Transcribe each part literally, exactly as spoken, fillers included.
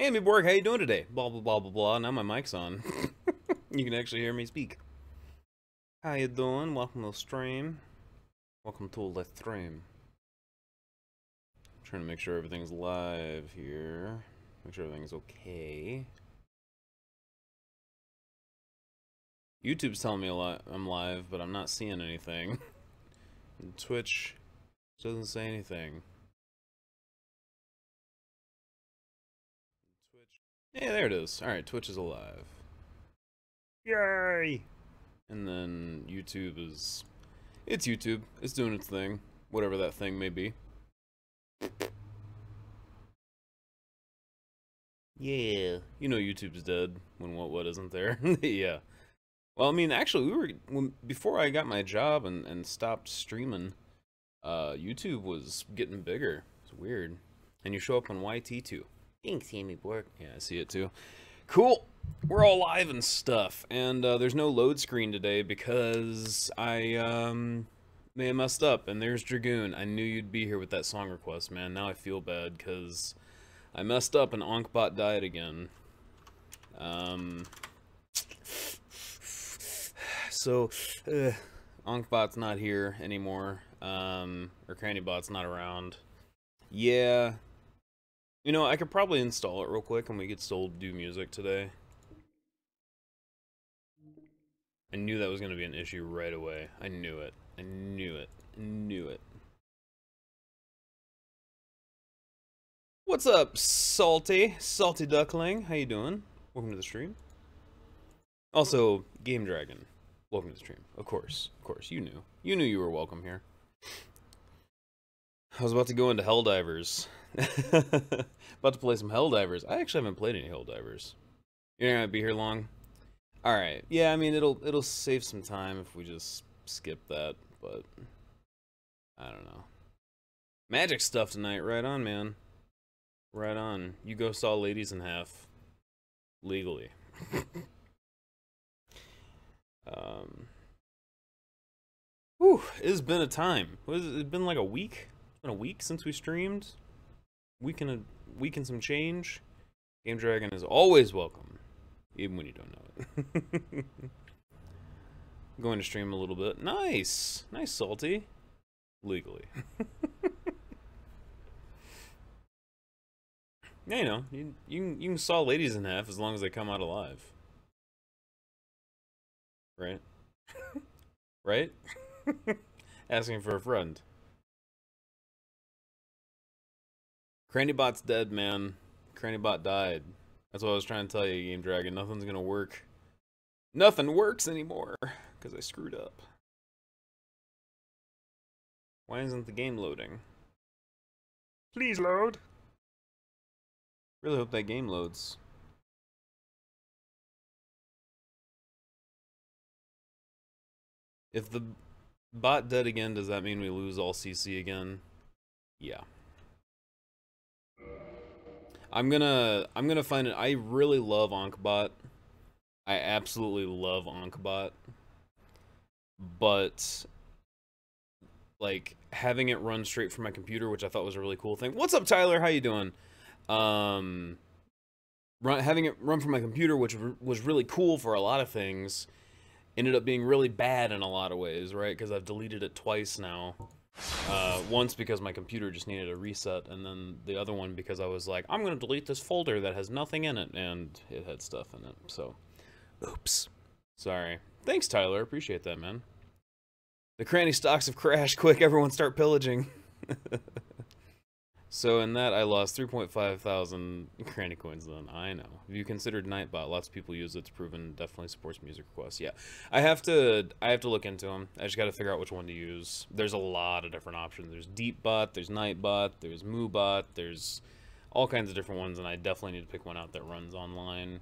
Hey, Amy Borg, how you doing today? Blah, blah, blah, blah, blah. Now my mic's on. You can actually hear me speak. How you doing? Welcome to the stream. Welcome to the stream. I'm trying to make sure everything's live here. Make sure everything's okay. YouTube's telling me a lot I'm live, but I'm not seeing anything. And Twitch doesn't say anything. Yeah, there it is. Alright, Twitch is alive. Yay! And then YouTube is... It's YouTube. It's doing its thing. Whatever that thing may be. Yeah. You know YouTube's dead when What What isn't there. Yeah. Well, I mean, actually, we were... When, before I got my job and, and stopped streaming, uh, YouTube was getting bigger. It's weird. And you show up on Y T too. Thanks, Amy Borg. Yeah, I see it too. Cool. We're all live and stuff. And uh, there's no load screen today because I um, may have messed up. And there's Dragoon. I knew you'd be here with that song request, man. Now I feel bad because I messed up and Ankhbot died again. Um, so, uh, Ankhbot's not here anymore. Um, or Crannybot's not around. Yeah. You know, I could probably install it real quick and we could still do music today. I knew that was going to be an issue right away. I knew it. I knew it. I knew it. What's up, Salty? Salty Duckling, how you doing? Welcome to the stream. Also, Game Dragon, welcome to the stream. Of course, of course, you knew. You knew you were welcome here. I was about to go into Helldivers. About to play some Helldivers. I actually haven't played any Helldivers. You're not gonna be here long. All right. Yeah, I mean it'll it'll save some time if we just skip that, but I don't know. Magic stuff tonight. Right on, man. Right on. You go saw ladies in half legally. um. Whew, it's been a time. What is it? It's been like a week. It's been a week since we streamed. Week and, a, week and some change. Game Dragon is always welcome, even when you don't know it. Going to stream a little bit. Nice, nice, Salty. Legally. Yeah, you know, you you can, you can saw ladies in half as long as they come out alive, right? Right? Asking for a friend. Crannybot's dead, man. Crannybot died. That's what I was trying to tell you, Game Dragon. Nothing's gonna work. Nothing works anymore, because I screwed up. Why isn't the game loading? Please load! Really hope that game loads. If the bot dead again, does that mean we lose all C C again? Yeah. I'm gonna, I'm gonna find it. I really love Ankhbot. I absolutely love Ankhbot. But, like, having it run straight from my computer, which I thought was a really cool thing. What's up, Tyler? How you doing? Um, run, having it run from my computer, which was really cool for a lot of things, ended up being really bad in a lot of ways, right? Because I've deleted it twice now. Uh, once because my computer just needed a reset, and then the other one because I was like, I'm gonna delete this folder that has nothing in it, and it had stuff in it, so. Oops. Sorry. Thanks, Tyler. Appreciate that, man. The cranny stocks have crashed. Quick, everyone start pillaging. So in that, I lost three point five thousand cranny coins then. I know. Have you considered Nightbot? Lots of people use it. It's proven definitely supports music requests. Yeah. I have to I have to look into them. I just got to figure out which one to use. There's a lot of different options. There's Deepbot, there's Nightbot, there's Moobot, there's all kinds of different ones, and I definitely need to pick one out that runs online.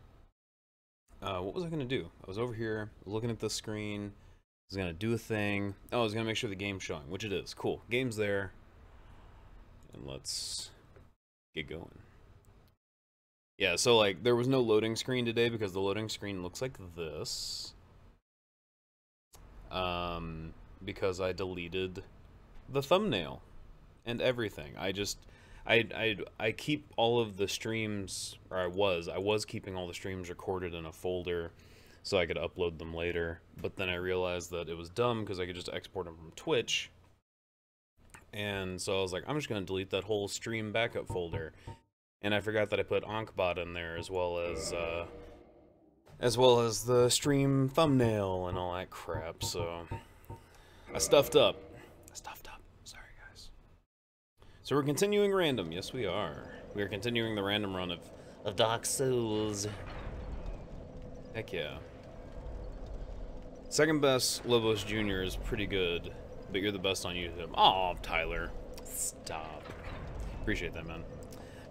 Uh, what was I going to do? I was over here, I was looking at the screen. I was going to do a thing. Oh, I was going to make sure the game's showing, which it is. Cool. Game's there. And let's get going. Yeah, so like there was no loading screen today because the loading screen looks like this. Um, because I deleted the thumbnail and everything. I just I, I, I keep all of the streams, or I was, I was keeping all the streams recorded in a folder so I could upload them later, but then I realized that it was dumb because I could just export them from Twitch, and so I was like, I'm just going to delete that whole stream backup folder, and I forgot that I put Ankhbot in there as well as, uh, as well as the stream thumbnail and all that crap, so I stuffed up, I stuffed up. So we're continuing random, yes we are. We are continuing the random run of, of Dark Souls. Heck yeah. Second best Lobos Junior is pretty good, but you're the best on YouTube. Aw, Tyler. Stop. Appreciate that, man.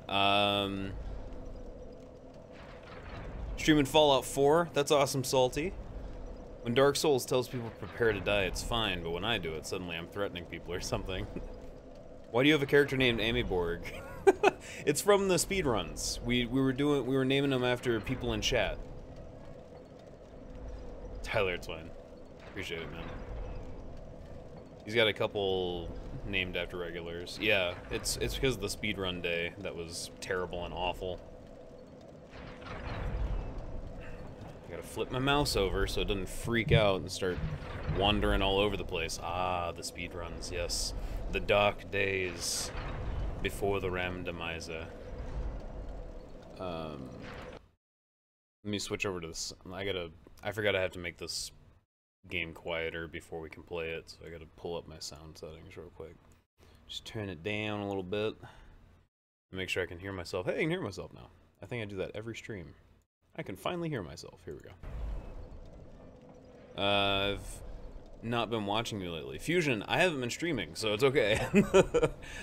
Um, streaming Fallout four, that's awesome, Salty. When Dark Souls tells people prepare to die, it's fine, but when I do it, suddenly I'm threatening people or something. Why do you have a character named Amy Borg? It's from the speedruns. We we were doing we were naming them after people in chat. Tyler Twin. Appreciate it, man. He's got a couple named after regulars. Yeah, it's it's because of the speedrun day that was terrible and awful. I gotta flip my mouse over so it doesn't freak out and start wandering all over the place. Ah, the speedruns, yes. The dark days before the randomizer. Um, let me switch over to this. I gotta. I forgot I have to make this game quieter before we can play it, so I gotta pull up my sound settings real quick. Just turn it down a little bit. Make sure I can hear myself. Hey, I can hear myself now. I think I do that every stream. I can finally hear myself. Here we go. Uh, I've not been watching you lately. Fusion, I haven't been streaming, so it's okay.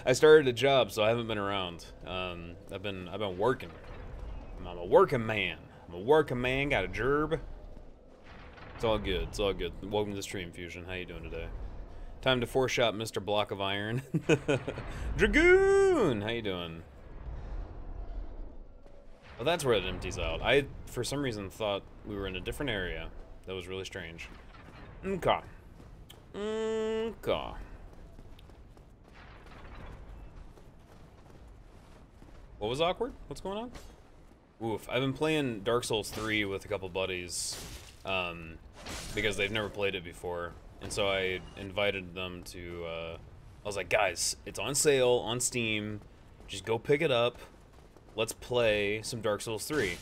I started a job, so I haven't been around. Um, I've been I've been working. I'm a working man. I'm a working man, got a gerb. It's all good, it's all good. Welcome to the stream, Fusion. How you doing today? Time to four shot Mister Block of Iron. Dragoon! How you doing? Well, that's where it empties out. I, for some reason, thought we were in a different area. That was really strange. Okay. Mm-hmm. What was awkward? What's going on? Oof, I've been playing Dark Souls three with a couple buddies um, because they've never played it before, and so I invited them to, uh, I was like, guys, it's on sale on Steam, just go pick it up, let's play some Dark Souls three.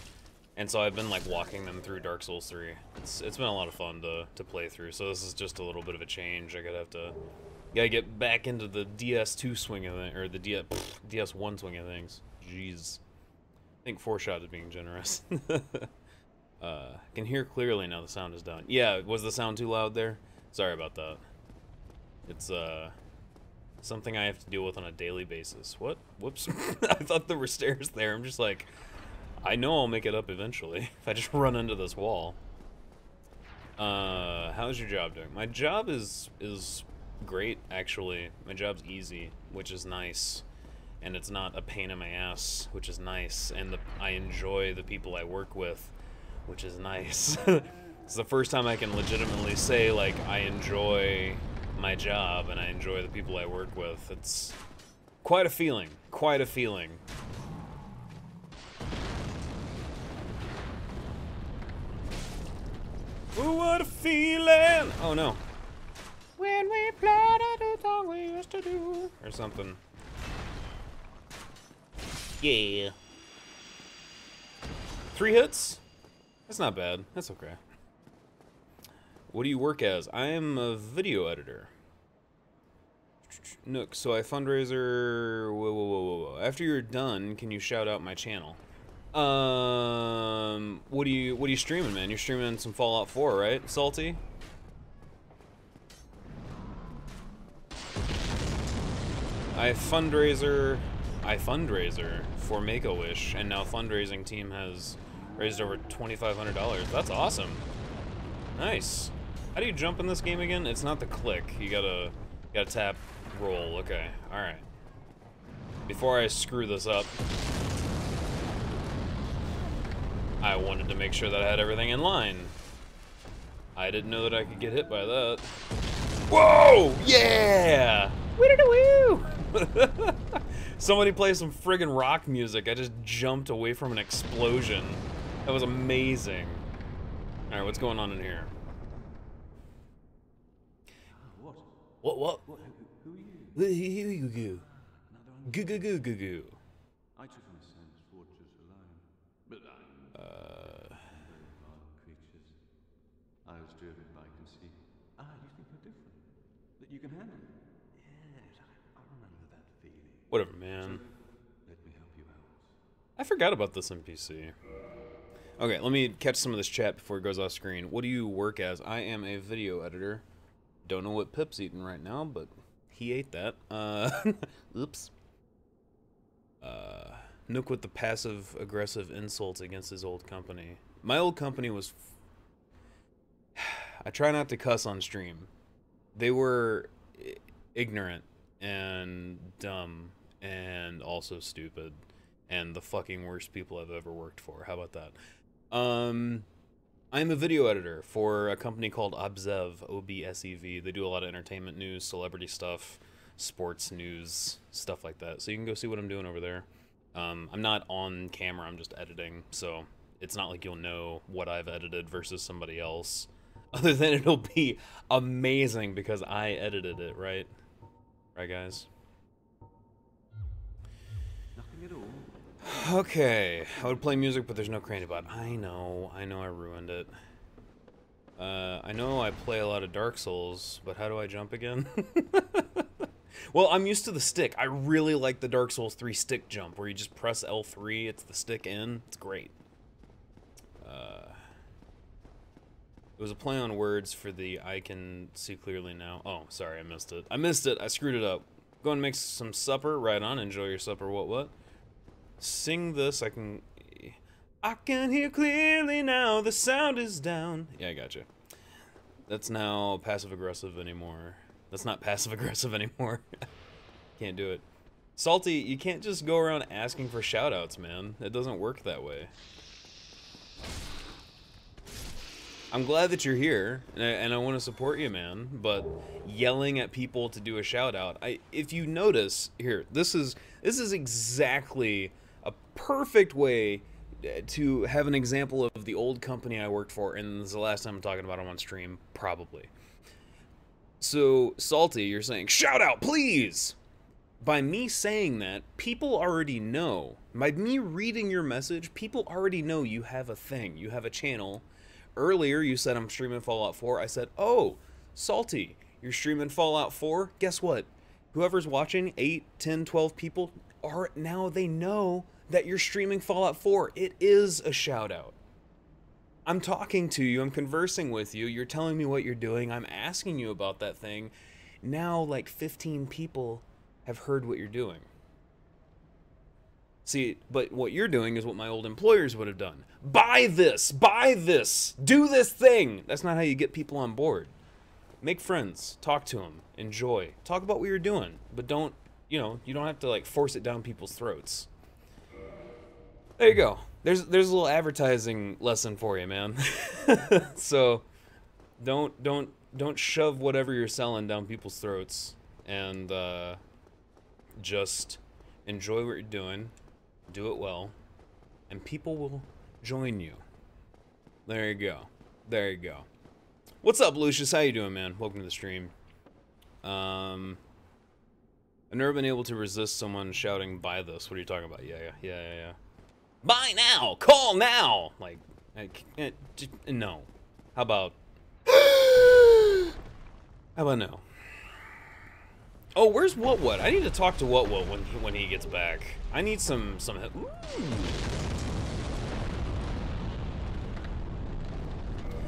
And so I've been like walking them through Dark Souls three. It's it's been a lot of fun to to play through. So this is just a little bit of a change. I gotta have to gotta get back into the D S two swing of things, or the D S one swing of things. Jeez, I think four shot is being generous. uh, can hear clearly now. The sound is down. Yeah, was the sound too loud there? Sorry about that. It's uh something I have to deal with on a daily basis. What? Whoops! I thought there were stairs there. I'm just like. I know I'll make it up eventually if I just run into this wall. Uh, how's your job doing? My job is is great, actually. My job's easy, which is nice, and it's not a pain in my ass, which is nice, and the, I enjoy the people I work with, which is nice. It's the first time I can legitimately say, like, I enjoy my job and I enjoy the people I work with. It's quite a feeling, quite a feeling. Ooh, what a feeling! Oh no. When we played it, it's all we used to do. Or something. Yeah. Three hits? That's not bad. That's okay. What do you work as? I am a video editor. Nook, so I fundraiser. Whoa, whoa, whoa, whoa, whoa. After you're done, can you shout out my channel? Um, what do you, what are you streaming, man? You're streaming some Fallout four, right, Salty? I fundraiser, I fundraiser for Make-A-Wish, and now fundraising team has raised over twenty-five hundred dollars. That's awesome. Nice. How do you jump in this game again? It's not the click. You gotta, gotta tap, roll. Okay. All right. Before I screw this up. I wanted to make sure that I had everything in line. I didn't know that I could get hit by that. Whoa! Yeah! Wee-doo-doo-woo! Somebody play some friggin' rock music. I just jumped away from an explosion. That was amazing. Alright, what's going on in here? What? What? What? What? Who are you? Goo goo goo goo goo goo. I took my son's fortress alone, but I'm uh, very wild creatures. I was driven by conceit. Ah, you think you're different? That you can handle it? Yes, I remember that feeling. Whatever, man. Let me help you out. I forgot about this N P C. Okay, let me catch some of this chat before it goes off screen. What do you work as? I am a video editor. Don't know what Pip's eating right now, but he ate that. Uh, oops. Uh, Nook with the passive-aggressive insults against his old company. My old company was... F I try not to cuss on stream. They were ignorant and dumb and also stupid and the fucking worst people I've ever worked for. How about that? Um, I'm a video editor for a company called Obsev, O B S E V. They do a lot of entertainment news, celebrity stuff, sports news, stuff like that. So you can go see what I'm doing over there. Um, I'm not on camera, I'm just editing. So it's not like you'll know what I've edited versus somebody else. Other than it'll be amazing because I edited it, right? Right, guys? Nothing at all. Okay, I would play music, but there's no Crannybot. I know, I know I ruined it. Uh, I know I play a lot of Dark Souls, but how do I jump again? Well, I'm used to the stick. I really like the Dark Souls three stick jump, where you just press L three, it's the stick in. It's great. Uh, it was a play on words for the I can see clearly now. Oh, sorry, I missed it. I missed it, I screwed it up. Go and make some supper, right on, enjoy your supper, what what? Sing this, I can... I can hear clearly now, the sound is down. Yeah, I gotcha. That's now passive-aggressive anymore. That's not passive-aggressive anymore. Can't do it. Salty, you can't just go around asking for shout-outs, man. It doesn't work that way. I'm glad that you're here, and I, and I want to support you, man, but yelling at people to do a shout-out, I, if you notice, here, this is, this is exactly... a perfect way to have an example of the old company I worked for, and this is the last time I'm talking about them on stream, probably. So, Salty, you're saying, shout out, please! By me saying that, people already know. By me reading your message, people already know you have a thing, you have a channel. Earlier, you said I'm streaming Fallout four, I said, oh, Salty, you're streaming Fallout four? Guess what? Whoever's watching, eight, ten, twelve people, are now they know that you're streaming Fallout four. It is a shout out. I'm talking to you, I'm conversing with you, you're telling me what you're doing, I'm asking you about that thing. Now like fifteen people have heard what you're doing. See, but what you're doing is what my old employers would have done. Buy this, buy this, do this thing. That's not how you get people on board. Make friends, talk to them, enjoy. Talk about what you're doing, but don't, you know, you don't have to like force it down people's throats. There you go. There's there's a little advertising lesson for you, man. So don't don't don't shove whatever you're selling down people's throats, and uh, just enjoy what you're doing, do it well, and people will join you. There you go. There you go. What's up, Lucius? How you doing, man? Welcome to the stream. Um. I've never been able to resist someone shouting, buy this. What are you talking about? Yeah, yeah, yeah, yeah, yeah. Buy now! Call now! Like, I can't, no. How about... How about no? Oh, where's What What? I need to talk to What What when, when he gets back. I need some... some help. Ooh.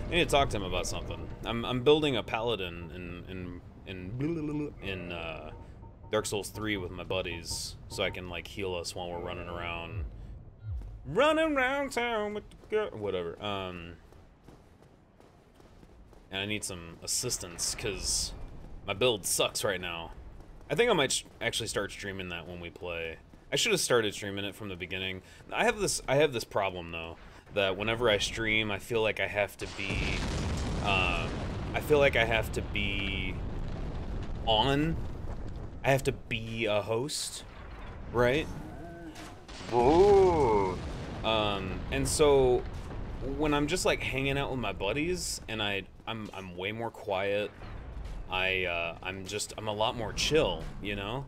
I need to talk to him about something. I'm, I'm building a paladin in... in... in... in uh... Dark Souls three with my buddies, so I can like heal us while we're running around, running around town with the girl, whatever. Um, and I need some assistance because my build sucks right now. I think I might actually start streaming that when we play. I should have started streaming it from the beginning. I have this, I have this problem though, that whenever I stream, I feel like I have to be, um, I feel like I have to be on. I have to be a host, right? Ooh. Um, and so when I'm just like hanging out with my buddies, and I I'm I'm way more quiet. I uh, I'm just I'm a lot more chill, you know.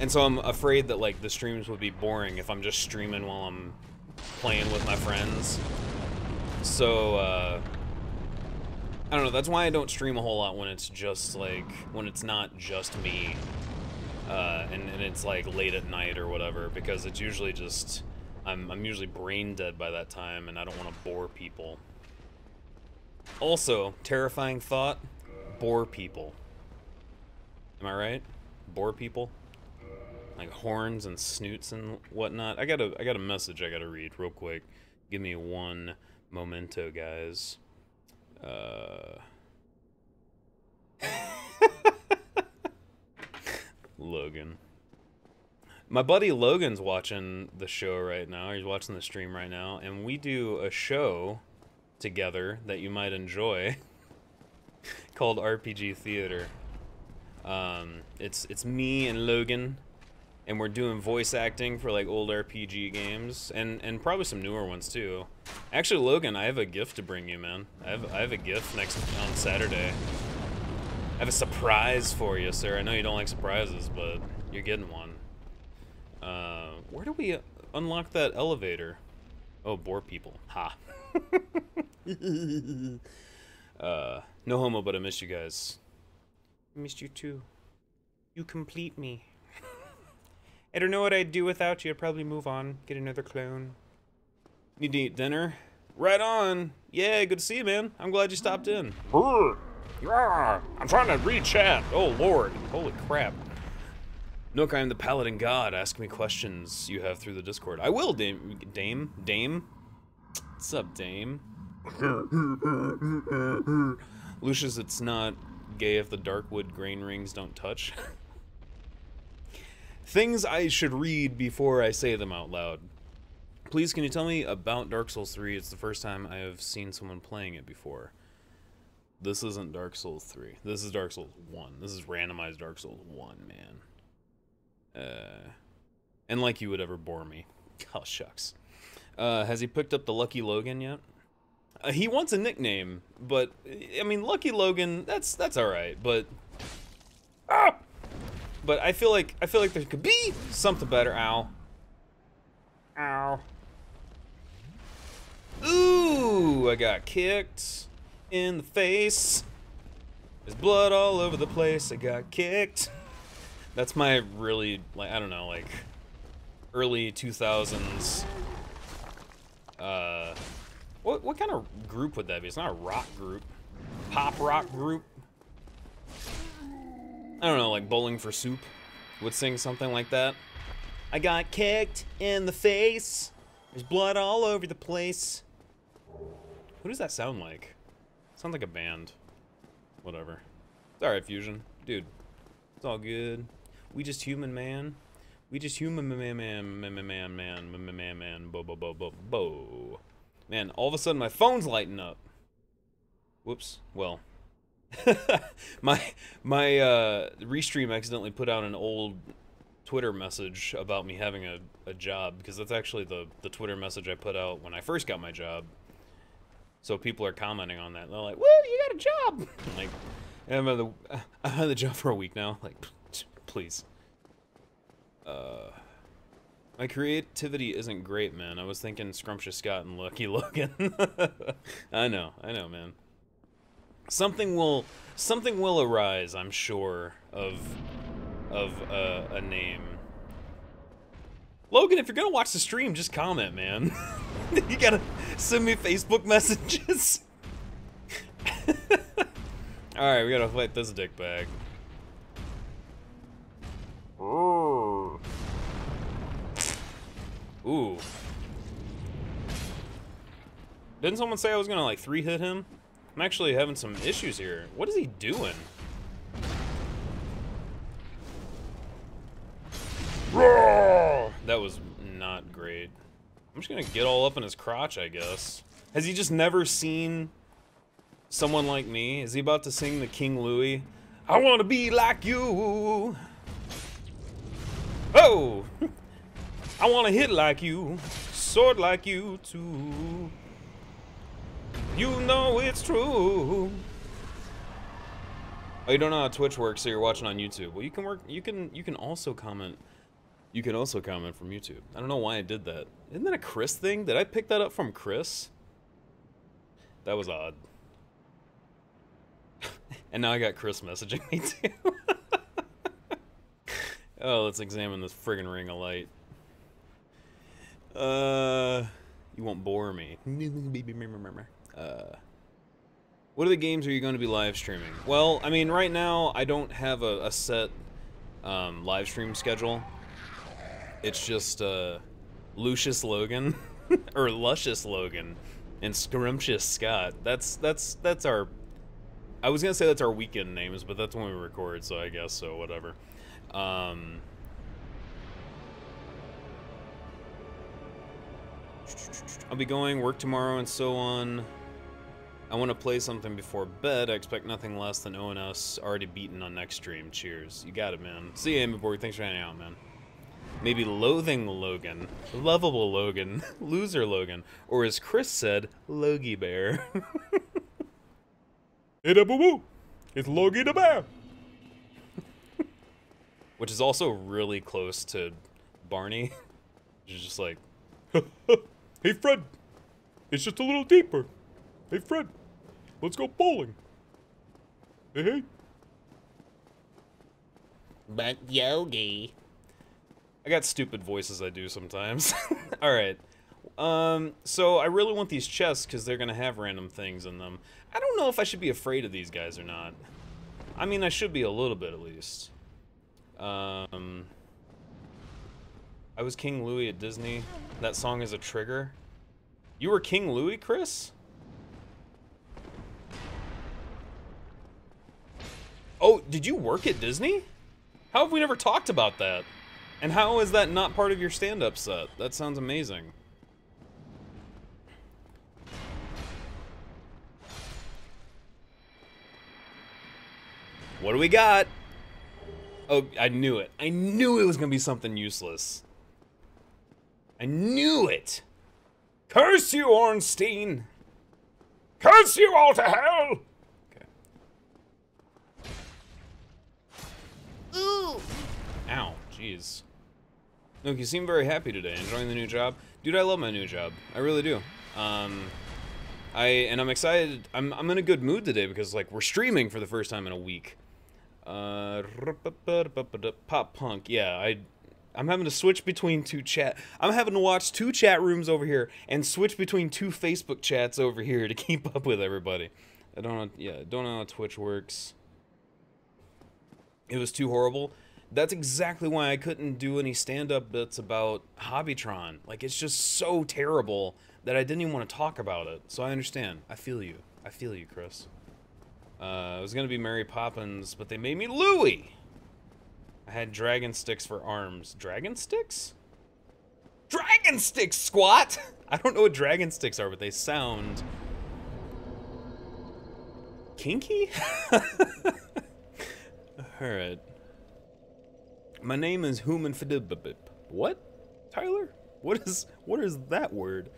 And so I'm afraid that like the streams would be boring if I'm just streaming while I'm playing with my friends. So uh, I don't know. That's why I don't stream a whole lot when it's just like when it's not just me, uh, and and it's like late at night or whatever, because it's usually just I'm I'm usually brain dead by that time, and I don't want to bore people. Also, terrifying thought, bore people. Am I right? Bore people? Like horns and snoots and whatnot. I got a, I got a message I gotta read real quick. Give me one momento, guys. Uh... Logan. My buddy Logan's watching the show right now. He's watching the stream right now, and we do a show together that you might enjoy called R P G Theater. Um, it's it's me and Logan, and we're doing voice acting for like old R P G games and and probably some newer ones too. Actually, Logan, I have a gift to bring you, man. I have I have a gift next on Saturday. I have a surprise for you, sir. I know you don't like surprises, but you're getting one. Uh, where do we unlock that elevator? Oh, bore people. Ha. uh, no homo, but I missed you guys. I missed you too. You complete me. I don't know what I'd do without you. I'd probably move on, get another clone. Need to eat dinner? Right on. Yeah, good to see you, man. I'm glad you stopped in. I'm trying to read chat. Oh, Lord. Holy crap. Nook, I am the Paladin God. Ask me questions you have through the Discord. I will, Dame. Dame? Dame? What's up, Dame? Lucius, it's not gay if the Darkwood grain rings don't touch. Things I should read before I say them out loud. Please, can you tell me about Dark Souls three? It's the first time I have seen someone playing it before. This isn't Dark Souls three. This is Dark Souls one. This is randomized Dark Souls one, man. Uh, and like you would ever bore me. Oh, shucks. Uh, has he picked up the Lucky Logan yet? Uh, he wants a nickname, but, I mean, Lucky Logan, that's, that's alright, but... Ah! But I feel like, I feel like there could be something better. Ow. Ow. Ooh, I got kicked in the face. There's blood all over the place, I got kicked. That's my really, like, I don't know, like, early two thousands. Uh, what what kind of group would that be? It's not a rock group, pop rock group. I don't know, like Bowling for Soup would sing something like that. I got kicked in the face. There's blood all over the place. Who does that sound like? Sounds like a band. Whatever. Sorry, Fusion, dude. It's all good. We just human, man. We just human man man man man man man man man man bo bo bo bo bo. Man, all of a sudden my phone's lighting up. Whoops. Well, my my uh, Restream accidentally put out an old Twitter message about me having a a job, because that's actually the the Twitter message I put out when I first got my job. So people are commenting on that. They're like, "Woo, you got a job!" I'm like, I've had the I've had the job for a week now. Like, please. Uh, my creativity isn't great, man. I was thinking Scrumptious Scott and Lucky Logan. I know, I know, man. Something will, something will arise, I'm sure, of, of uh, a name. Logan, if you're gonna watch the stream, just comment, man. You gotta send me Facebook messages. All right, we gotta fight this dick bag. Ooh. Ooh. Didn't someone say I was gonna like three hit him? I'm actually having some issues here. What is he doing? Roar! That was not great. I'm just gonna get all up in his crotch, I guess. Has he just never seen someone like me? Is he about to sing the King Louie? I want to be like you. Oh, I want to hit like you, sword like you too. You know it's true. Oh, you don't know how Twitch works, so you're watching on YouTube. Well, you can work. You can. You can also comment. You can also comment from YouTube. I don't know why I did that. Isn't that a Chris thing? Did I pick that up from Chris? That was odd. And now I got Chris messaging me too. Oh, let's examine this friggin' ring of light. Uh, you won't bore me. Uh, what are the games are you going to be live streaming? Well, I mean, right now I don't have a, a set um, live stream schedule. It's just uh, Lucius Logan or Luscious Logan and Scrumptious Scott. That's that's that's our. I was gonna say that's our weekend names, but that's when we record, so I guess so. Whatever. Um, I'll be going work tomorrow and so on. I want to play something before bed. I expect nothing less than O N S already beaten on next stream. Cheers. You got it, man. See you, Amberborg. Thanks for hanging out, man. Maybe loathing Logan, lovable Logan, loser Logan, or as Chris said, Logie Bear. It's a boo boo. It's Logie the Bear. Which is also really close to Barney. Which is just like, hey Fred, it's just a little deeper. Hey Fred, let's go bowling. Hey hey. But Yogi. I got stupid voices I do sometimes. All right. Um, so I really want these chests because they're gonna have random things in them. I don't know if I should be afraid of these guys or not. I mean, I should be a little bit at least. Um, I was King Louie at Disney. That song is a trigger. You were King Louie, Chris? Oh, did you work at Disney? How have we never talked about that? And how is that not part of your stand-up set? That sounds amazing. What do we got? Oh, I knew it. I knew it was gonna be something useless. I knew it. Curse you, Ornstein. Curse you all to hell. Okay. Ooh. Ow, jeez. Look, you seem very happy today, enjoying the new job. Dude, I love my new job. I really do. Um, I and I'm excited. I'm I'm in a good mood today because like we're streaming for the first time in a week. Uh, pop punk. Yeah, I, I'm having to switch between two chat. I'm having to watch two chat rooms over here and switch between two Facebook chats over here to keep up with everybody. I don't know. Yeah, don't know how Twitch works. It was too horrible. That's exactly why I couldn't do any stand-up bits about Hobbytron. Like it's just so terrible that I didn't even want to talk about it. So I understand. I feel you. I feel you, Chris. Uh, I was gonna be Mary Poppins, but they made me Louie! I had dragon sticks for arms. Dragon sticks? Dragon sticks, squat! I don't know what dragon sticks are, but they sound... kinky? Alright. My name is Human Fidibabip. What? Tyler? What is, what is that word?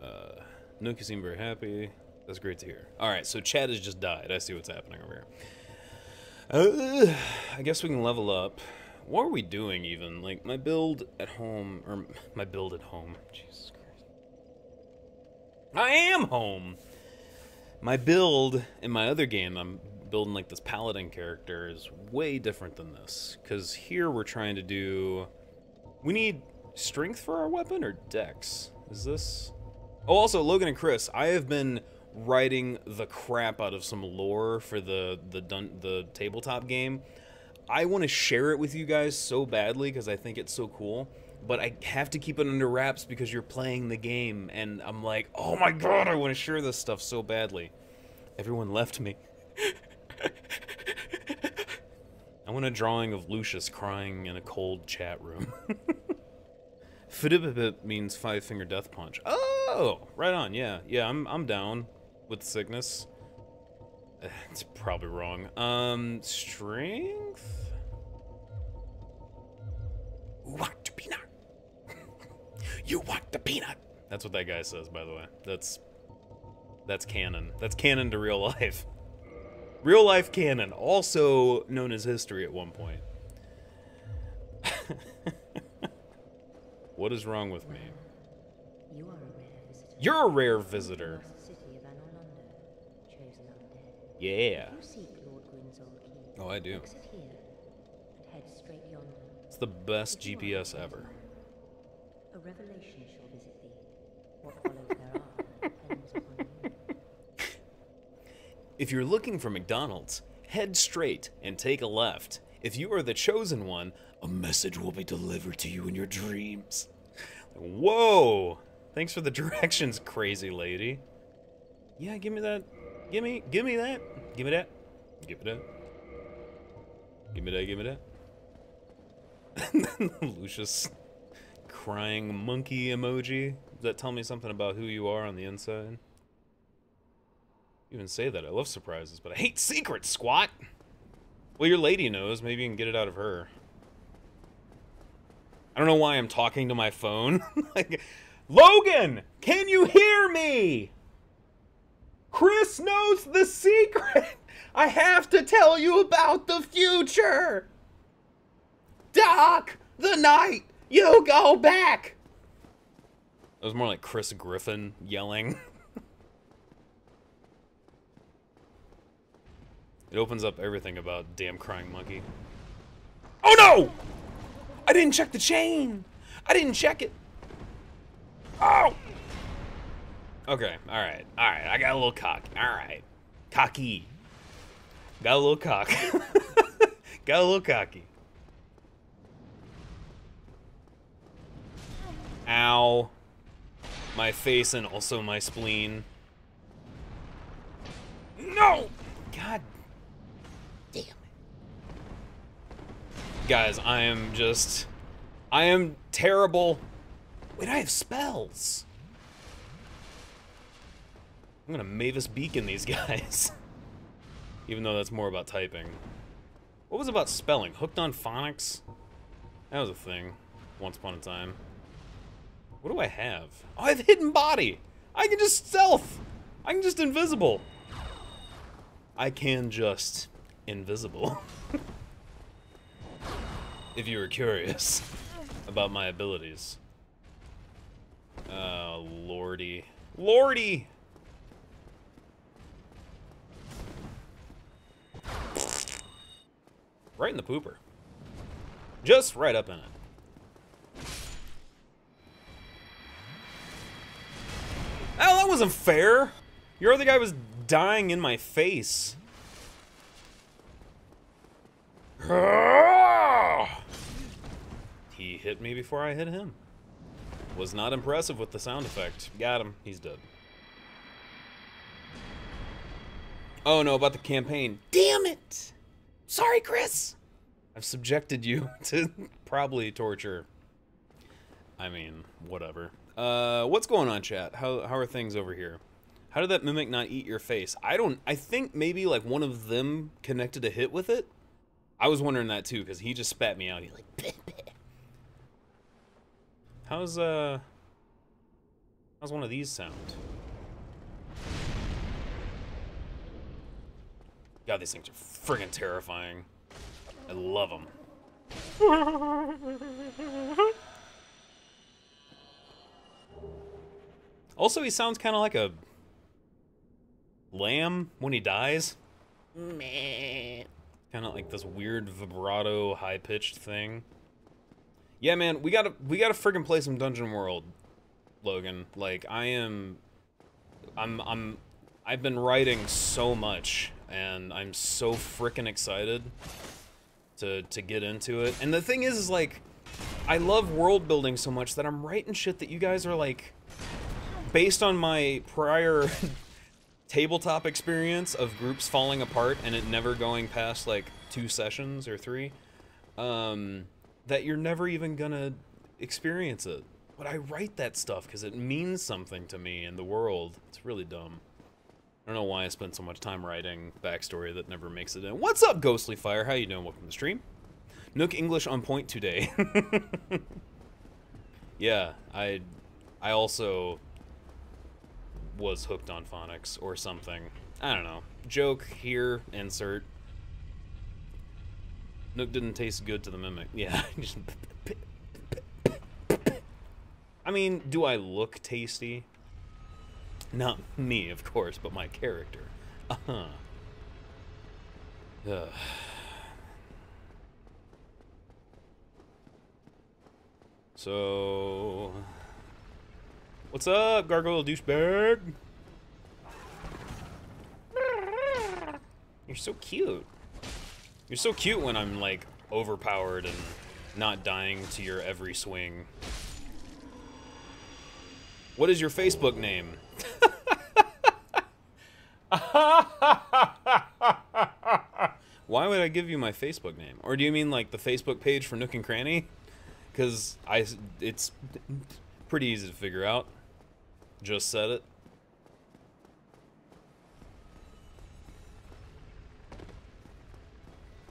Uh, Nook, you seem very happy. That's great to hear. Alright, so Chad has just died. I see what's happening over here. Uh, I guess we can level up. What are we doing even? Like, my build at home, or my build at home. Jesus Christ. I am home! My build in my other game, I'm building like this paladin character, is way different than this. Because here we're trying to do... we need strength for our weapon or dex? Is this... oh, also, Logan and Chris, I have been... writing the crap out of some lore for the the dun the tabletop game. I want to share it with you guys so badly because I think it's so cool, but I have to keep it under wraps because you're playing the game, and I'm like, oh my god, I want to share this stuff so badly. Everyone left me. I want a drawing of Lucius crying in a cold chat room. Fidibibip means five finger death punch. Oh, right on. Yeah, yeah, I'm I'm down with sickness. That's probably wrong. Um, strength? Want to peanut? You want the peanut? That's what that guy says, by the way. That's that's canon. That's canon to real life. Real life canon, also known as history at one point. What is wrong with me? You are a rare visitor. You're a rare visitor. Yeah. Oh, I do. It's the best G P S ever. A revelation shall visit thee. What follows thereafter depends upon you. If you're looking for McDonald's, head straight and take a left. If you are the chosen one, a message will be delivered to you in your dreams. Whoa! Thanks for the directions, crazy lady. Yeah, give me that. Give me, give me that. Give me that. Give me that. Give me that, give me that. And then Lucius crying monkey emoji. Does that tell me something about who you are on the inside? You even say that. I love surprises, but I hate secrets, squat! Well, your lady knows. Maybe you can get it out of her. I don't know why I'm talking to my phone. Like, Logan! Can you hear me? Chris knows the secret! I have to tell you about the future! Doc, the night, you go back! It was more like Chris Griffin yelling. It opens up everything about damn crying monkey. Oh no! I didn't check the chain! I didn't check it! Oh! Okay, alright, alright, I got a little cock, alright. Cocky. Got a little cock. Got a little cocky. Ow. My face and also my spleen. No! God damn it. Guys, I am just... I am terrible. Wait, I have spells. I'm gonna Mavis Beacon these guys. Even though that's more about typing. What was about spelling? Hooked on Phonics? That was a thing. Once upon a time. What do I have? Oh, I have Hidden Body! I can just stealth! I can just invisible! I can just... invisible. If you were curious about my abilities. Oh, lordy. Lordy! Right in the pooper. Just right up in it. Oh, that wasn't fair! Your other guy was dying in my face. He hit me before I hit him. Was not impressive with the sound effect. Got him. He's dead. Oh no, about the campaign. Damn it! Sorry, Chris! I've subjected you to probably torture. I mean, whatever. Uh, what's going on, chat? How, how are things over here? How did that mimic not eat your face? I don't... I think maybe, like, one of them connected a hit with it? I was wondering that, too, because he just spat me out. He's like, bleh, bleh. How's, uh... How's one of these sound? God, these things are friggin' terrifying. I love them. Also, he sounds kind of like a lamb when he dies. Meh. Kind of like this weird vibrato, high-pitched thing. Yeah, man, we gotta we gotta friggin' play some Dungeon World, Logan. Like, I am, I'm I'm I've been writing so much. And I'm so frickin' excited to to get into it. And the thing is, is like, I love world building so much that I'm writing shit that you guys are like, based on my prior tabletop experience of groups falling apart and it never going past like two sessions or three, um, that you're never even gonna experience it. But I write that stuff because it means something to me and the world. It's really dumb. I I don't know why I spent so much time writing backstory that never makes it in. What's up, Ghostly Fire? How you doing? Welcome to the stream. Nook English on point today. Yeah, I, I also was hooked on phonics or something. I don't know. Joke here, insert. Nook didn't taste good to the mimic. Yeah, just... I mean, do I look tasty? Not me, of course, but my character. Uh-huh. Ugh. So... What's up, gargoyle douchebag? You're so cute. You're so cute when I'm, like, overpowered and not dying to your every swing. What is your Facebook name? Why would I give you my Facebook name? Or do you mean like the Facebook page for Nook and Cranny? Because I, it's pretty easy to figure out. Just said it.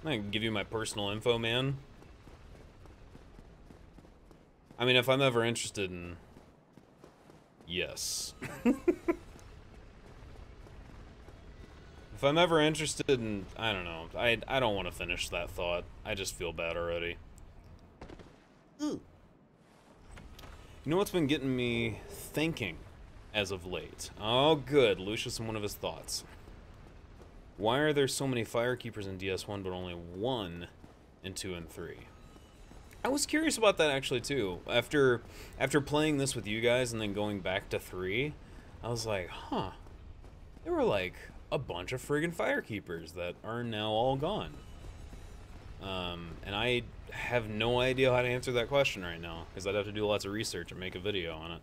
I can give you my personal info, man. I mean, if I'm ever interested in... Yes. If I'm ever interested in, I don't know, I, I don't want to finish that thought. I just feel bad already. Ooh. You know what's been getting me thinking as of late? Oh good, Lucius and one of his thoughts. Why are there so many firekeepers in D S one but only one in two and three? I was curious about that actually too. After after playing this with you guys and then going back to three, I was like, huh. There were like a bunch of friggin' firekeepers that are now all gone. Um, and I have no idea how to answer that question right now, because I'd have to do lots of research and make a video on it.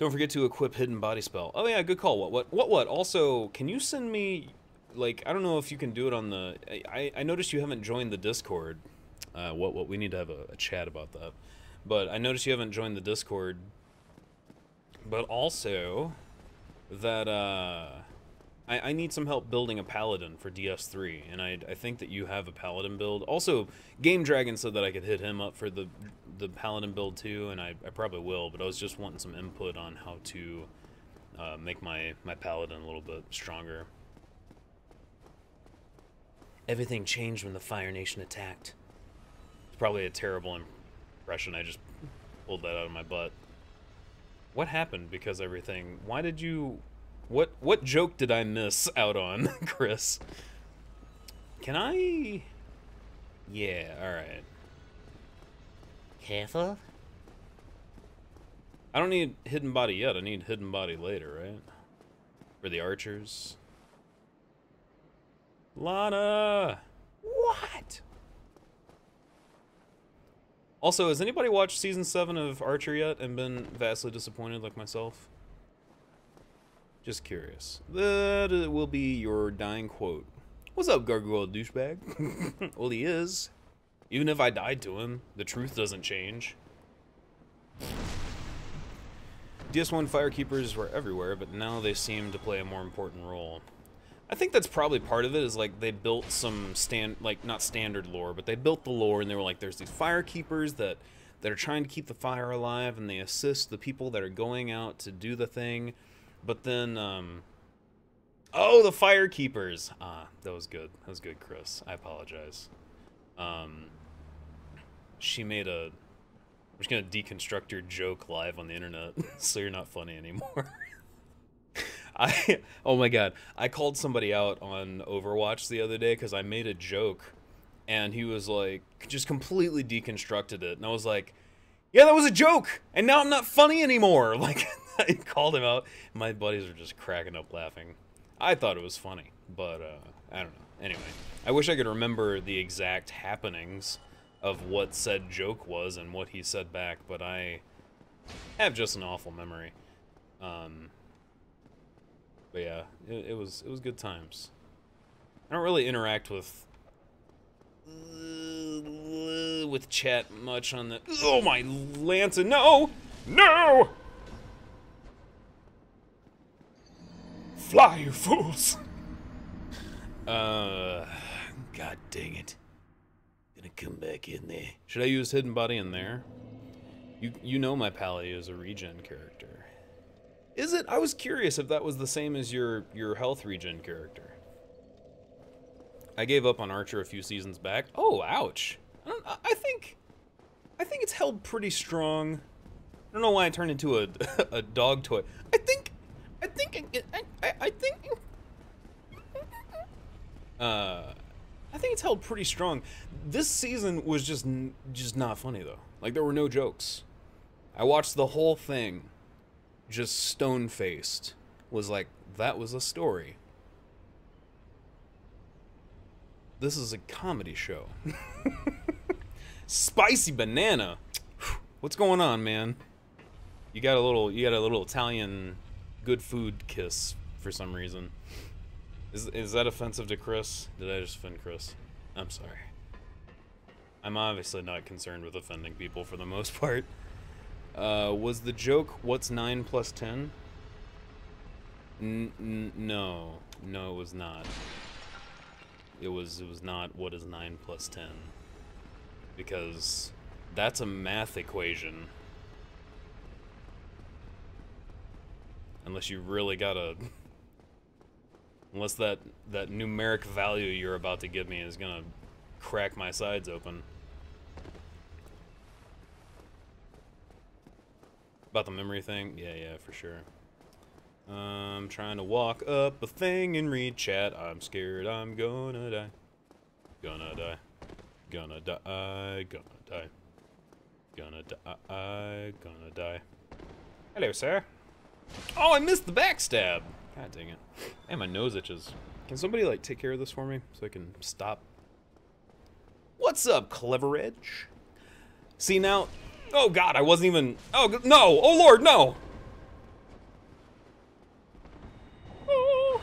Don't forget to equip hidden body spell. Oh yeah, good call. What what what what? Also, can you send me, like, I don't know if you can do it on the I, I noticed you haven't joined the Discord. Uh, what what we need to have a, a chat about that, but I noticed you haven't joined the Discord. But also, that uh, I I need some help building a paladin for D S three, and I I think that you have a paladin build. Also, Game Dragon said that I could hit him up for the the paladin build too, and I I probably will. But I was just wanting some input on how to uh, make my my paladin a little bit stronger. Everything changed when the Fire Nation attacked. Probably a terrible impression. I just pulled that out of my butt. What happened? Because everything. Why did you? What what joke did I miss out on, Chris? Can I? Yeah. All right. Careful. I don't need hidden body yet. I need hidden body later, right? For the archers. Lana. What? Also, has anybody watched Season seven of Archer yet and been vastly disappointed like myself? Just curious. That will be your dying quote. What's up, gargoyle douchebag? Well, he is. Even if I died to him, the truth doesn't change. D S one firekeepers were everywhere, but now they seem to play a more important role. I think that's probably part of it, is like they built some stand, like not standard lore, but they built the lore and they were like, there's these firekeepers that, that are trying to keep the fire alive and they assist the people that are going out to do the thing. But then, um, oh, the firekeepers. Ah, that was good. That was good, Chris. I apologize. Um, she made a, I'm just going to deconstruct your joke live on the internet so you're not funny anymore. I, oh my god, I called somebody out on Overwatch the other day because I made a joke and he was like, just completely deconstructed it. And I was like, yeah, that was a joke and now I'm not funny anymore. Like, I called him out. My buddies were just cracking up laughing. I thought it was funny, but uh, I don't know. Anyway, I wish I could remember the exact happenings of what said joke was and what he said back, but I have just an awful memory. Um... But yeah, it, it was it was good times. I don't really interact with uh, with chat much on the. Oh my Lancer! No, no! Fly, you fools! Uh, God dang it. I'm gonna come back in there. Should I use Hidden Body in there? You you know my Pally is a regen character. Is it? I was curious if that was the same as your, your health regen character. I gave up on Archer a few seasons back. Oh, ouch. I, don't, I think I think it's held pretty strong. I don't know why I turned into a, a dog toy. I think, I think, I, I, I think, uh, I think it's held pretty strong. This season was just, just not funny though. Like there were no jokes. I watched the whole thing, just stone-faced. Was like, that was a story. This is a comedy show. Spicy banana. What's going on, man? You got a little, you got a little Italian good food kiss for some reason. Is, is that offensive to Chris? Did I just offend Chris? I'm sorry. I'm obviously not concerned with offending people for the most part. Uh, was the joke, what's nine plus ten? N n no, no, it was not. It was, it was not what is nine plus ten. Because that's a math equation. Unless you really gotta... Unless that, that numeric value you're about to give me is gonna crack my sides open. About the memory thing? Yeah, yeah, for sure. I'm trying to walk up a thing and read chat. I'm scared I'm gonna die. Gonna die. Gonna die. Gonna die. Gonna die. Gonna die. Hello, sir. Oh, I missed the backstab. God dang it. And my nose itches. Can somebody, like, take care of this for me so I can stop? What's up, Clever Edge? See, now... Oh, God, I wasn't even... Oh, no! Oh, Lord, no! Oh.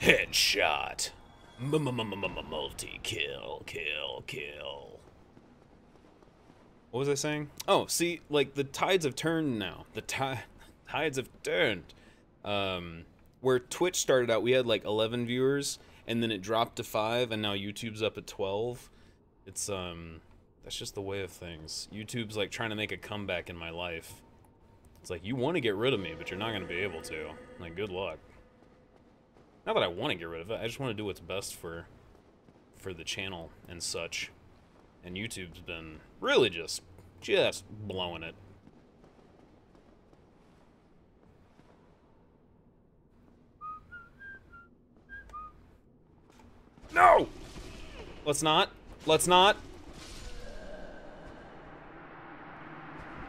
Headshot. Multi-kill, kill, kill. What was I saying? Oh, see, like, the tides have turned now. The ti tides have turned. Um, where Twitch started out, we had, like, eleven viewers, and then it dropped to five, and now YouTube's up at twelve. It's, um, that's just the way of things. YouTube's, like, trying to make a comeback in my life. It's like, you want to get rid of me, but you're not going to be able to. Like, good luck. Not that I want to get rid of it, I just want to do what's best for, for the channel and such. And YouTube's been really just, just blowing it. No! Let's not. Let's not.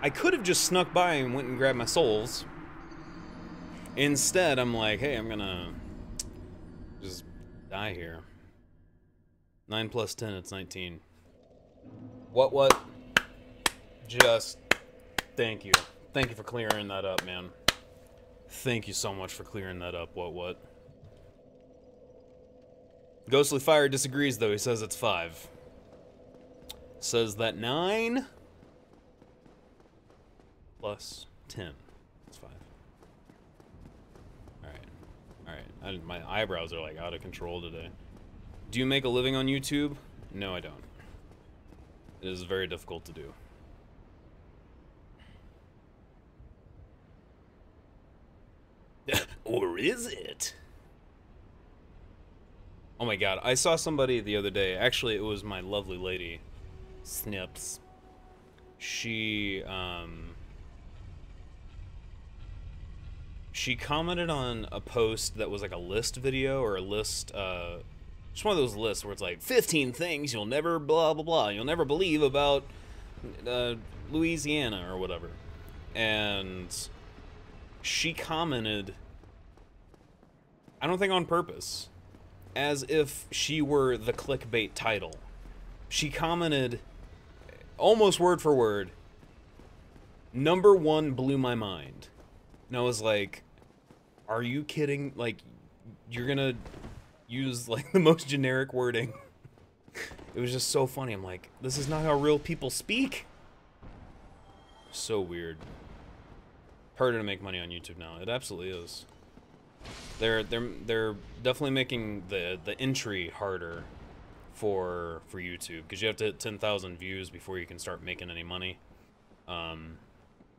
I could have just snuck by and went and grabbed my souls. Instead, I'm like, hey, I'm gonna just die here. nine plus ten, it's nineteen. What, what? Just thank you. Thank you for clearing that up, man. Thank you so much for clearing that up, what, what? Ghostly Fire disagrees, though. He says it's five. Says that nine plus ten. It's five. Alright. Alright. I, my eyebrows are, like, out of control today. Do you make a living on YouTube? No, I don't. It is very difficult to do. Or is it? Oh my God, I saw somebody the other day. Actually, it was my lovely lady, Snips. She, um... She commented on a post that was like a list video or a list, uh... Just one of those lists where it's like, fifteen things you'll never blah, blah, blah, you'll never believe about uh, Louisiana or whatever. And she commented, I don't think on purpose, as if she were the clickbait title. She commented, almost word for word, number one blew my mind. And I was like, are you kidding? Like, you're gonna... use like the most generic wording. It was just so funny. I'm like, this is not how real people speak. So weird. Harder to make money on YouTube now. It absolutely is. They're they're they're definitely making the the entry harder for for YouTube, because you have to hit ten thousand views before you can start making any money. Um,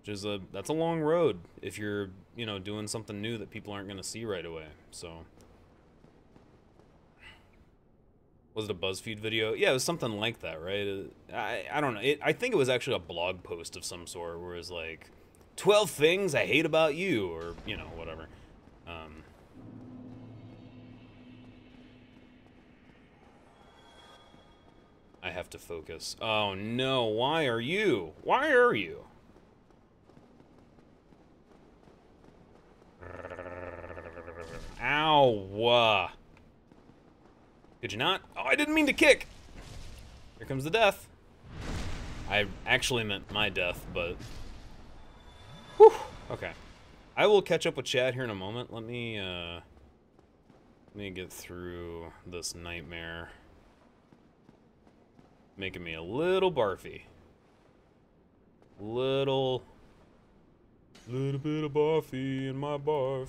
which is a that's a long road if you're you know doing something new that people aren't gonna see right away. So. Was it a BuzzFeed video? Yeah, it was something like that, right? I, I don't know. It, I think it was actually a blog post of some sort where it was like, twelve things I hate about you, or, you know, whatever. Um, I have to focus. Oh, no. Why are you? Why are you? Ow. Did you not? Oh, I didn't mean to kick. Here comes the death. I actually meant my death, but. Whew. Okay. I will catch up with Chad here in a moment. Let me, uh. Let me get through this nightmare. Making me a little barfy. Little. Little bit of barfy in my barf.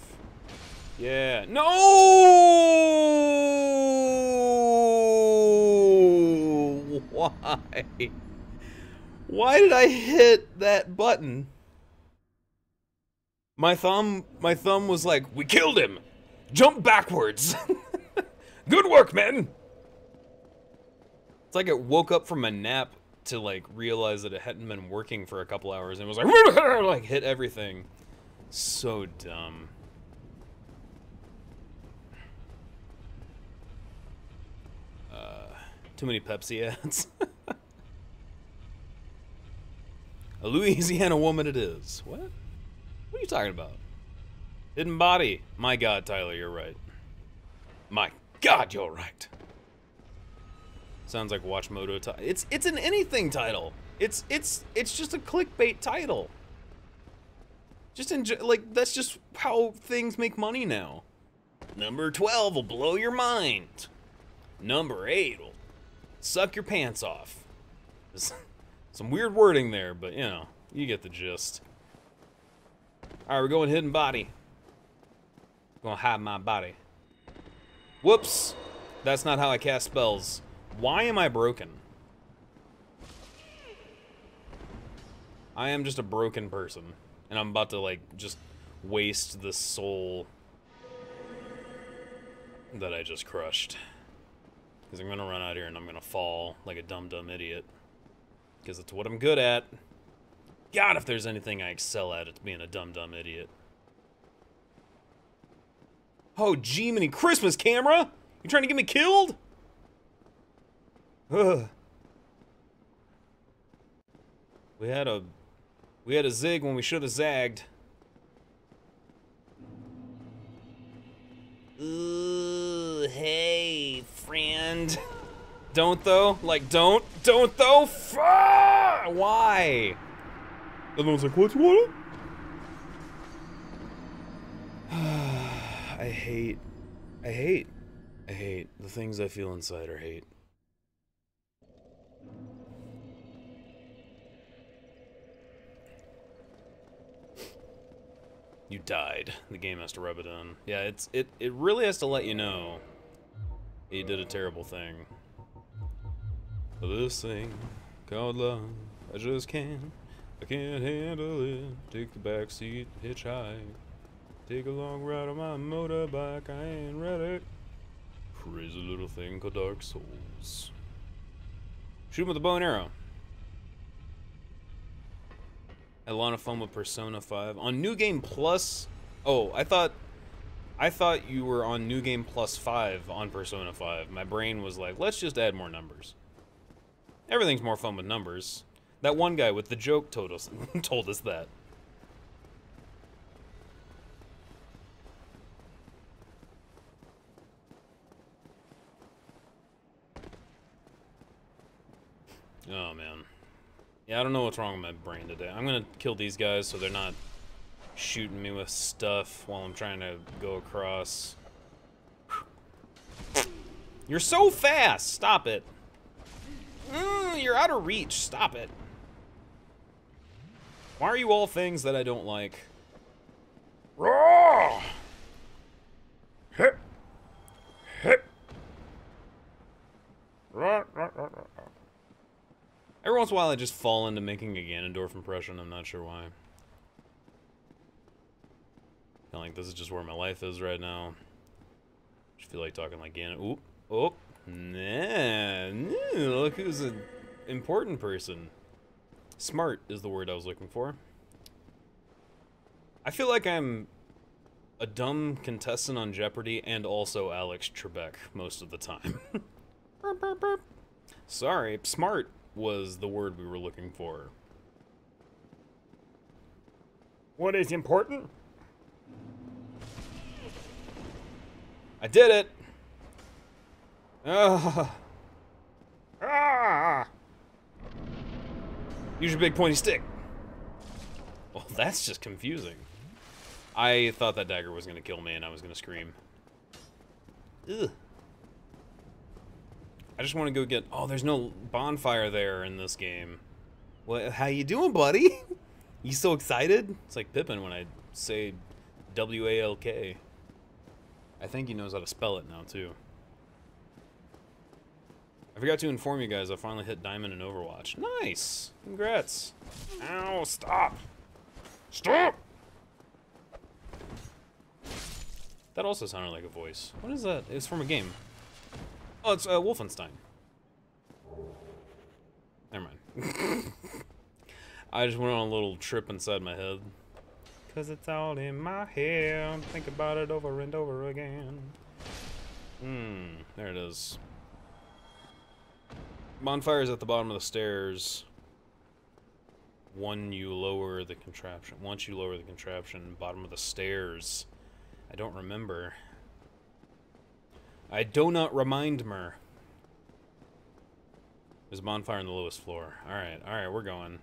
Yeah. No! Why? Why did I hit that button? My thumb, my thumb was like, we killed him! Jump backwards! Good work, men! It's like it woke up from a nap to like realize that it hadn't been working for a couple hours and was like, like hit everything. So dumb. Too many Pepsi ads. A Louisiana woman it is. What? What are you talking about? Hidden body. My God, Tyler, you're right. My God, you're right. Sounds like Watch Moto. It's it's an anything title. It's it's it's just a clickbait title. Just enjoy, like that's just how things make money now. Number twelve will blow your mind. Number eight will suck your pants off. Some weird wording there, but you know, you get the gist. Alright, we're going hidden body. Gonna hide my body. Whoops! That's not how I cast spells. Why am I broken? I am just a broken person. And I'm about to, like, just waste the soul that I just crushed. Because I'm going to run out here and I'm going to fall like a dumb, dumb idiot. Because it's what I'm good at. God, if there's anything I excel at, it's being a dumb, dumb idiot. Oh, gee, mini Christmas camera! You trying to get me killed? Ugh. We had a... We had a zig when we should have zagged. Ooh, hey, friend. Don't though, like don't, don't though, fuck! Why? The other one's like, what's what? I hate, I hate, I hate. The things I feel inside are hate. You died. The game has to rub it in. Yeah, it's it it really has to let you know you did a terrible thing. This thing called love, I just can't, I can't handle it. Take the back seat, hitchhike. Take a long ride on my motorbike, I ain't ready. Crazy little thing called Dark Souls. Shoot him with a bow and arrow. A lot of fun with Persona five on New Game Plus. Oh, I thought, I thought you were on New Game Plus five on Persona five. My brain was like, let's just add more numbers. Everything's more fun with numbers. That one guy with the joke told us told us that. Oh man. Yeah, I don't know what's wrong with my brain today. I'm gonna kill these guys so they're not shooting me with stuff while I'm trying to go across. You're so fast! Stop it! Mm, you're out of reach. Stop it. Why are you all things that I don't like? Roar! Hip! Hip! Roar, roar, roar, roar. Every once in a while I just fall into making a Ganondorf impression, I'm not sure why. I feel like this is just where my life is right now. I just feel like talking like Ganon. Oop, oh, nah, nah, look who's an important person. Smart is the word I was looking for. I feel like I'm a dumb contestant on Jeopardy and also Alex Trebek most of the time. Sorry, smart was the word we were looking for. What is important? I did it! Ugh. Ah! Use your big pointy stick. Well, that's just confusing. I thought that dagger was gonna kill me and I was gonna scream. Ugh. I just want to go get. Oh, there's no bonfire there in this game. What? How you doing, buddy? You so excited? It's like Pippin when I say W A L K. I think he knows how to spell it now, too. I forgot to inform you guys, I finally hit Diamond in Overwatch. Nice! Congrats! Ow, stop! Stop! That also sounded like a voice. What is that? It's from a game. Oh, it's uh, Wolfenstein. Never mind. I just went on a little trip inside my head. Cause it's all in my head. Think about it over and over again. Hmm, there it is. Bonfire's at the bottom of the stairs. One, you lower the contraption. Once you lower the contraption, bottom of the stairs. I don't remember. I do not remind mer. There's a bonfire on the lowest floor. Alright, alright, we're going.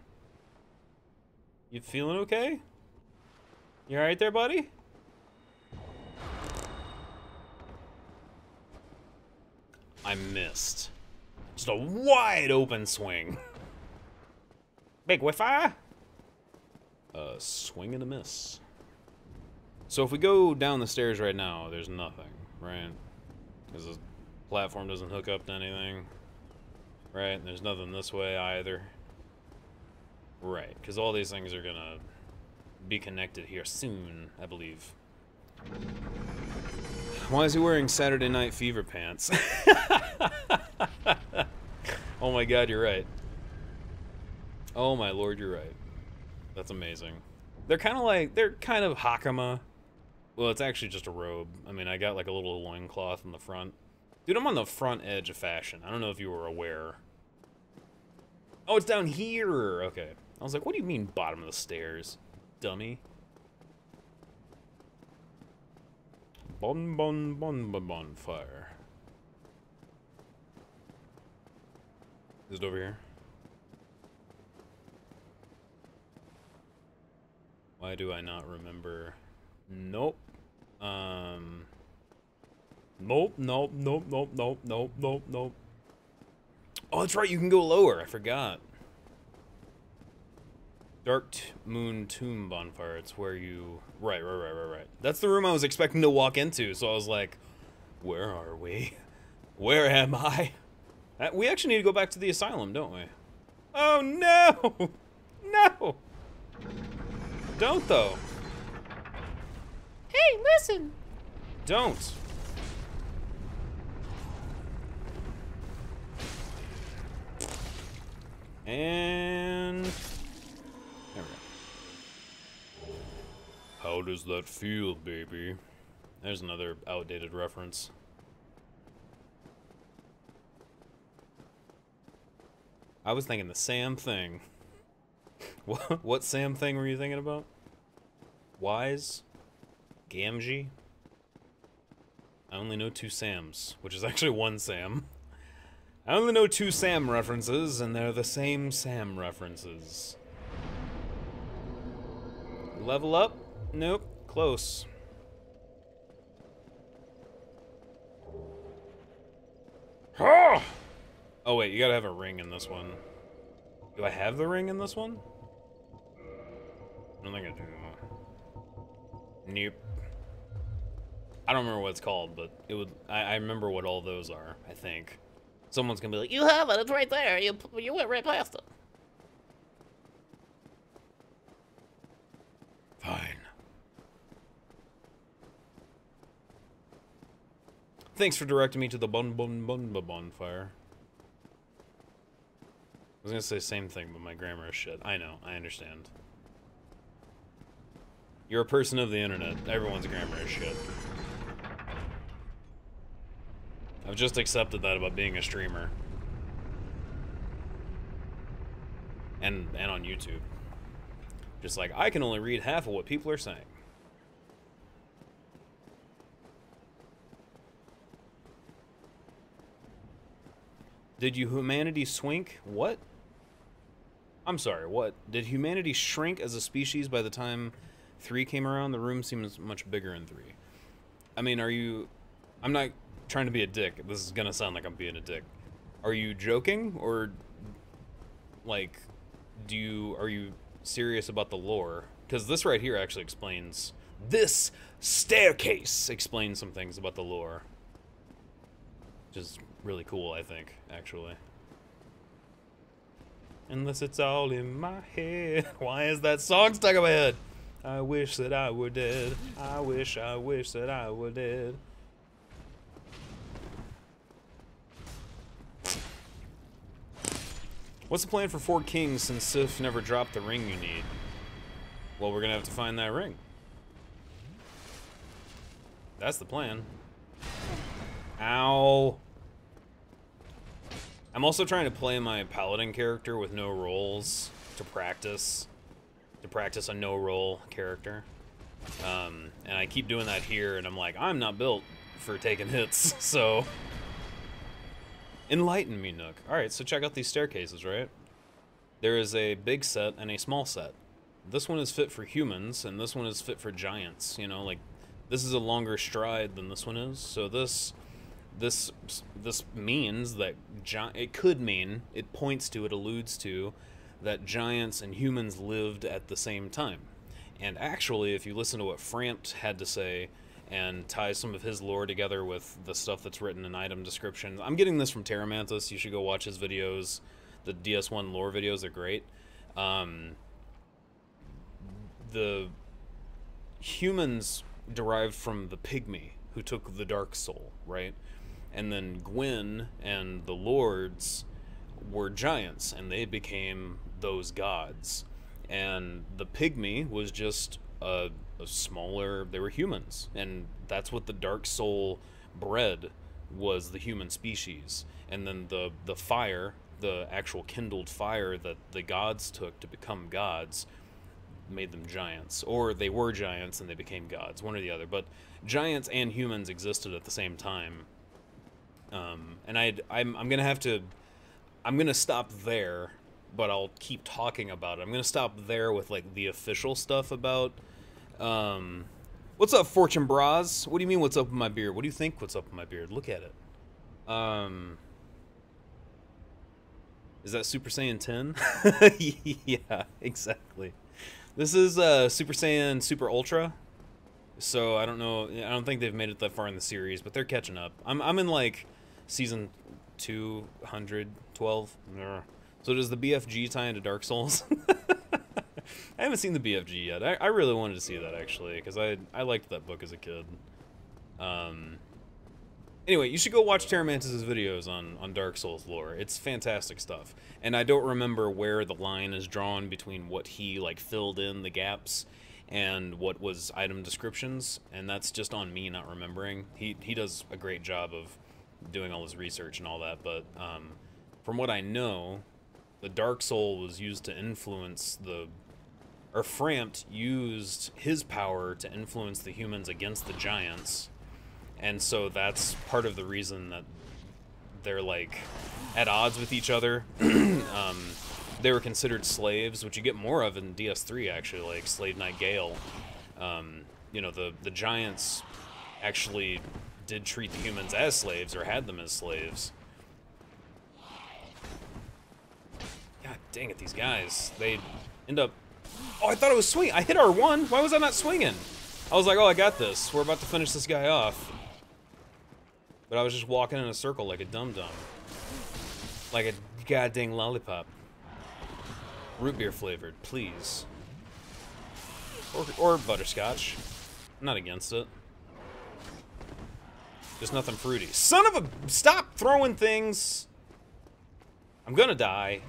You feeling okay? You alright there, buddy? I missed. Just a wide open swing. Big whiffer. Uh, swing and a miss. So if we go down the stairs right now, there's nothing, right? Because the platform doesn't hook up to anything, right? And there's nothing this way either, right? Because all these things are gonna be connected here soon, I believe. Why is he wearing Saturday Night Fever pants? Oh my god, you're right. Oh my lord, you're right. That's amazing. They're kind of like, they're kind of Hakama. Well, it's actually just a robe. I mean, I got like a little loincloth in the front. Dude, I'm on the front edge of fashion. I don't know if you were aware. Oh, it's down here. Okay. I was like, what do you mean bottom of the stairs? Dummy. Bon bon bon bon bonfire. Is it over here? Why do I not remember? Nope. Um. Nope. Nope. Nope. Nope. Nope. Nope. Nope. Nope. Oh, that's right. You can go lower. I forgot. Dark Moon Tomb Bonfire, it's where you... Right, right, right, right, right. That's the room I was expecting to walk into, so I was like, where are we? Where am I? We actually need to go back to the asylum, don't we? Oh, no! No! Don't, though. Hey, listen! Don't. And... How does that feel, baby? There's another outdated reference. I was thinking the Sam thing. What, what Sam thing were you thinking about? Wise? Gamgee? I only know two Sams, which is actually one Sam. I only know two Sam references, and they're the same Sam references. Level up? Nope. Close. Oh wait, you gotta have a ring in this one. Do I have the ring in this one? I'm not gonna do it. Nope. I don't remember what it's called, but it would. I, I remember what all those are. I think someone's gonna be like, "You have it. It's right there. You you went right past it." Fine. Thanks for directing me to the bun bun bun bun bonfire. I was gonna say same thing, but my grammar is shit. I know. I understand. You're a person of the internet. Everyone's grammar is shit. I've just accepted that about being a streamer. And and on YouTube. Just like, I can only read half of what people are saying. Did you humanity swink? What? I'm sorry, what? Did humanity shrink as a species by the time three came around? The room seems much bigger in three. I mean, are you... I'm not trying to be a dick. This is gonna sound like I'm being a dick. Are you joking? Or, like, do you... Are you... serious about the lore, because this right here actually explains, this staircase explains some things about the lore, which is really cool, I think, actually. Unless it's all in my head. Why is that song stuck in my head? I wish that I were dead. I wish, I wish that I were dead. What's the plan for Four Kings since Sif never dropped the ring you need? Well, we're gonna have to find that ring. That's the plan. Ow. I'm also trying to play my paladin character with no rolls to practice. To practice a no-roll character. Um, and I keep doing that here, and I'm like, I'm not built for taking hits, so... Enlighten me, Nook. Alright, so check out these staircases, right? There is a big set and a small set. This one is fit for humans, and this one is fit for giants, you know, like, this is a longer stride than this one is, so this, this, this means that, gi- it could mean, it points to, it alludes to, that giants and humans lived at the same time. And actually, if you listen to what Frampt had to say, and ties some of his lore together with the stuff that's written in item descriptions. I'm getting this from Terramantis. You should go watch his videos. The D S one lore videos are great. Um, the humans derived from the pygmy, who took the Dark Soul, right? And then Gwyn and the lords were giants, and they became those gods. And the pygmy was just a... smaller, they were humans, and that's what the Dark Soul bred, was the human species. And then the the fire, the actual kindled fire that the gods took to become gods, made them giants. Or they were giants and they became gods, one or the other. But giants and humans existed at the same time. Um, and I'd, I'm, I'm gonna have to, I'm gonna stop there, but I'll keep talking about it. I'm gonna stop there with like the official stuff about Um, what's up, Fortune Bras? What do you mean, what's up with my beard? What do you think what's up with my beard? Look at it. Um, is that Super Saiyan ten? Yeah, exactly. This is, uh, Super Saiyan Super Ultra. So, I don't know, I don't think they've made it that far in the series, but they're catching up. I'm, I'm in, like, season two hundred twelve. So, does the B F G tie into Dark Souls? I haven't seen the B F G yet. I, I really wanted to see that, actually, because I I liked that book as a kid. Um, anyway, you should go watch Terramantis' videos on, on Dark Souls lore. It's fantastic stuff. And I don't remember where the line is drawn between what he, like, filled in the gaps and what was item descriptions, and that's just on me not remembering. He, he does a great job of doing all his research and all that, but um, from what I know, the Dark Soul was used to influence the... Or Frampt used his power to influence the humans against the giants, and so that's part of the reason that they're like at odds with each other. um, they were considered slaves, which you get more of in D S three actually, like Slave Knight Gale. Um, you know, the the giants actually did treat the humans as slaves or had them as slaves. God dang it, these guys! They end up Oh, I thought it was swinging. I hit R one. Why was I not swinging? I was like, oh, I got this. We're about to finish this guy off. But I was just walking in a circle like a dum-dum. Like a goddamn lollipop. Root beer flavored, please. Or, or butterscotch. I'm not against it. Just nothing fruity. Son of a... Stop throwing things! I'm gonna die.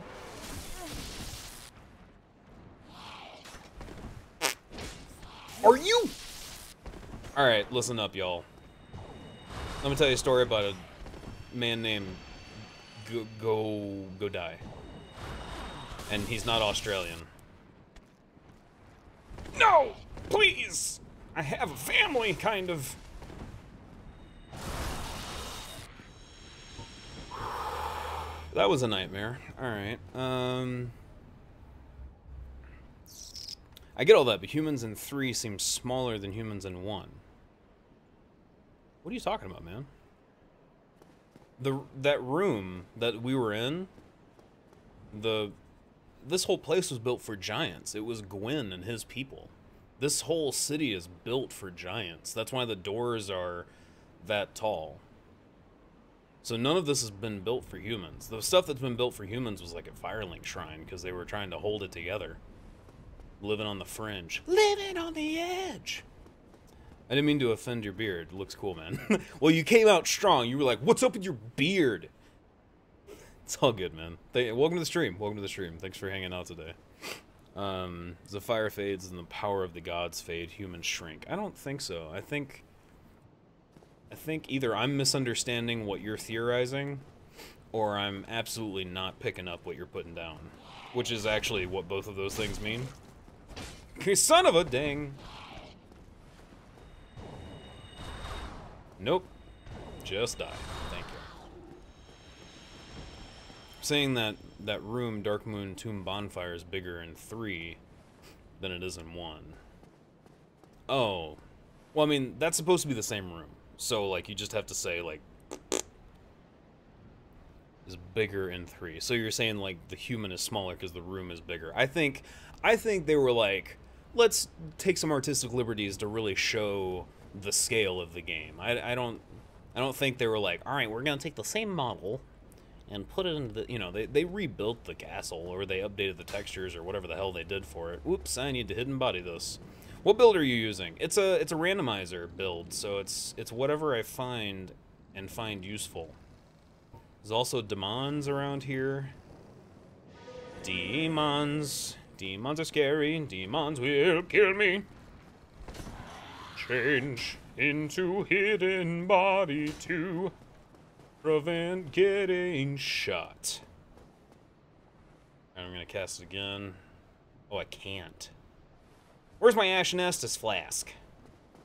Are you? Alright, listen up, y'all. Let me tell you a story about a man named Go... Go... Go Die. And he's not Australian. No! Please! I have a family, kind of. That was a nightmare. Alright. Um... I get all that, but humans in three seem smaller than humans in one. What are you talking about, man? The that room that we were in, the this whole place was built for giants. It was Gwyn and his people. This whole city is built for giants. That's why the doors are that tall. So none of this has been built for humans. The stuff that's been built for humans was like a Firelink shrine because they were trying to hold it together. Living on the fringe. Living on the edge. I didn't mean to offend your beard. It looks cool, man. Well, you came out strong. You were like, what's up with your beard? It's all good, man. Thank Welcome to the stream. Welcome to the stream. Thanks for hanging out today. Um, the fire fades and the power of the gods fade. Humans shrink. I don't think so. I think... I think either I'm misunderstanding what you're theorizing, or I'm absolutely not picking up what you're putting down. Which is actually what both of those things mean. Son of a ding. Nope. Just die. Thank you. Saying that that room, Dark Moon Tomb Bonfire, is bigger in three than it is in one. Oh. Well, I mean, that's supposed to be the same room. So, like, you just have to say, like, is bigger in three. So you're saying, like, the human is smaller because the room is bigger. I think, I think they were like, let's take some artistic liberties to really show the scale of the game. I, I don't, I don't think they were like, all right, we're gonna take the same model and put it into the, you know, they, they rebuilt the castle or they updated the textures or whatever the hell they did for it. Oops, I need to hidden body this. What build are you using? It's a, it's a randomizer build, so it's, it's whatever I find and find useful. There's also demons around here. Demons. Demons are scary. Demons will kill me. Change into hidden body to prevent getting shot. I'm gonna cast it again. Oh, I can't. Where's my Ashenastus flask?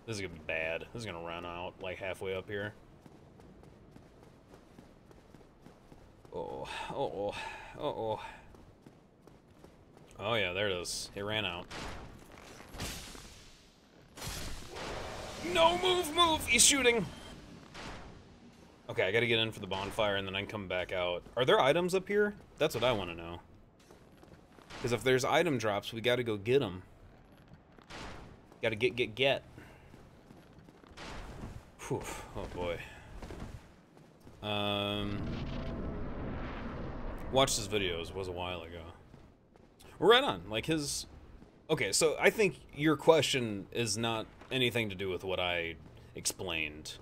This is gonna be bad. This is gonna run out like halfway up here. Oh, oh, oh, oh. Oh yeah, there it is. It ran out. No, move, move! He's shooting! Okay, I gotta get in for the bonfire and then I can come back out. Are there items up here? That's what I want to know. Because if there's item drops, we gotta go get them. Gotta get, get, get. Whew, oh boy. Um... Watched his videos, was a while ago. Right on, like his... Okay, so I think your question is not anything to do with what I explained.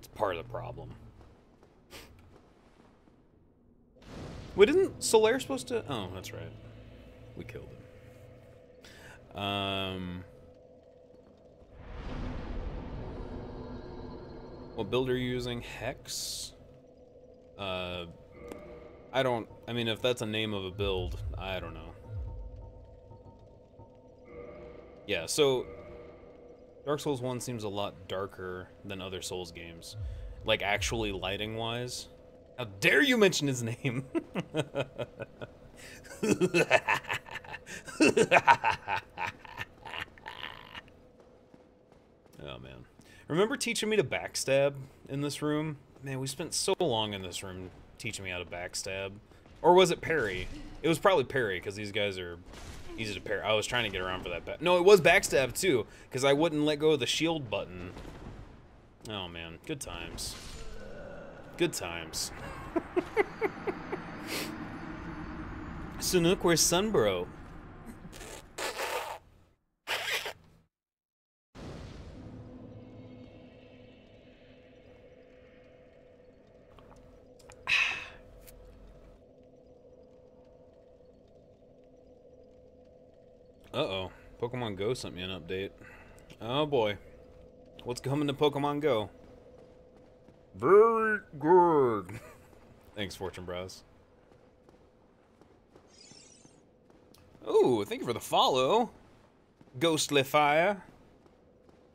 It's part of the problem. Wait, isn't Solaire supposed to... Oh, that's right. We killed him. Um... What build are you using? Hex? Uh... I don't, I mean, if that's a name of a build, I don't know. Yeah, so Dark Souls one seems a lot darker than other Souls games. Like, actually lighting-wise. How dare you mention his name! Oh, man. Remember teaching me to backstab in this room? Man, we spent so long in this room teaching me how to backstab. Or was it parry? It was probably parry, because these guys are Easy to parry. I was trying to get around for that. Back. No, it was backstab too, because I wouldn't let go of the shield button. Oh man, good times. Good times. Snook, where's Sunbro? Uh-oh, Pokemon Go sent me an update. Oh boy. What's coming to Pokemon Go? Very good. Thanks, Fortune Browse. Oh, thank you for the follow. Ghostly Fire.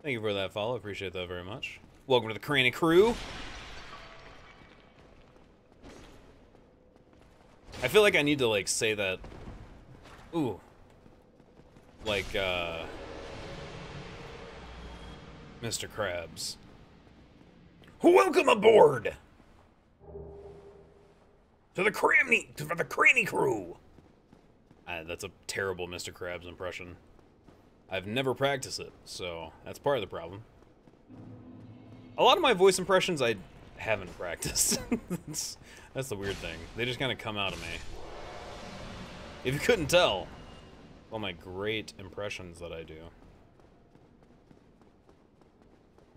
Thank you for that follow. Appreciate that very much. Welcome to the Cranny crew. I feel like I need to like say that. Ooh. Like, uh, Mister Krabs. Welcome aboard to the Cranny, to the Cranny crew. Uh, that's a terrible Mister Krabs impression. I've never practiced it, so that's part of the problem. A lot of my voice impressions I haven't practiced. that's, that's the weird thing. They just kind of come out of me. If you couldn't tell. All my great impressions that I do.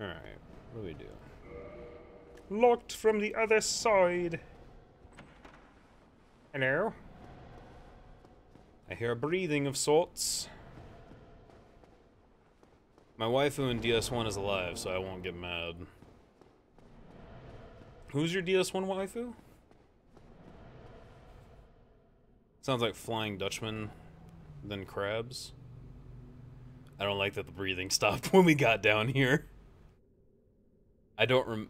Alright, what do we do? Locked from the other side. Hello? I hear a breathing of sorts. My waifu in D S one is alive, so I won't get mad. Who's your D S one waifu? Sounds like Flying Dutchman. Than crabs. I don't like that the breathing stopped when we got down here. I don't rem...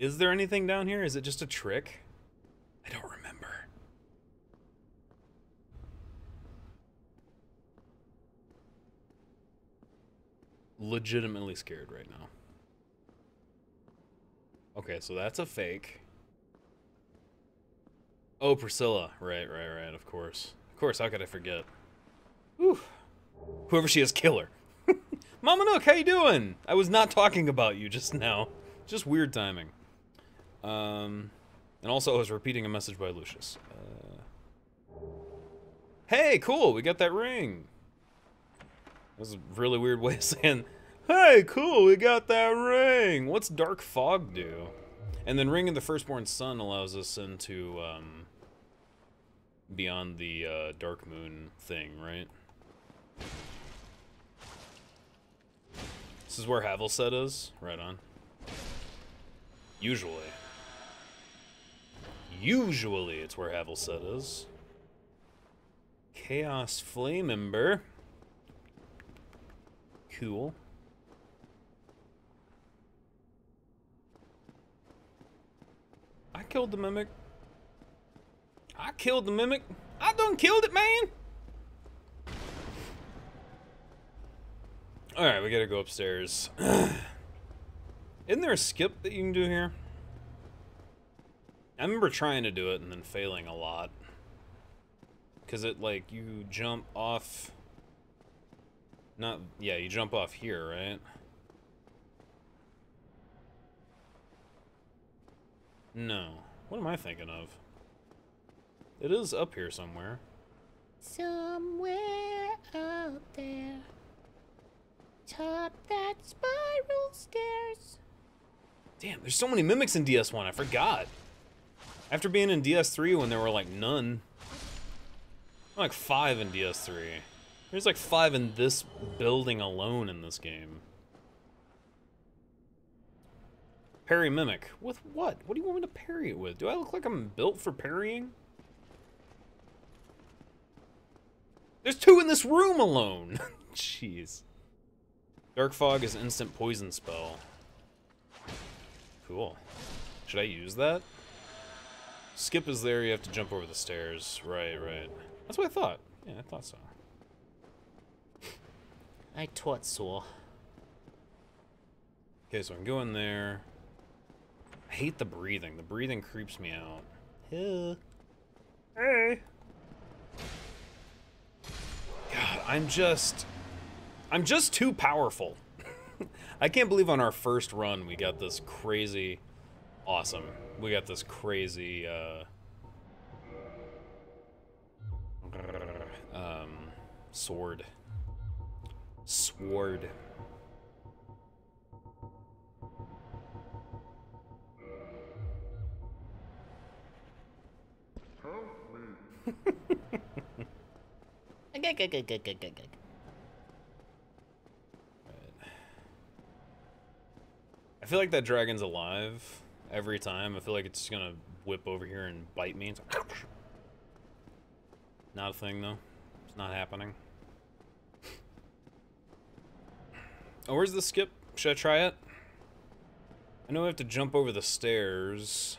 Is there anything down here? Is it just a trick? I don't remember. Legitimately scared right now. Okay, so that's a fake. Oh, Priscilla. Right, right, right, of course. Of course, how could I forget? Whew. Whoever she is, kill her. Mama Nook, how you doing? I was not talking about you just now. Just weird timing. Um, and also I was repeating a message by Lucius. Uh, hey, cool, we got that ring. That was a really weird way of saying, hey, cool, we got that ring. What's Dark Fog do? And then Ring of the Firstborn Sun allows us into, um... beyond the uh, Dark Moon thing, right? This is where Havelset is? Right on. Usually. Usually it's where Havelset is. Chaos Flame Ember. Cool. I killed the Mimic. I killed the Mimic. I done killed it, man. All right, we gotta go upstairs. Isn't there a skip that you can do here? I remember trying to do it and then failing a lot. Cause it like, you jump off, not, yeah, you jump off here, right? No, what am I thinking of? It is up here somewhere. Somewhere up there. Top that spiral stairs. Damn, there's so many mimics in D S one, I forgot. After being in D S three when there were like none. Like five in D S three. There's like five in this building alone in this game. Parry mimic. With what? What do you want me to parry it with? Do I look like I'm built for parrying? There's two in this room alone. Jeez. Dark Fog is an instant poison spell. Cool. Should I use that? Skip is there, you have to jump over the stairs. Right, right. That's what I thought. Yeah, I thought so. I thought so. Okay, so I can go in there. I hate the breathing. The breathing creeps me out. Hey. Hey. I'm just... I'm just too powerful. I can't believe on our first run we got this crazy... Awesome. We got this crazy, uh... Um... Sword. Sword. Good, good, good, good, good, good, good. I feel like that dragon's alive every time. I feel like it's just gonna whip over here and bite me. It's like, not a thing though. It's not happening. Oh, where's the skip? Should I try it? I know I have to jump over the stairs.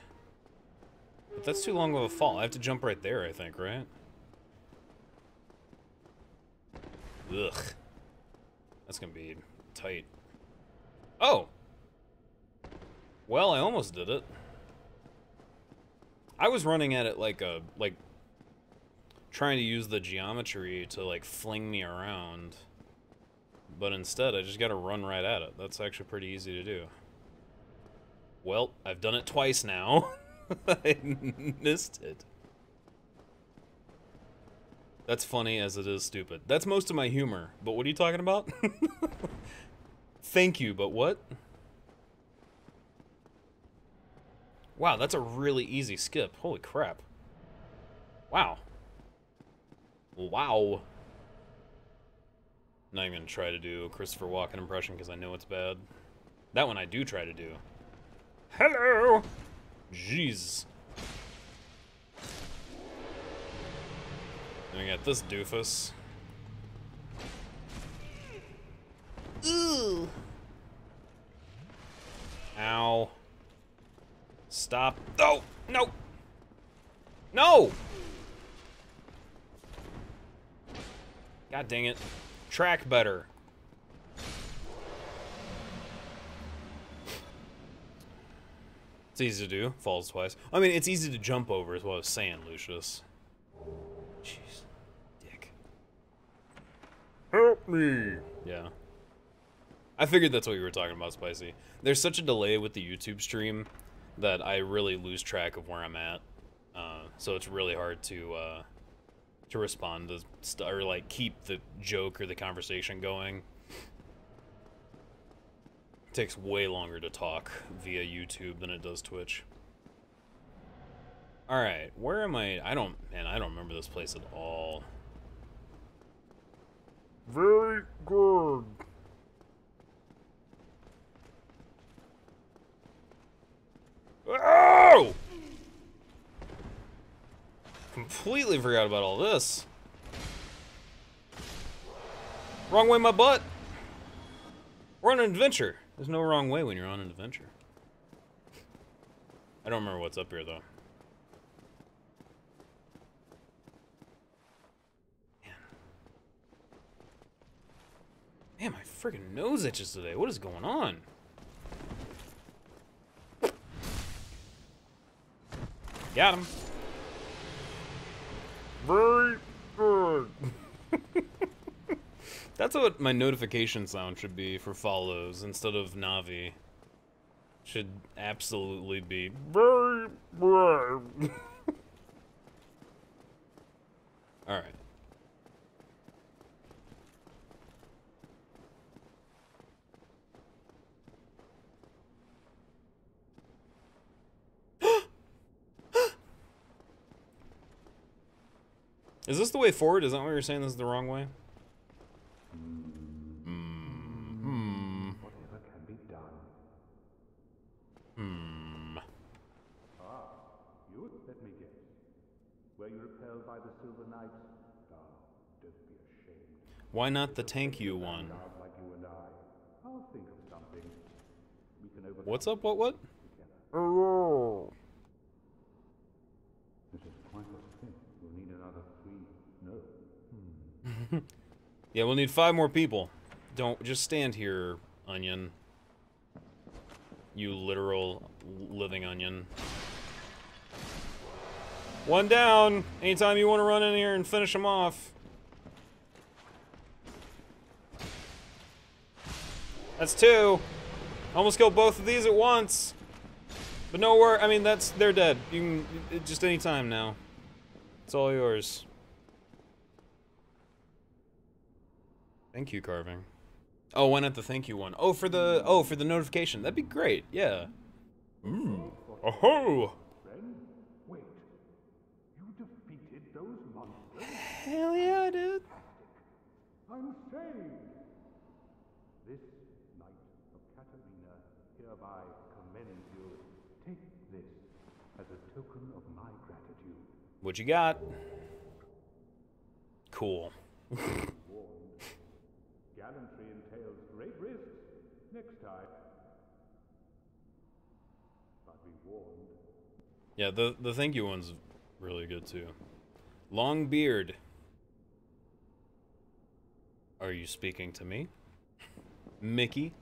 But that's too long of a fall. I have to jump right there, I think, right? Ugh. That's gonna be tight. Oh! Well, I almost did it. I was running at it like a, like, trying to use the geometry to, like, fling me around. But instead, I just gotta run right at it. That's actually pretty easy to do. Well, I've done it twice now. I missed it. That's funny as it is stupid. That's most of my humor, but what are you talking about? Thank you, but what? Wow, that's a really easy skip. Holy crap. Wow. Wow. I'm not even gonna try to do a Christopher Walken impression because I know it's bad. That one I do try to do. Hello! Jeez. Then we got this doofus. Ooh. Ow. Stop. Oh, no. No! God dang it. Track better. It's easy to do. Falls twice. I mean, it's easy to jump over is what I was saying, Lucius. Jeez. Dick. Help me! Yeah. I figured that's what you were talking about, Spicy. There's such a delay with the YouTube stream that I really lose track of where I'm at. Uh, so it's really hard to, uh, to respond to, st or like, keep the joke or the conversation going. It takes way longer to talk via YouTube than it does Twitch. All right, where am I? I don't, man, I don't remember this place at all. Very good. Oh! Completely forgot about all this. Wrong way, my butt. We're on an adventure. There's no wrong way when you're on an adventure. I don't remember what's up here, though. Man. Man, my freaking nose itches today. What is going on? Got him. Very good. That's what my notification sound should be for follows instead of Navi. Should absolutely be very brave. Alright. Is this the way forward? Is that what you're saying? This is the wrong way? Why not the tank you won? What's up, what, what? Hello. Yeah, we'll need five more people. Don't, just stand here, onion. You literal living onion. One down. Anytime you want to run in here and finish them off. That's two. Almost killed both of these at once. But no worry, I mean, that's, they're dead. You can, just any time now. It's all yours. Thank you, Carving. Oh, why not the thank you one? Oh, for the, oh, for the notification. That'd be great, yeah. Mmm. Oh-ho! Wait. You defeated those monsters? Hell yeah, dude. I'm saved. This Knight of Katarina hereby commends you. Take this as a token of my gratitude. What you got? Cool. Gallantry entails great risks. Next time. But be warned. Yeah, the the thank you one's really good too. Long beard. Are you speaking to me? Mickey.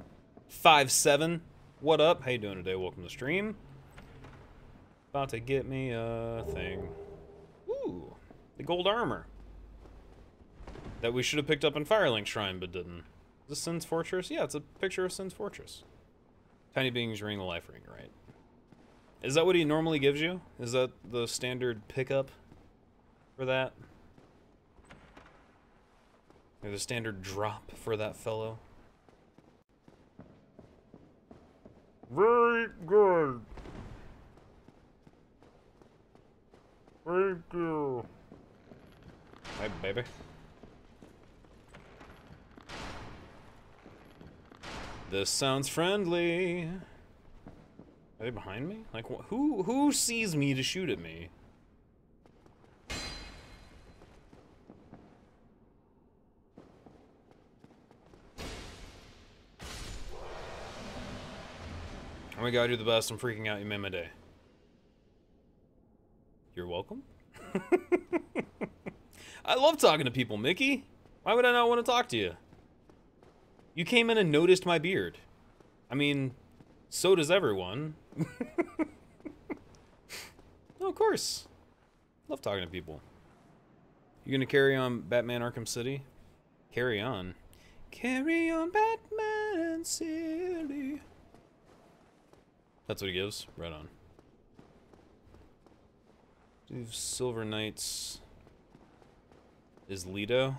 five seven. What up? How you doing today? Welcome to stream. About to get me a thing. Ooh. The gold armor. That we should have picked up in Firelink Shrine, but didn't. Is this Sin's Fortress? Yeah, it's a picture of Sin's Fortress. Tiny Beings Ring, the Life Ring, right? Is that what he normally gives you? Is that the standard pickup for that? Or the standard drop for that fellow? Very good. Thank you. Hey, baby. This sounds friendly. Are they behind me? Like, wh who who sees me to shoot at me? Oh my god, you're the best. I'm freaking out. You made my day. You're welcome. I love talking to people, Mickey. Why would I not want to talk to you? You came in and noticed my beard. I mean, so does everyone. No, of course. Love talking to people. You gonna carry on Batman Arkham City? Carry on. Carry on Batman City. That's what he gives. Right on. Silver Knights is Lido.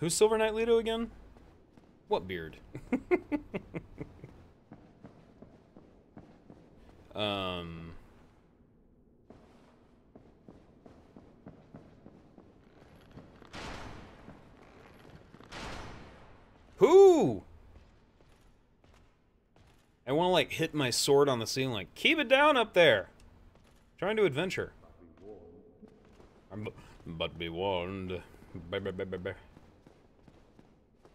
Who's Silver Knight Lido again? What beard? um. Who? I want to like hit my sword on the ceiling. Like, keep it down up there. I'm trying to adventure. I'm b but be warned. Be be be be be.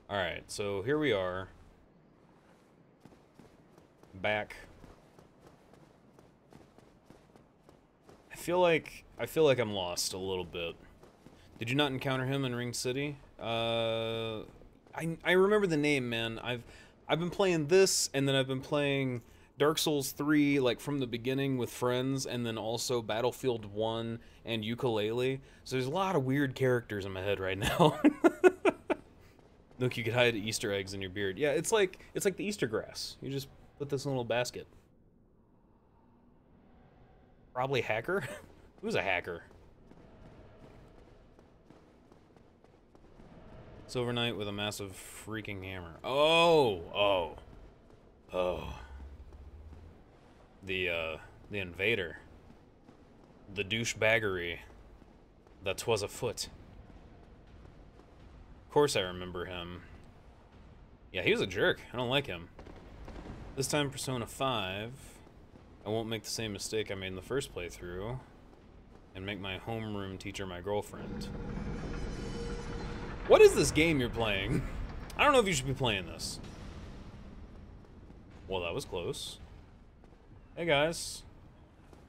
All right, so here we are. Back. I feel like I feel like I'm lost a little bit. Did you not encounter him in Ring City? Uh. I, I remember the name, man. I've I've been playing this, and then I've been playing Dark Souls three, like, from the beginning with friends, and then also Battlefield one and Yooka-Laylee. So there's a lot of weird characters in my head right now. Look, you could hide Easter eggs in your beard. Yeah, it's like, it's like the Easter grass. You just put this in a little basket. Probably hacker? Who's a hacker? Silver Knight with a massive freaking hammer. Oh, oh, oh. The, uh, the invader. The douchebaggery. That was afoot. Of course I remember him. Yeah, he was a jerk. I don't like him. This time, Persona five. I won't make the same mistake I made in the first playthrough. And make my homeroom teacher my girlfriend. What is this game you're playing? I don't know if you should be playing this. Well, that was close. Hey, guys.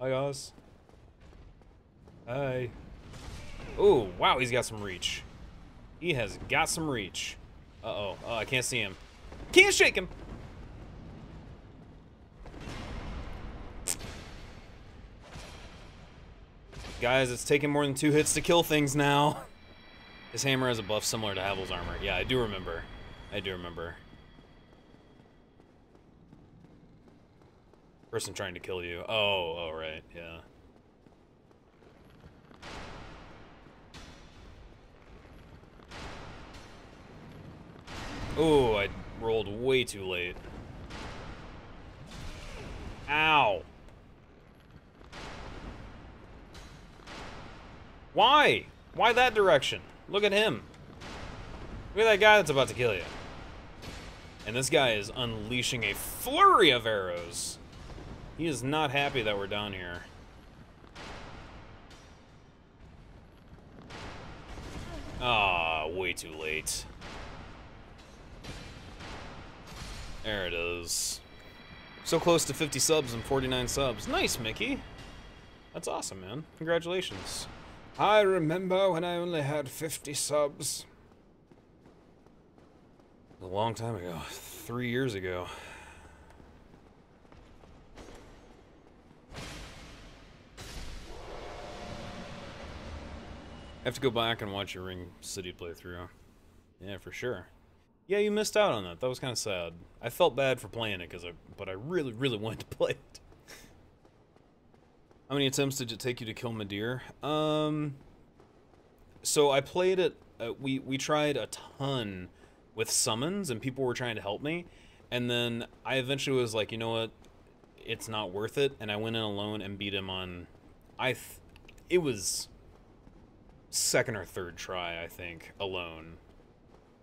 Hi, guys. Hi. Ooh, wow, he's got some reach. He has got some reach. Uh-oh. Oh, I can't see him. Can't shake him! Guys, it's taking more than two hits to kill things now. His hammer has a buff similar to Havel's armor. Yeah, I do remember. I do remember. Person trying to kill you. Oh, oh, right, yeah. Oh, I rolled way too late. Ow. Why? Why that direction? Look at him. Look at that guy that's about to kill you. And this guy is unleashing a flurry of arrows. He is not happy that we're down here. Ah, way too late. There it is. So close to fifty subs and forty-nine subs. Nice, Mickey. That's awesome, man. Congratulations. I remember when I only had fifty subs. A long time ago. Three years ago. I have to go back and watch your Ring City playthrough. Yeah, for sure. Yeah, you missed out on that. That was kind of sad. I felt bad for playing it, cause I, but I really, really wanted to play it. How many attempts did it take you to kill Madeir? Um, so I played it, uh, we, we tried a ton with summons, and people were trying to help me, and then I eventually was like, you know what, it's not worth it, and I went in alone and beat him on, I th it was second or third try, I think, alone,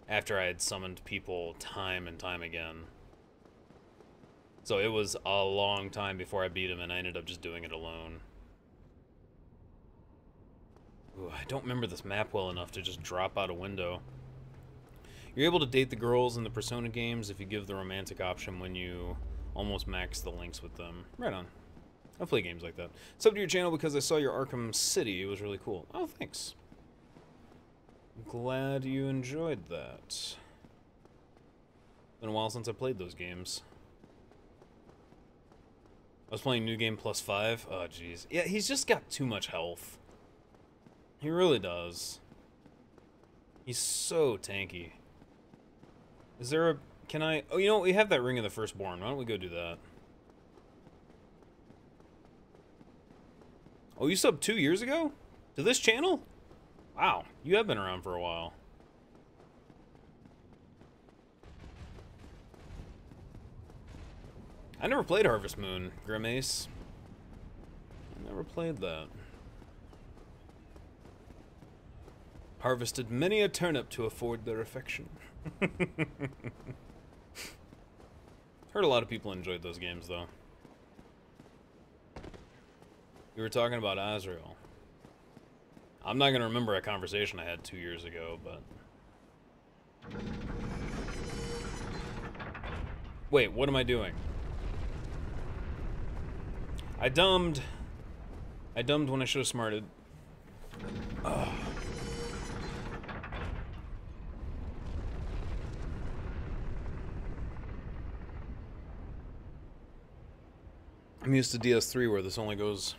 after I had summoned people time and time again. So it was a long time before I beat him, and I ended up just doing it alone. Ooh, I don't remember this map well enough to just drop out a window. You're able to date the girls in the Persona games if you give the romantic option when you almost max the links with them. Right on. I play games like that. Sub to your channel because I saw your Arkham City. It was really cool. Oh, thanks. Glad you enjoyed that. It's been a while since I played those games. I was playing New Game Plus five. Oh, jeez. Yeah, he's just got too much health. He really does. He's so tanky. Is there a... Can I... Oh, you know what? We have that Ring of the Firstborn. Why don't we go do that? Oh, you subbed two years ago? To this channel? Wow. You have been around for a while. I never played Harvest Moon, Grimace. I never played that. Harvested many a turnip to afford their affection. Heard a lot of people enjoyed those games, though. We were talking about Azrael. I'm not going to remember a conversation I had two years ago, but... Wait, what am I doing? I dumbed. I dumbed when I should have smarted. Ugh. I'm used to D S three where this only goes.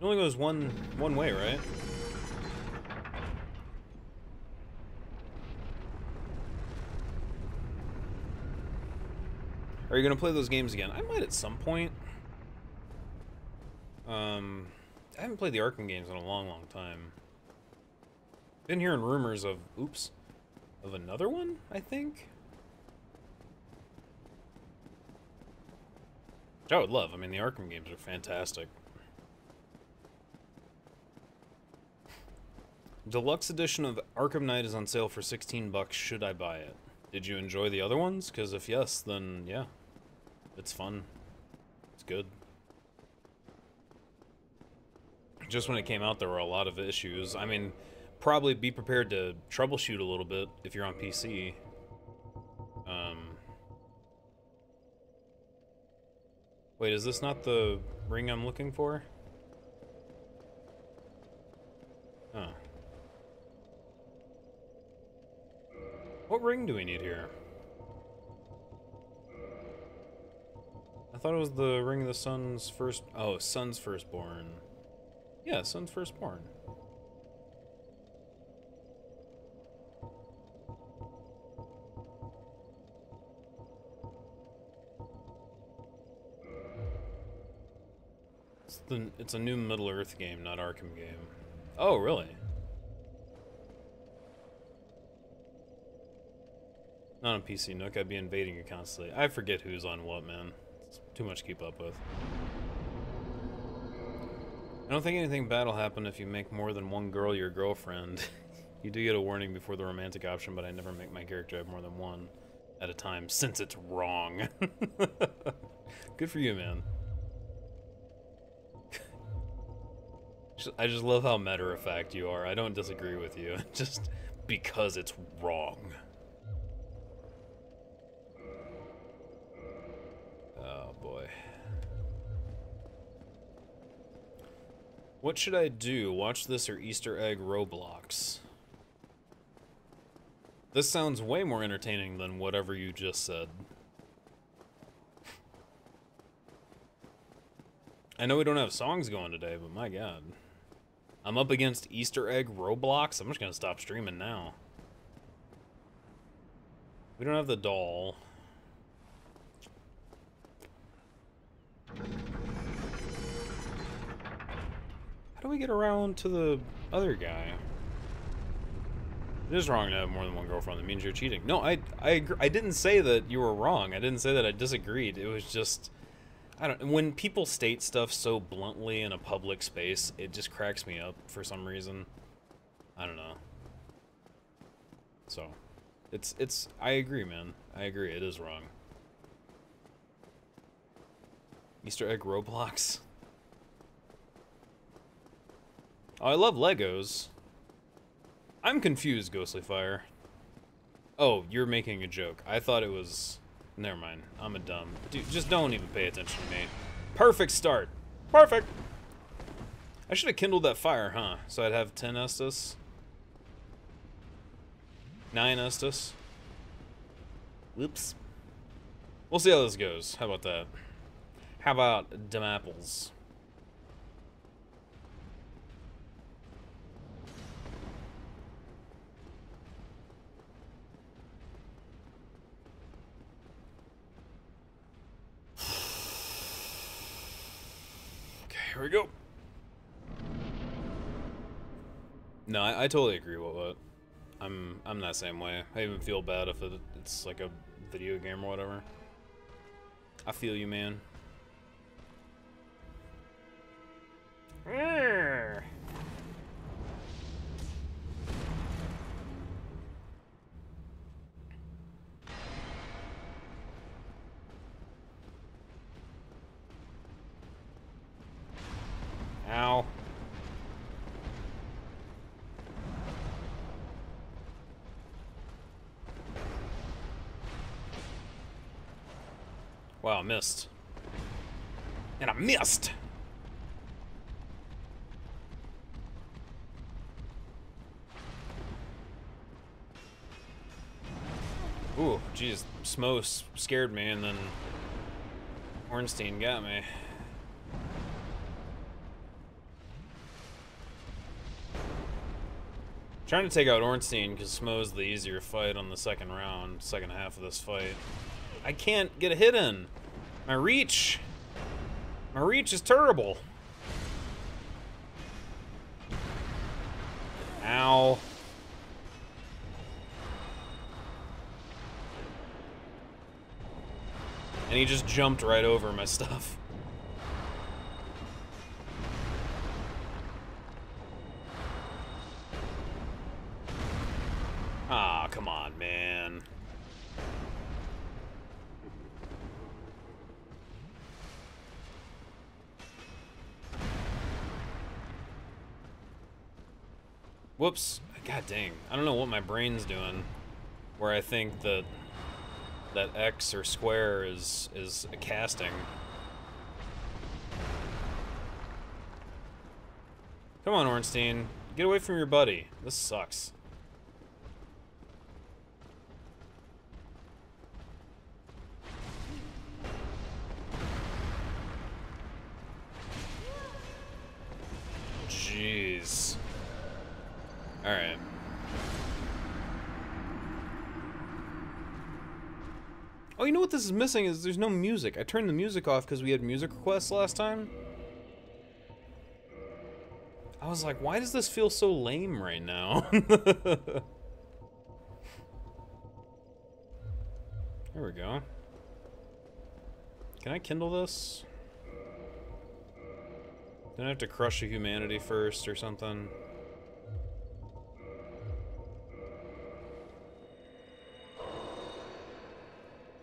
It only goes one one way, right? Are you gonna play those games again? I might at some point. Um, I haven't played the Arkham games in a long, long time. Been hearing rumors of, oops, of another one, I think? Which I would love. I mean, the Arkham games are fantastic. Deluxe edition of Arkham Knight is on sale for sixteen bucks. Should I buy it? Did you enjoy the other ones? Because if yes, then yeah. It's fun. It's good. Just when it came out, there were a lot of issues. I mean, probably be prepared to troubleshoot a little bit if you're on P C. Um, wait, is this not the ring I'm looking for? Huh. What ring do we need here? I thought it was the ring of the sun's first... Oh, sun's firstborn. Yeah, Sun's Firstborn. It's the it's a new Middle Earth game, not Arkham game. Oh, really? Not on P C, Nook. I'd be invading you constantly. I forget who's on what, man. It's too much to keep up with. I don't think anything bad will happen if you make more than one girl your girlfriend. You do get a warning before the romantic option, but I never make my character have more than one at a time, since it's wrong. Good for you, man. I just love how matter-of-fact you are. I don't disagree with you, just because it's wrong. Oh, boy. What should I do? Watch this or Easter egg Roblox? This sounds way more entertaining than whatever you just said. I know we don't have songs going today, but my god. I'm up against Easter egg Roblox. I'm just gonna stop streaming now. We don't have the doll. How do we get around to the other guy? It is wrong to have more than one girlfriend. That means you're cheating. No, I, I, agree. I didn't say that you were wrong. I didn't say that I disagreed. It was just... I don't, when people state stuff so bluntly in a public space, it just cracks me up for some reason. I don't know. So, it's, it's, I agree, man. I agree, it is wrong. Easter egg Roblox. Oh, I love Legos. I'm confused, Ghostly Fire. Oh, you're making a joke. I thought it was... Never mind. I'm a dumb. Dude, just don't even pay attention to me. Perfect start. Perfect. I should have kindled that fire, huh? So I'd have ten Estus. nine Estus. Whoops. We'll see how this goes. How about that? How about them apples? Here we go. No, I, I totally agree with what I'm I'm that same way. I even feel bad if it, it's like a video game or whatever. I feel you, man. Mm. Ow. Wow, I missed. And I missed! Ooh, geez, Smo scared me and then Hornstein got me. Trying to take out Ornstein because Smo's the easier fight on the second round, second half of this fight. I can't get a hit in. My reach, my reach is terrible. Ow. And he just jumped right over my stuff. Ah, oh, come on, man. Whoops. God dang. I don't know what my brain's doing where I think that that X or square is is a casting. Come on, Ornstein. Get away from your buddy. This sucks. Jeez. All right. Oh, you know what this is missing is there's no music. I turned the music off because we had music requests last time. I was like, why does this feel so lame right now? There we go. Can I kindle this? Don't I have to crush a humanity first or something?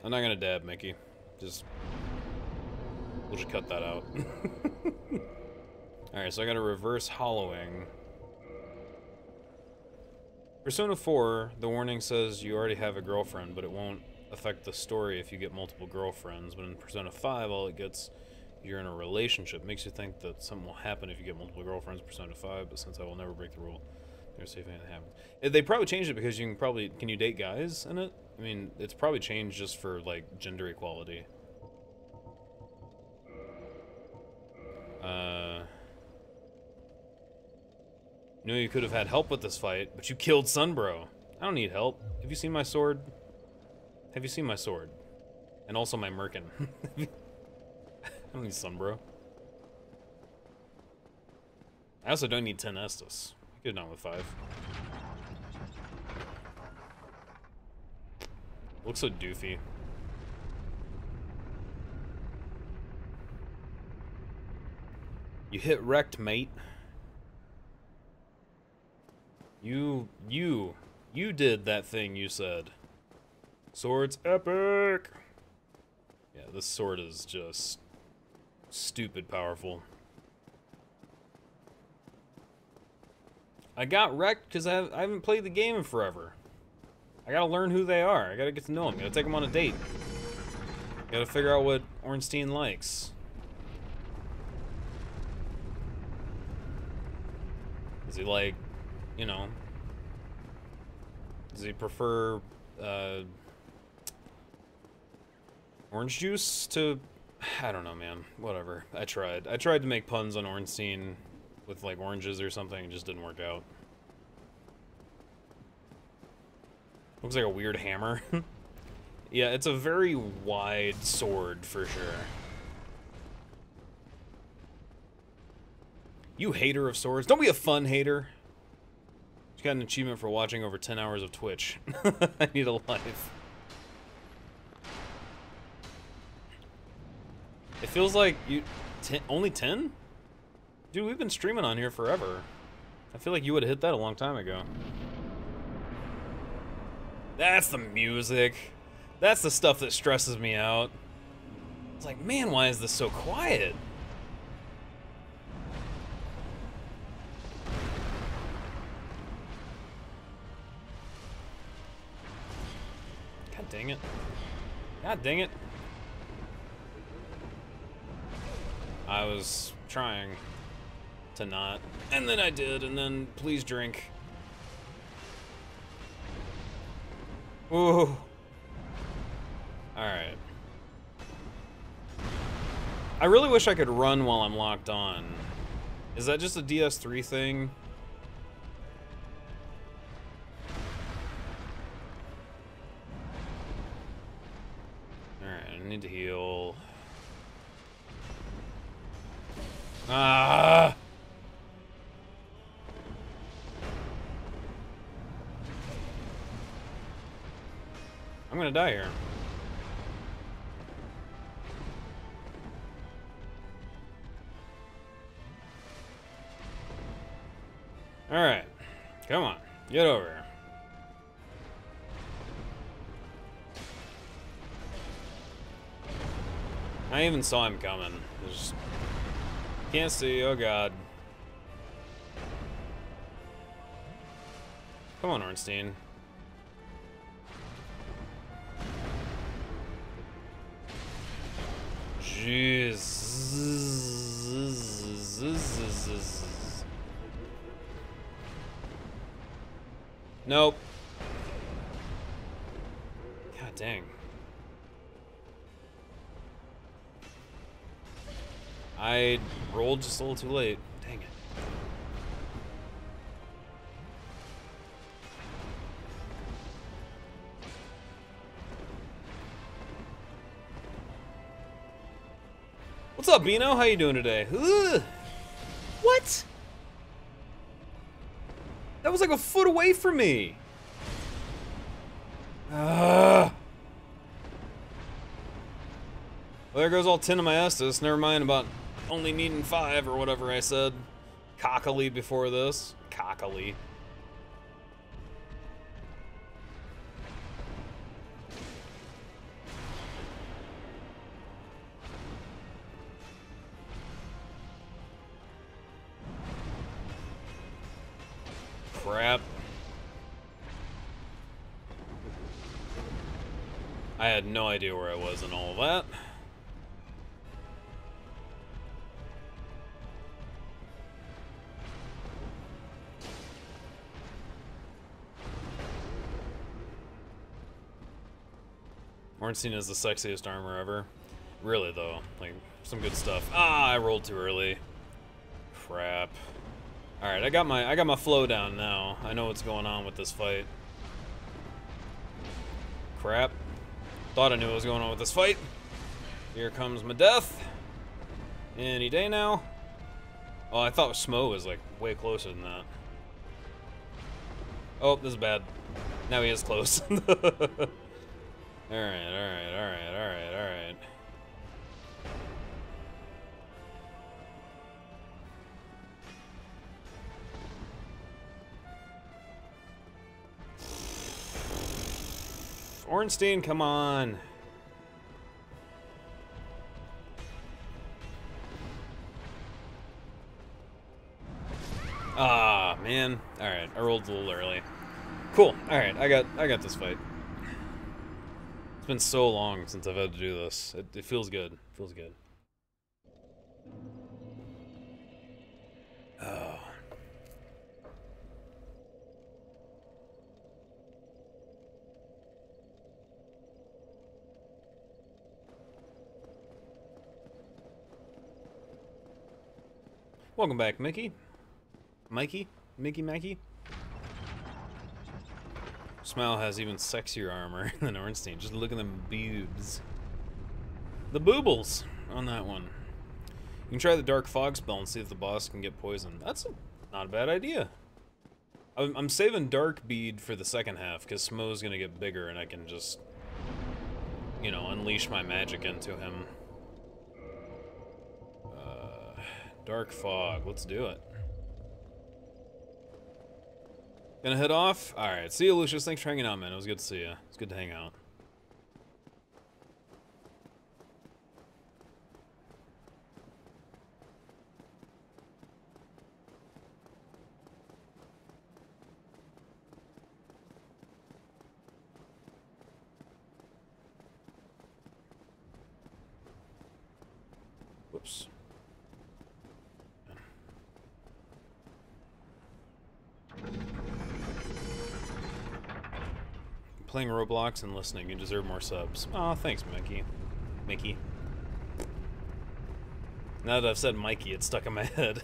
I'm not gonna dab, Mickey. Just, we'll just cut that out. Alright, so I gotta reverse hollowing. Persona four, the warning says you already have a girlfriend, but it won't affect the story if you get multiple girlfriends. But in Persona five, all it gets, you're in a relationship. Makes you think that something will happen if you get multiple girlfriends in Persona five, but since I will never break the rule, never see if anything happens. They probably changed it because you can probably, can you date guys in it? I mean, it's probably changed just for, like, gender equality. Uh... You know, you could have had help with this fight, but you killed Sunbro. I don't need help. Have you seen my sword? Have you seen my sword? And also my Merkin. I don't need Sunbro. I also don't need ten Estus. I could have done with five. Looks so doofy. You hit wrecked, mate. You, you, you did that thing you said. Sword's epic! Yeah, this sword is just stupid powerful. I got wrecked because I, I haven't played the game in forever. I gotta learn who they are. I gotta get to know them. Gotta take them on a date. Gotta figure out what Ornstein likes. Is he like, you know, does he prefer uh, orange juice to, I don't know, man, whatever. I tried. I tried to make puns on Ornstein with like oranges or something. It just didn't work out. Looks like a weird hammer. Yeah, it's a very wide sword for sure. You hater of swords. Don't be a fun hater. You got an achievement for watching over ten hours of Twitch. I need a life. It feels like you... Ten, only ten? Dude, we've been streaming on here forever. I feel like you would have hit that a long time ago. That's the music. That's the stuff that stresses me out. It's like, man, why is this so quiet? God dang it. God dang it. I was trying to not, and then I did, and then please drink. Ooh. Alright. I really wish I could run while I'm locked on. Is that just a D S three thing? Alright, I need to heal. Ah! I'm gonna die here. Alright. Come on. Get over here. I even saw him coming. Just can't see. Oh god. Come on, Ornstein. Jesus. Nope. God dang. I rolled just a little too late. Dang it. What's up, Bino? How you doing today? Ugh. What? That was like a foot away from me! Ugh. Well, there goes all ten of my Estus. Never mind about only needing five or whatever I said cockily before this. Cockily. Crap. I had no idea where I was in all that. Weren't seen as the sexiest armor ever. Really though, like some good stuff. Ah, I rolled too early. Crap. All right, I got my I got my flow down now. I know what's going on with this fight. Crap. Thought I knew what was going on with this fight. Here comes my death. Any day now. Oh, I thought Smo was like way closer than that. Oh, this is bad. Now he is close. All right, all right, all right, all right, all right. Ornstein, come on. Ah, man. All right, I rolled a little early. Cool. All right, I got I got this fight. It's been so long since I've had to do this. It, it feels good. It feels good. Oh. Welcome back, Mickey. Mikey? Mickey Mackey? Smile has even sexier armor than Ornstein. Just look at them boobs. The boobles on that one. You can try the Dark Fog spell and see if the boss can get poisoned. That's a, not a bad idea. I'm, I'm saving Dark Bead for the second half because Smo's gonna get bigger and I can just, you know, unleash my magic into him. Dark Fog, let's do it. Gonna head off? Alright, see you, Lucius. Thanks for hanging out, man. It was good to see you. It's good to hang out. Whoops. Playing Roblox and listening, you deserve more subs. Aw, oh, thanks, Mickey. Mickey. Now that I've said Mikey, it's stuck in my head.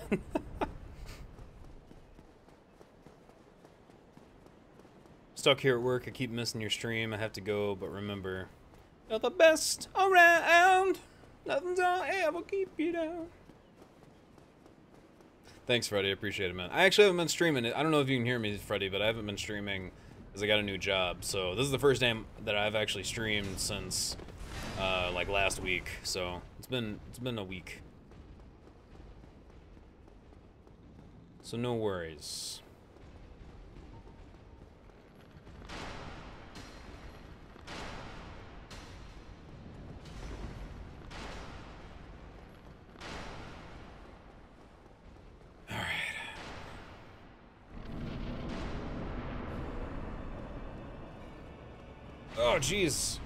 Stuck here at work, I keep missing your stream, I have to go, but remember, you're the best around, nothing's gonna ever keep you down. Thanks, Freddy, I appreciate it, man. I actually haven't been streaming it. I don't know if you can hear me, Freddy, but I haven't been streaming because I got a new job. So this is the first time that I've actually streamed since uh, like last week. So it's been it's been a week. So no worries. Oh, jeez.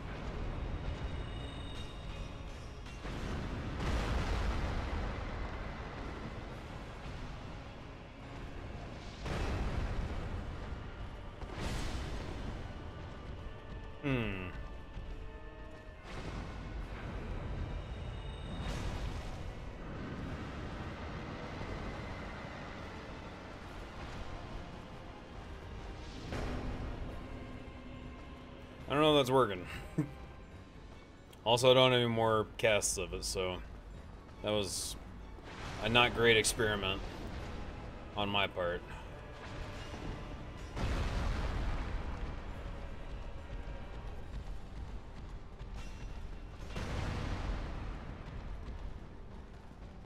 Hmm. I don't know if that's working. Also, I don't have any more casts of it, so that was a not great experiment on my part.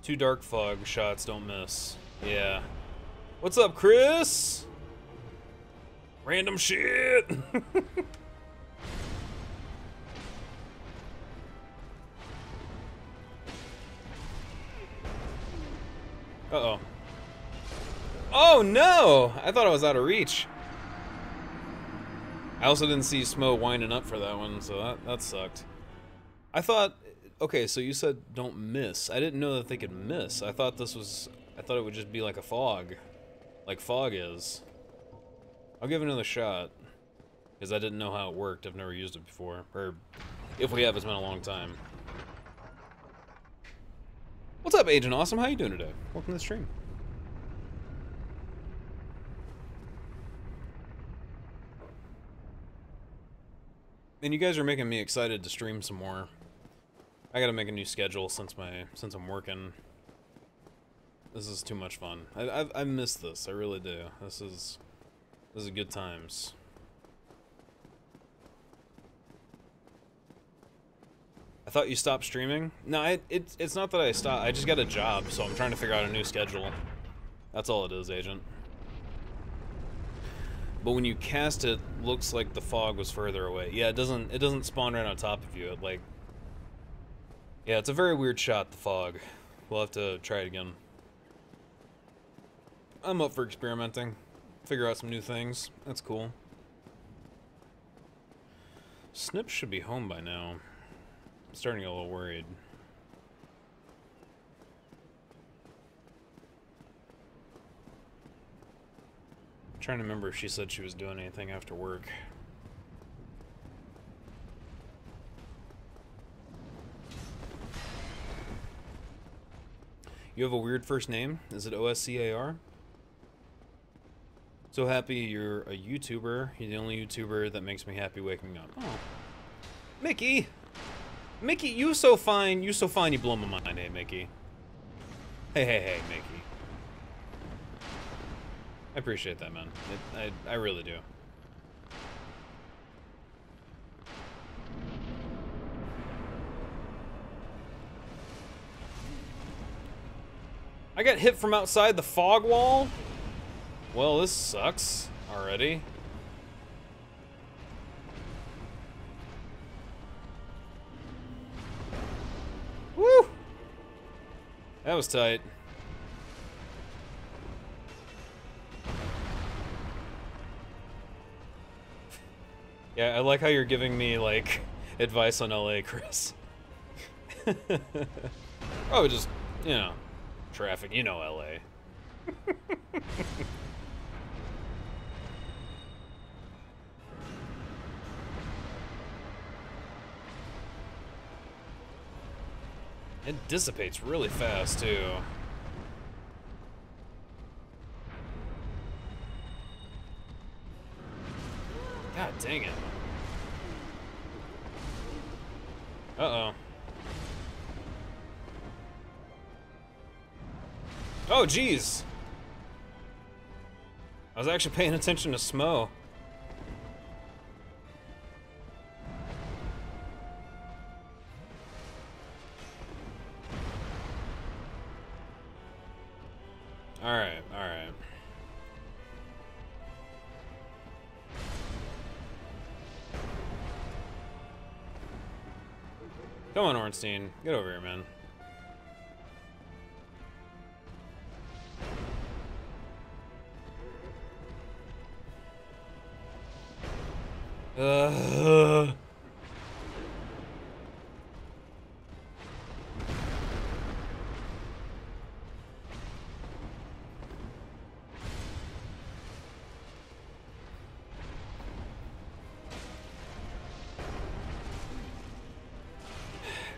Two dark fog shots don't miss. Yeah. What's up, Chris? Random shit. Uh-oh. Oh no! I thought I was out of reach. I also didn't see Smo winding up for that one, so that, that sucked. I thought, okay, so you said don't miss. I didn't know that they could miss. I thought this was, I thought it would just be like a fog. Like fog is. I'll give it another shot. Because I didn't know how it worked. I've never used it before. Or, if we have, it's been a long time. What's up, Agent Awesome? How you doing today? Welcome to the stream. And you guys are making me excited to stream some more. I gotta make a new schedule since my since I'm working. This is too much fun. I I, I miss this. I really do. This is this is good times. I thought you stopped streaming. No, I, it it's not that I stopped. I just got a job, so I'm trying to figure out a new schedule. That's all it is, Agent. But when you cast it, looks like the fog was further away. Yeah, it doesn't it doesn't spawn right on top of you. It like yeah, it's a very weird shot, the fog. We'll have to try it again. I'm up for experimenting. Figure out some new things. That's cool. Snips should be home by now. I'm starting to get a little worried. Trying to remember if she said she was doing anything after work. You have a weird first name. Is it O S C A R? So happy you're a YouTuber. You're the only YouTuber that makes me happy waking up. Oh. Mickey! Mickey, you so fine. You so fine, you blow my mind. Hey, Mickey. Hey, hey, hey, Mickey. I appreciate that, man. It, I, I really do. I got hit from outside the fog wall? Well, this sucks already. Woo! That was tight. Yeah, I like how you're giving me, like, advice on L A, Chris. Probably just, you know, traffic. You know L A. It dissipates really fast, too. God dang it. Uh-oh. Oh, jeez. I was actually paying attention to Smo. Alright, alright. Come on, Ornstein. Get over here, man. Uh,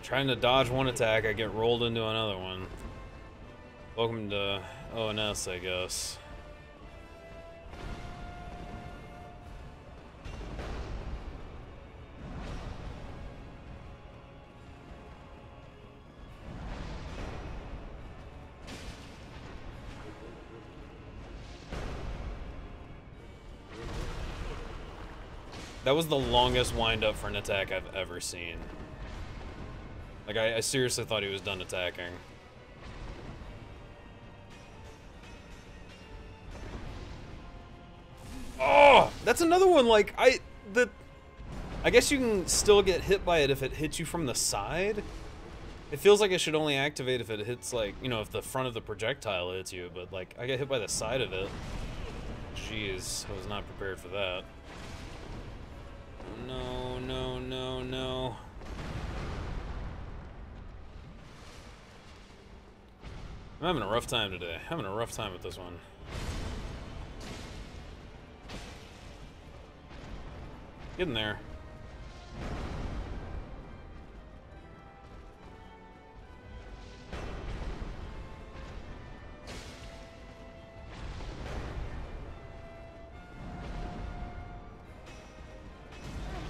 Trying to dodge one attack, I get rolled into another one. Welcome to O N S, I guess. That was the longest wind up for an attack I've ever seen. Like, I, I seriously thought he was done attacking. Oh, that's another one. Like I, the, I guess you can still get hit by it if it hits you from the side. It feels like it should only activate if it hits, like, you know, if the front of the projectile hits you. But like, I get hit by the side of it. Jeez, I was not prepared for that. No, no, no, no. I'm having a rough time today. I'm having a rough time with this one. Get in there.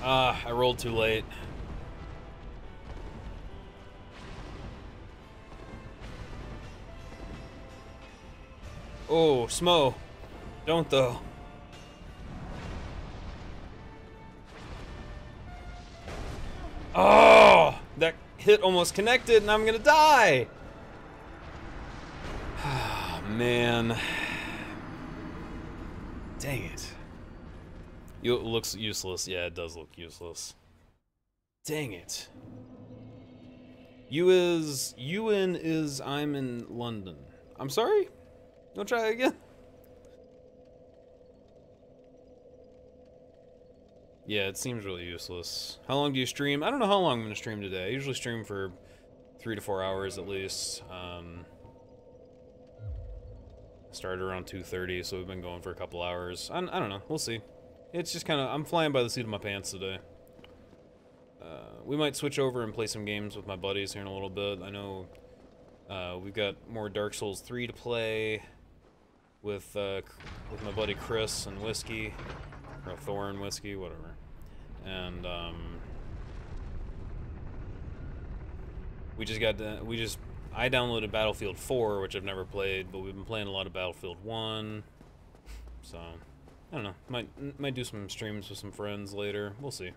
Ah, I rolled too late. Oh, Smo. Don't, though. Oh! That hit almost connected, and I'm gonna die! Oh, man. Dang it. You, it looks useless. Yeah, it does look useless. Dang it. You is... You in is I'm in London. I'm sorry? Don't try again. Yeah, it seems really useless. How long do you stream? I don't know how long I'm gonna stream today. I usually stream for three to four hours at least. Um, started around two thirty, so we've been going for a couple hours. I, I don't know. We'll see. It's just kind of, I'm flying by the seat of my pants today. Uh, we might switch over and play some games with my buddies here in a little bit. I know uh, we've got more Dark Souls three to play. With uh, with my buddy Chris and Whiskey, or Thor and Whiskey, whatever, and um, we just got to, we just I downloaded Battlefield four, which I've never played, but we've been playing a lot of Battlefield one. So I don't know, might might do some streams with some friends later. We'll see.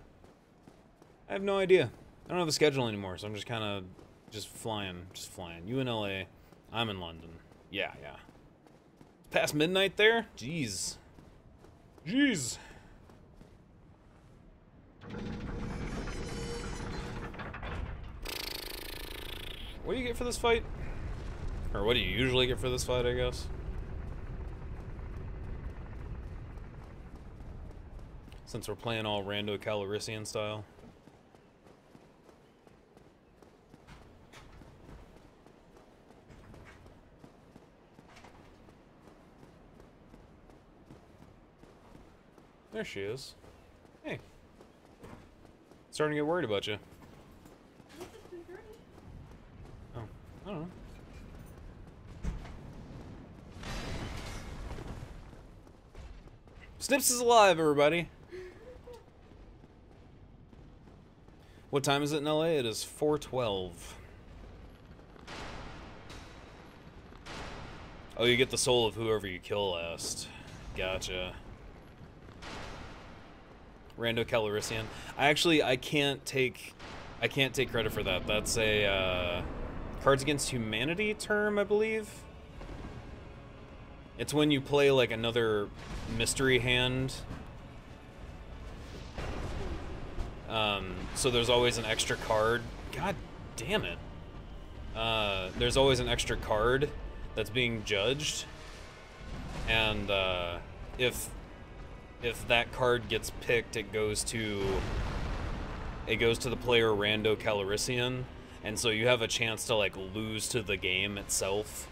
I have no idea. I don't have a schedule anymore, so I'm just kind of just flying, just flying. You in L A, I'm in London. Yeah, yeah. Past midnight there? Jeez. Jeez. What do you get for this fight? Or what do you usually get for this fight, I guess? Since we're playing all rando Calrissian style. There she is. Hey. Starting to get worried about you. Oh, I don't know. Snips is alive, everybody. What time is it in L A? It is four twelve. Oh, you get the soul of whoever you kill last. Gotcha. Rando Calrissian. I actually I can't take I can't take credit for that. That's a uh, Cards Against Humanity term, I believe. It's when you play like another mystery hand. Um, so there's always an extra card. God damn it. Uh, there's always an extra card that's being judged, and uh, if. If that card gets picked, it goes to it goes to the player Rando Calrissian, and so you have a chance to like lose to the game itself.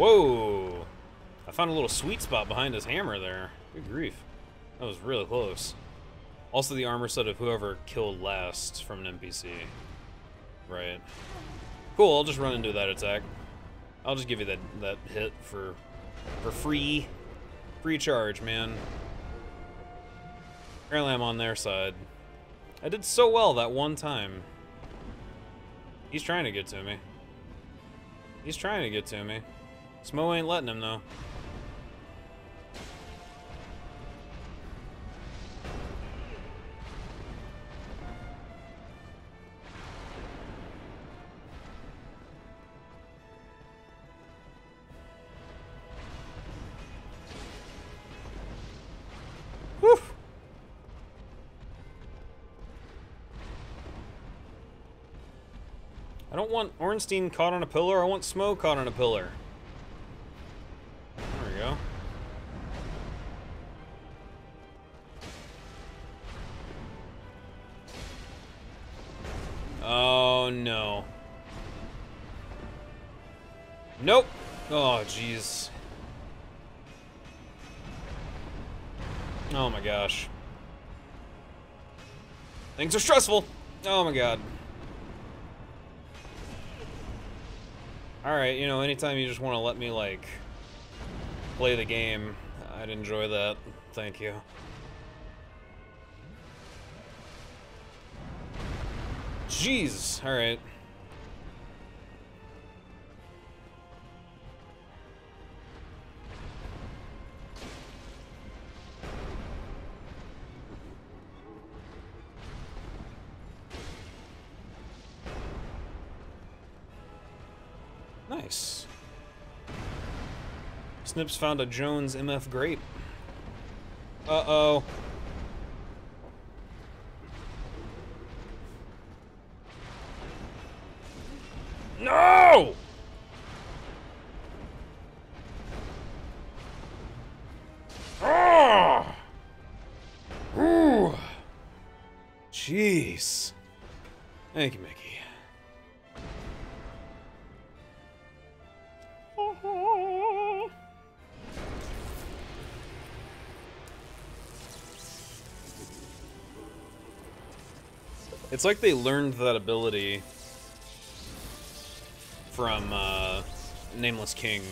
Whoa! I found a little sweet spot behind his hammer there. Good grief. That was really close. Also the armor set of whoever killed last from an N P C. Right. Cool, I'll just run into that attack. I'll just give you that, that hit for, for free. Free charge, man. Apparently I'm on their side. I did so well that one time. He's trying to get to me. He's trying to get to me. Smo ain't letting him, though. I don't want Ornstein caught on a pillar, I want Smo caught on a pillar. There we go. Oh no. Nope! Oh jeez. Oh my gosh. Things are stressful! Oh my god. Alright, you know, anytime you just want to let me, like, play the game, I'd enjoy that. Thank you. Jeez! Alright. Nice. Snips found a Jones M F grape. Uh-oh. No! Ah! Ooh. Jeez. Thank you, Mickey. It's like they learned that ability from uh, Nameless King,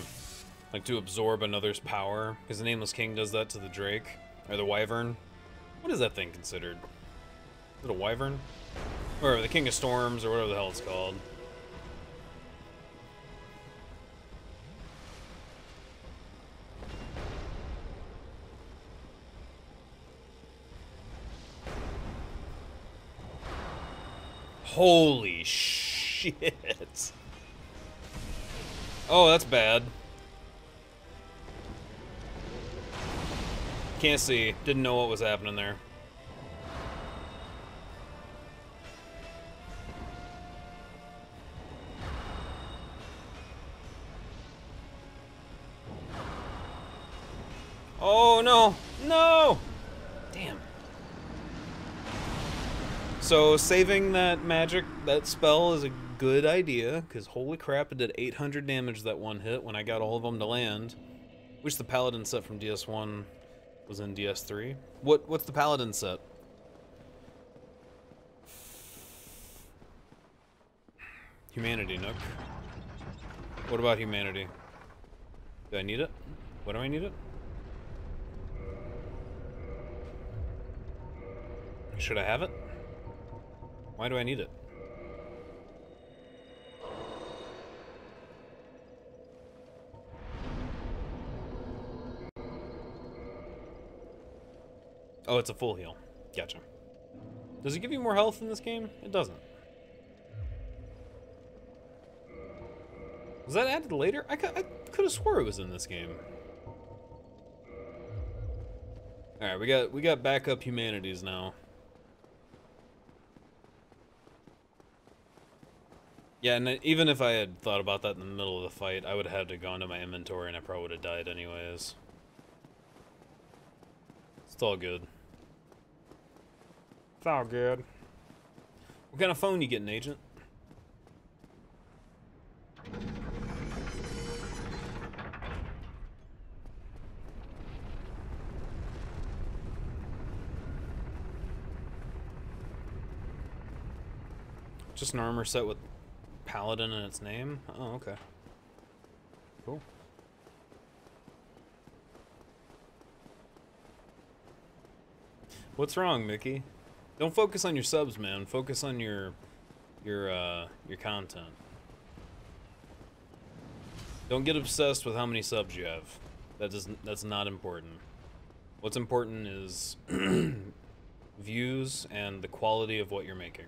like to absorb another's power, because the Nameless King does that to the Drake, or the Wyvern. What is that thing considered? Is it a Wyvern? Or the King of Storms, or whatever the hell it's called. Holy shit. Oh, that's bad. Can't see. Didn't know what was happening there. Oh, no. No! Damn. So saving that magic, that spell is a good idea, because holy crap, it did eight hundred damage that one hit when I got all of them to land. Which the Paladin set from D S one was in D S three. What, what's the Paladin set? Humanity, Nook. What about humanity? Do I need it? Why do I need it? Should I have it? Why do I need it? Oh, it's a full heal. Gotcha. Does it give you more health in this game? It doesn't. Was that added later? I could, I could have swore it was in this game. All right, we got we got backup humanities now. Yeah, and even if I had thought about that in the middle of the fight, I would have had to gone to my inventory and I probably would have died anyways. It's all good. It's all good. What kind of phone you getting, Agent? Just an armor set with Paladin in its name? Oh, okay. Cool. What's wrong, Mickey? Don't focus on your subs, man. Focus on your your uh your content. Don't get obsessed with how many subs you have. That doesn't, that's not important. What's important is views and the quality of what you're making.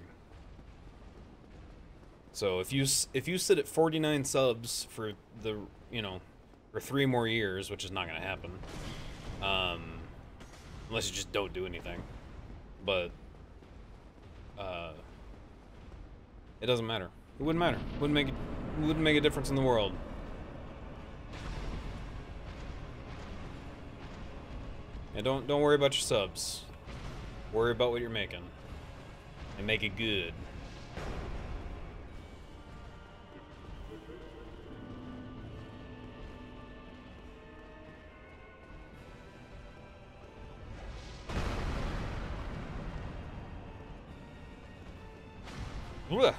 So if you if you sit at forty-nine subs for the you know for three more years, which is not going to happen, um, unless you just don't do anything, but uh, it doesn't matter. It wouldn't matter. Wouldn't make it, wouldn't make a difference in the world. And don't don't worry about your subs. Worry about what you're making, and make it good. Blech.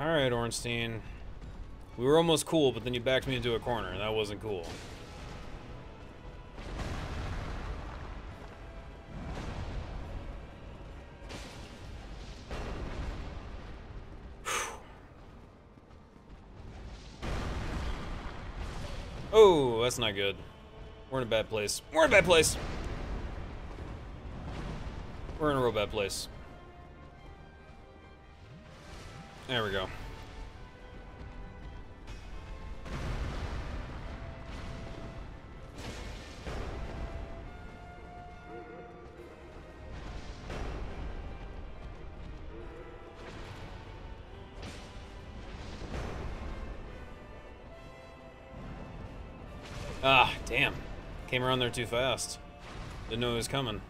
All right, Ornstein. We were almost cool, but then you backed me into a corner, and that wasn't cool. Oh, that's not good. We're in a bad place. We're in a bad place. We're in a real bad place. There we go. Ah, damn. Came around there too fast. Didn't know it was coming.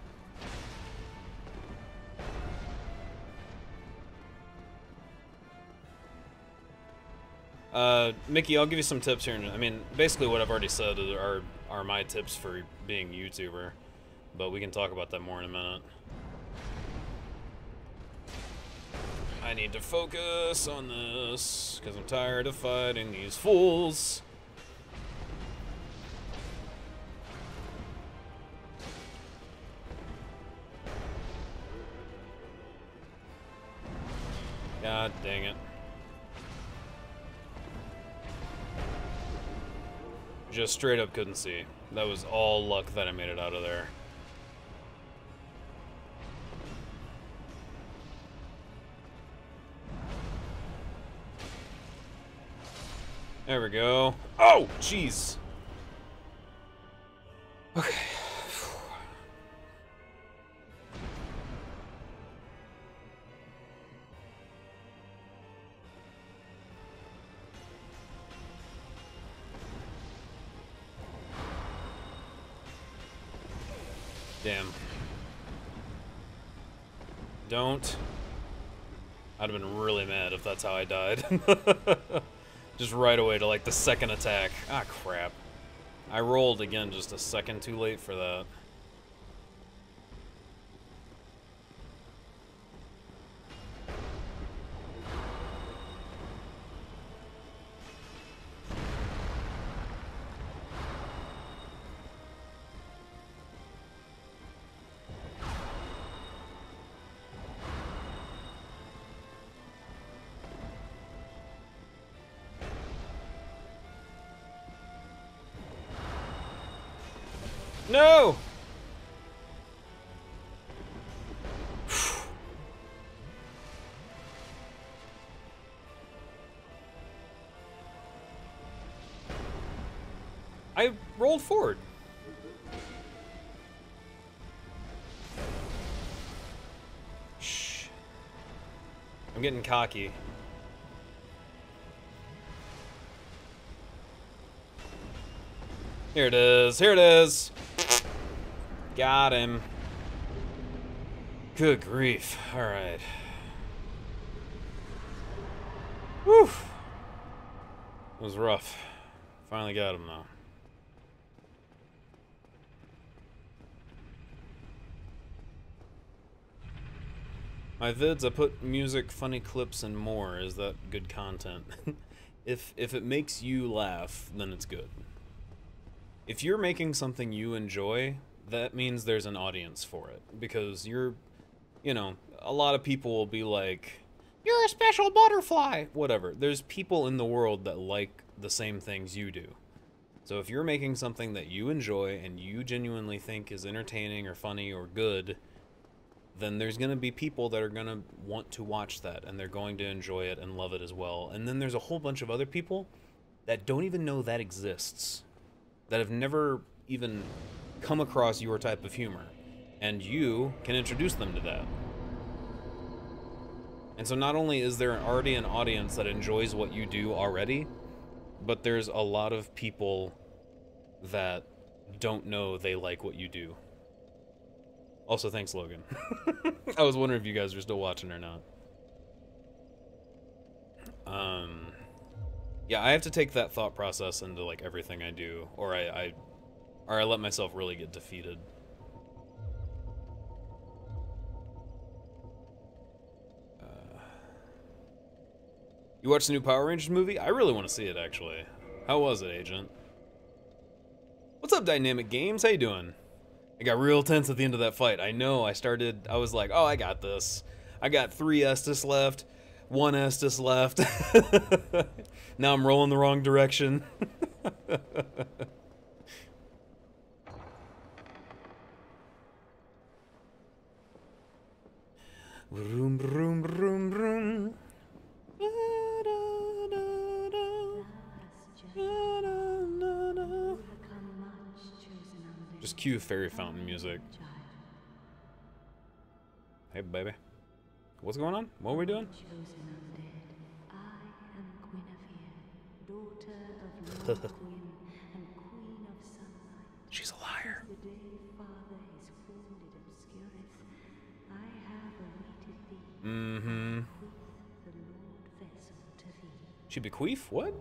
Uh, Mickey, I'll give you some tips here. I mean, basically what I've already said are, are my tips for being a YouTuber, but we can talk about that more in a minute. I need to focus on this, because I'm tired of fighting these fools. God dang it. Just straight up couldn't see. That was all luck that I made it out of there. There we go. Oh, jeez. Okay. Damn. Don't. I'd have been really mad if that's how I died. Just right away to like the second attack. Ah, crap. I rolled again just a second too late for that. No! I rolled forward. Shh. I'm getting cocky. Here it is, here it is. Got him. Good grief. All right. Whew. It was rough. Finally got him, though. My vids, I put music, funny clips, and more. Is that good content? If, if it makes you laugh, then it's good. If you're making something you enjoy, that means there's an audience for it, because you're, you know, a lot of people will be like, you're a special butterfly, whatever. There's people in the world that like the same things you do. So if you're making something that you enjoy and you genuinely think is entertaining or funny or good, then there's going to be people that are going to want to watch that, and they're going to enjoy it and love it as well. And then there's a whole bunch of other people that don't even know that exists, that have never even come across your type of humor, and you can introduce them to that. And so not only is there already an audience that enjoys what you do already, but there's a lot of people that don't know they like what you do. Also, thanks, Logan. I was wondering if you guys were still watching or not. Um, yeah, I have to take that thought process into, like, everything I do, or I, I, or I let myself really get defeated. Uh, you watched the new Power Rangers movie? I really want to see it, actually. How was it, Agent? What's up, Dynamic Games? How you doing? I got real tense at the end of that fight. I know, I started, I was like, oh, I got this. I got three Estus left, one Estus left. Now I'm rolling the wrong direction. Vroom, vroom, vroom, vroom. Just cue fairy fountain music. Hey, baby. What's going on? What are we doing? She's a liar. Mm-hmm. She bequeath? What?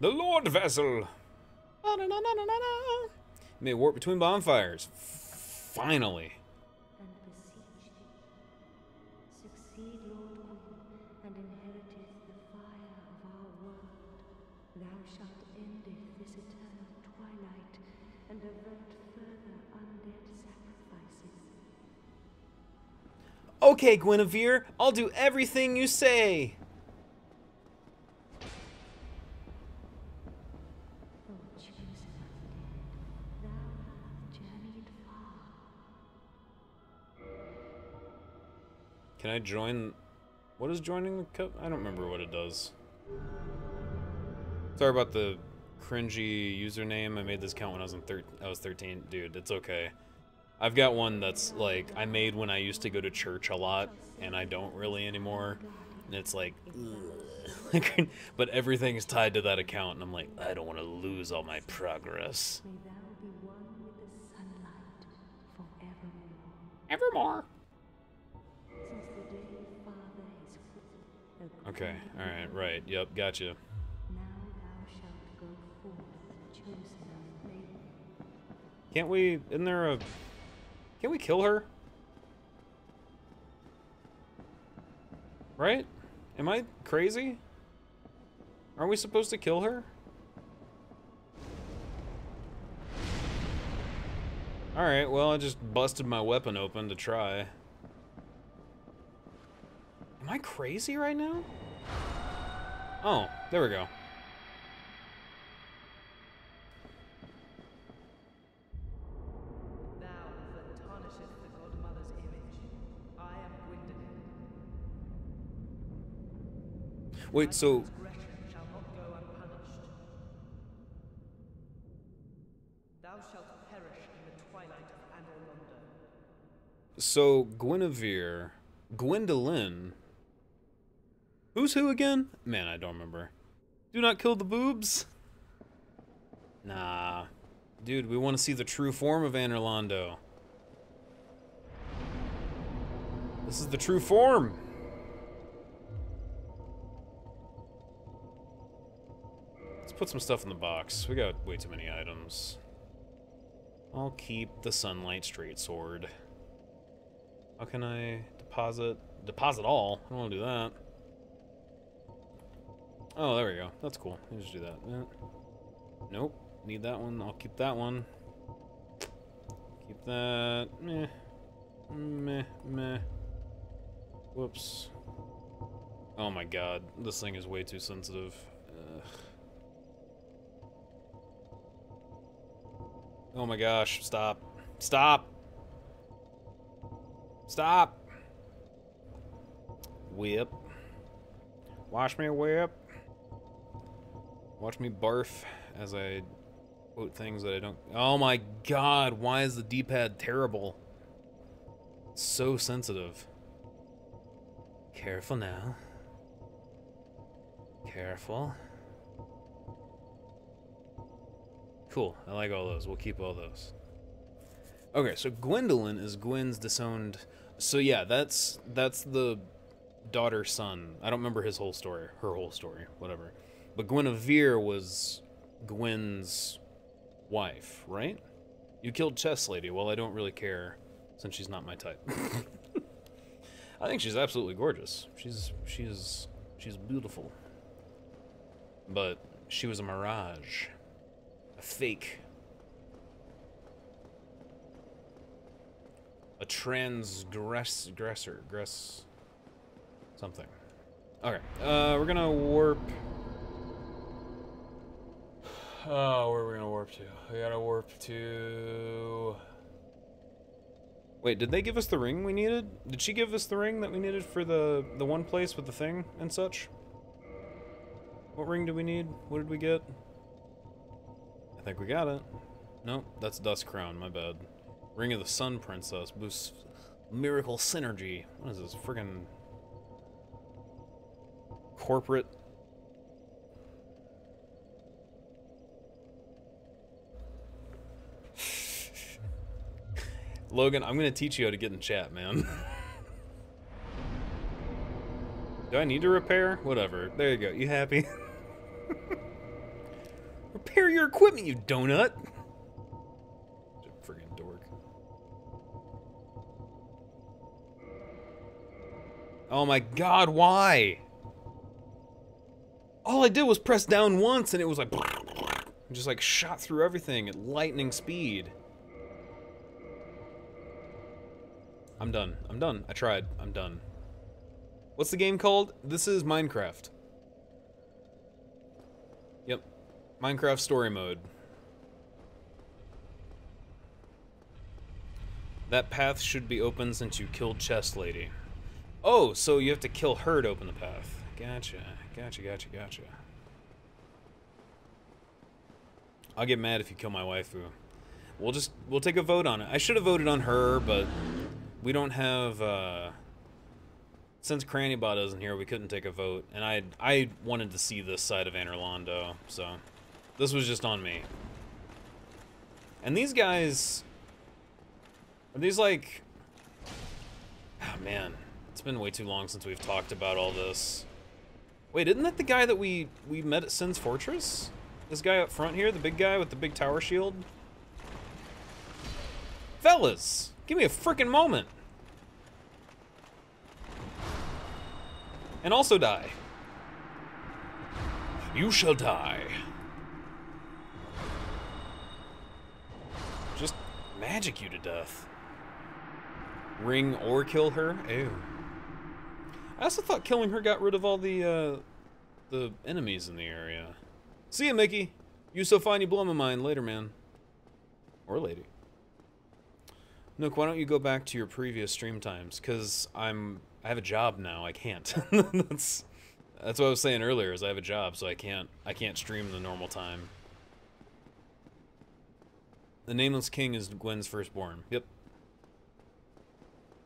The Lord Vessel. Na, na, na, na, na, na. May warp between bonfires. F finally. And besiege thee. Succeed, Lord Queen, and inheriteth the fire of our world. Thou shalt endeth this eternal twilight, and avert further undead sacrifices. Okay, Guinevere, I'll do everything you say. Can I join? What is joining the cup? I don't remember what it does. Sorry about the cringy username. I made this count when I was in thir I was thirteen, dude. It's okay. I've got one that's like I made when I used to go to church a lot, and I don't really anymore. And it's like, ugh. But everything's tied to that account, and I'm like, I don't want to lose all my progress. Evermore. Okay, alright, right, yep, gotcha. Can't we, isn't there a, can't we kill her? Right? Am I crazy? Aren't we supposed to kill her? Alright, well, I just busted my weapon open to try. Am I crazy right now? Oh, there we go. Thou that tarnisheth the godmother's image, I am Gwyndolin. Wait, so shall not go unpunished. Thou shalt perish in the twilight of Anor Londo. So Guinevere, Gwendolyn. Who's who again? Man, I don't remember. Do not kill the boobs? Nah. Dude, we want to see the true form of Anor Londo. This is the true form. Let's put some stuff in the box. We got way too many items. I'll keep the Sunlight Straight Sword. How can I deposit? Deposit all? I don't want to do that. Oh, there we go. That's cool. Let me just do that. Yeah. Nope. Need that one. I'll keep that one. Keep that. Meh. Meh, meh. Whoops. Oh my god, this thing is way too sensitive. Ugh. Oh my gosh, stop. Stop! Stop! Whip. Watch me whip. Watch me barf as I quote things that I don't... Oh my god, why is the D-pad terrible? It's so sensitive. Careful now. Careful. Cool, I like all those. We'll keep all those. Okay, so Gwendolyn is Gwen's disowned... So yeah, that's that's the daughter-son. I don't remember his whole story, her whole story, whatever. But Guinevere was Gwen's wife, right? You killed Chess Lady. Well, I don't really care, since she's not my type. I think she's absolutely gorgeous. She's, she's, she's beautiful. But she was a mirage. A fake. A transgressor. Gress... something. Okay, uh, we're gonna warp... Oh, where are we gonna warp to? We gotta warp to... Wait, did they give us the ring we needed? Did she give us the ring that we needed for the, the one place with the thing and such? What ring do we need? What did we get? I think we got it. Nope, that's Dust Crown, my bad. Ring of the Sun Princess boosts miracle synergy. What is this, friggin' corporate? Logan, I'm gonna teach you how to get in chat, man. Do I need to repair? Whatever. There you go. You happy? Repair your equipment, you donut! Friggin' dork. Oh my god, why? All I did was press down once and it was like... just like shot through everything at lightning speed. I'm done. I'm done. I tried. I'm done. What's the game called? This is Minecraft. Yep. Minecraft story mode. That path should be open since you killed Chess Lady. Oh, so you have to kill her to open the path. Gotcha. Gotcha, gotcha, gotcha. I'll get mad if you kill my waifu. We'll just, we'll take a vote on it. I should have voted on her, but... we don't have, uh, since Crannybot isn't here, we couldn't take a vote, and I I wanted to see this side of Anorlando, so this was just on me. And these guys, are these like, oh man, it's been way too long since we've talked about all this. Wait, isn't that the guy that we, we met at Sin's Fortress? This guy up front here, the big guy with the big tower shield? Fellas! Give me a frickin' moment! And also die. You shall die. Just magic you to death. Ring or kill her? Ew. I also thought killing her got rid of all the, uh, the enemies in the area. See ya, Mickey. You so fine you blow my mind. Later, man. Or lady. Nook, why don't you go back to your previous stream times? Cause I'm, I have a job now. I can't. that's, that's what I was saying earlier. Is I have a job, so I can't, I can't stream the normal time. The Nameless King is Gwen's firstborn. Yep.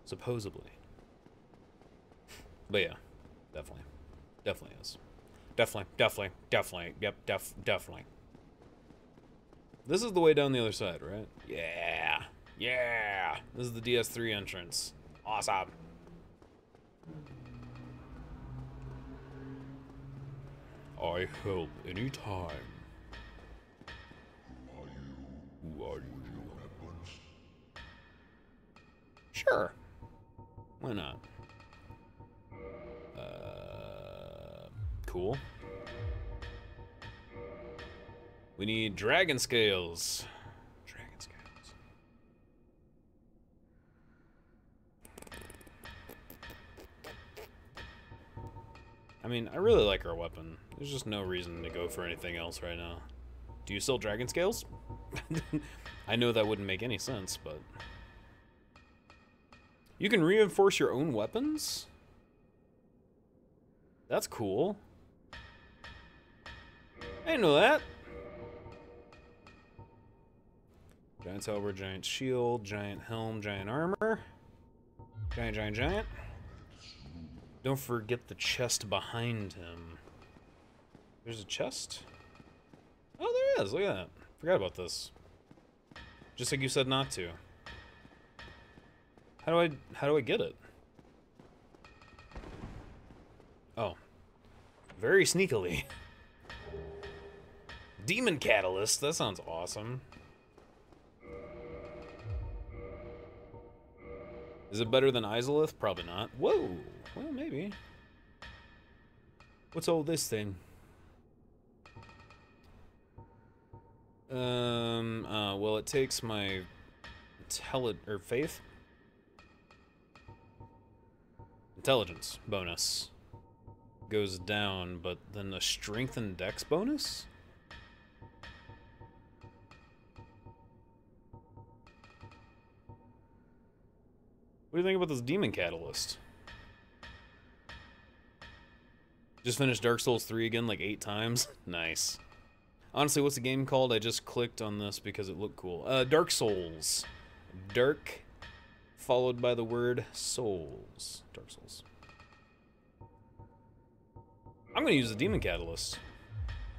Supposedly. But yeah, definitely, definitely is. Definitely, definitely, definitely. Yep, def, definitely. This is the way down the other side, right? Yeah. Yeah! This is the D S three entrance. Awesome. I help any time. Are you, who are you? Sure. Why not? Uh, cool. We need dragon scales. mean, I really like our weapon. There's just no reason to go for anything else right now. Do you sell dragon scales? I know that wouldn't make any sense, but... You can reinforce your own weapons? That's cool. I didn't know that. Giant halberd, giant shield, giant helm, giant armor. Giant, giant, giant. Don't forget the chest behind him. There's a chest? Oh, there is. Look at that. Forgot about this. Just like you said not to. How do I, how do I get it? Oh. Very sneakily. Demon catalyst. That sounds awesome. Is it better than Izalith? Probably not. Whoa. Well, maybe. What's all this thing? Um, uh, well, it takes my intelli- or faith? Intelligence bonus goes down, but then the strength and dex bonus? What do you think about this demon catalyst? Just finished Dark Souls three again like eight times? Nice. Honestly, what's the game called? I just clicked on this because it looked cool. Uh, Dark Souls. Dark, followed by the word Souls. Dark Souls. I'm gonna use the Demon Catalyst.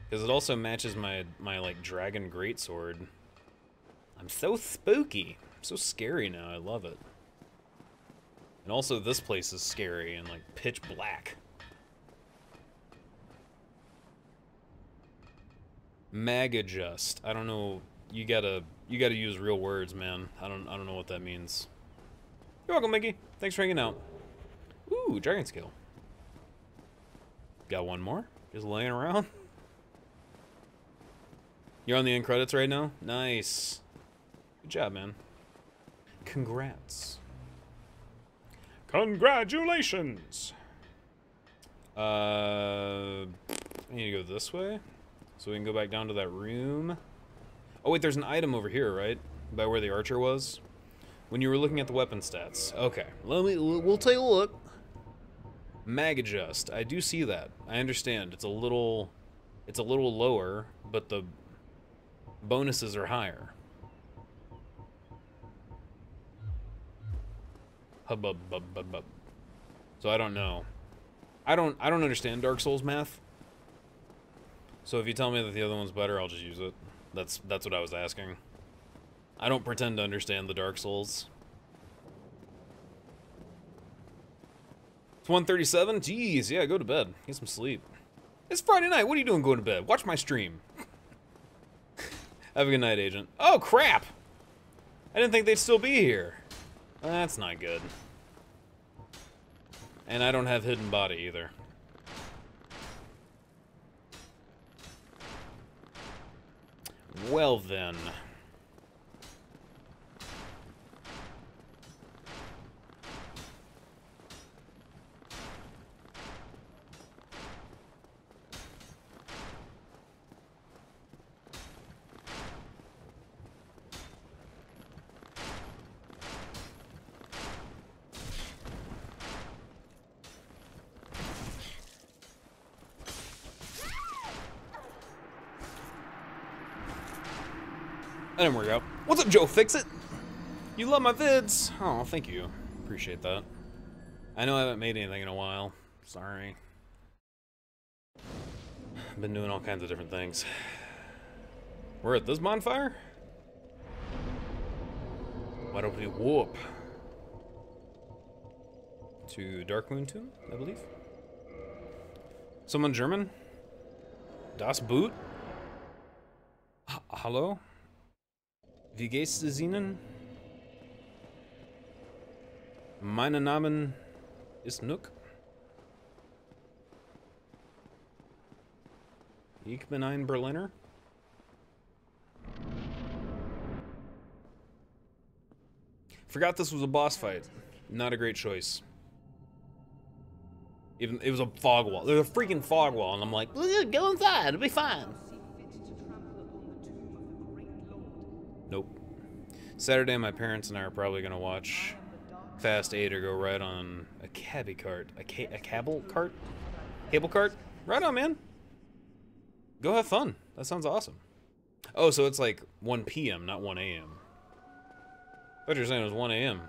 Because it also matches my, my like, Dragon Greatsword. I'm so spooky. I'm so scary now, I love it. And also, this place is scary and, like, pitch black. Mag adjust. I don't know. You gotta you gotta use real words, man. I don't I don't know what that means. You're welcome, Mickey. Thanks for hanging out. Ooh, dragon scale. Got one more? Just laying around. You're on the end credits right now? Nice. Good job, man. Congrats. Congratulations. Uh I need to go this way. So we can go back down to that room. Oh wait, there's an item over here, right? By where the archer was? When you were looking at the weapon stats. Okay, let me, we'll take a look. Mag adjust, I do see that. I understand, it's a little, it's a little lower, but the bonuses are higher. Hubbub, bub, bub, bub. So I don't know. I don't, I don't understand Dark Souls math. So if you tell me that the other one's better, I'll just use it. That's that's what I was asking. I don't pretend to understand the Dark Souls. It's one thirty-seven? Jeez, yeah, go to bed. Get some sleep. It's Friday night. What are you doing going to bed? Watch my stream. Have a good night, Agent. Oh, crap! I didn't think they'd still be here. That's not good. And I don't have hidden body either. Well then. That didn't work out. What's up, Joe Fix It? You love my vids. Oh, thank you. Appreciate that. I know I haven't made anything in a while. Sorry. I've been doing all kinds of different things. We're at this bonfire? Why don't we warp? To Dark Moon Tomb, I believe. Someone German? Das Boot? H Hello? Wie geht's Ihnen? Mein Name ist Nook. Ich bin ein Berliner. Forgot this was a boss fight. Not a great choice. Even it was a fog wall. There's a freaking fog wall, and I'm like, go inside, it'll be fine. Nope. Saturday, my parents and I are probably gonna watch Fast eight or go ride on a cabbie cart, a, ca a cable cart, cable cart. Right on, man. Go have fun. That sounds awesome. Oh, so it's like one P M, not one A M I thought you were saying it was one A M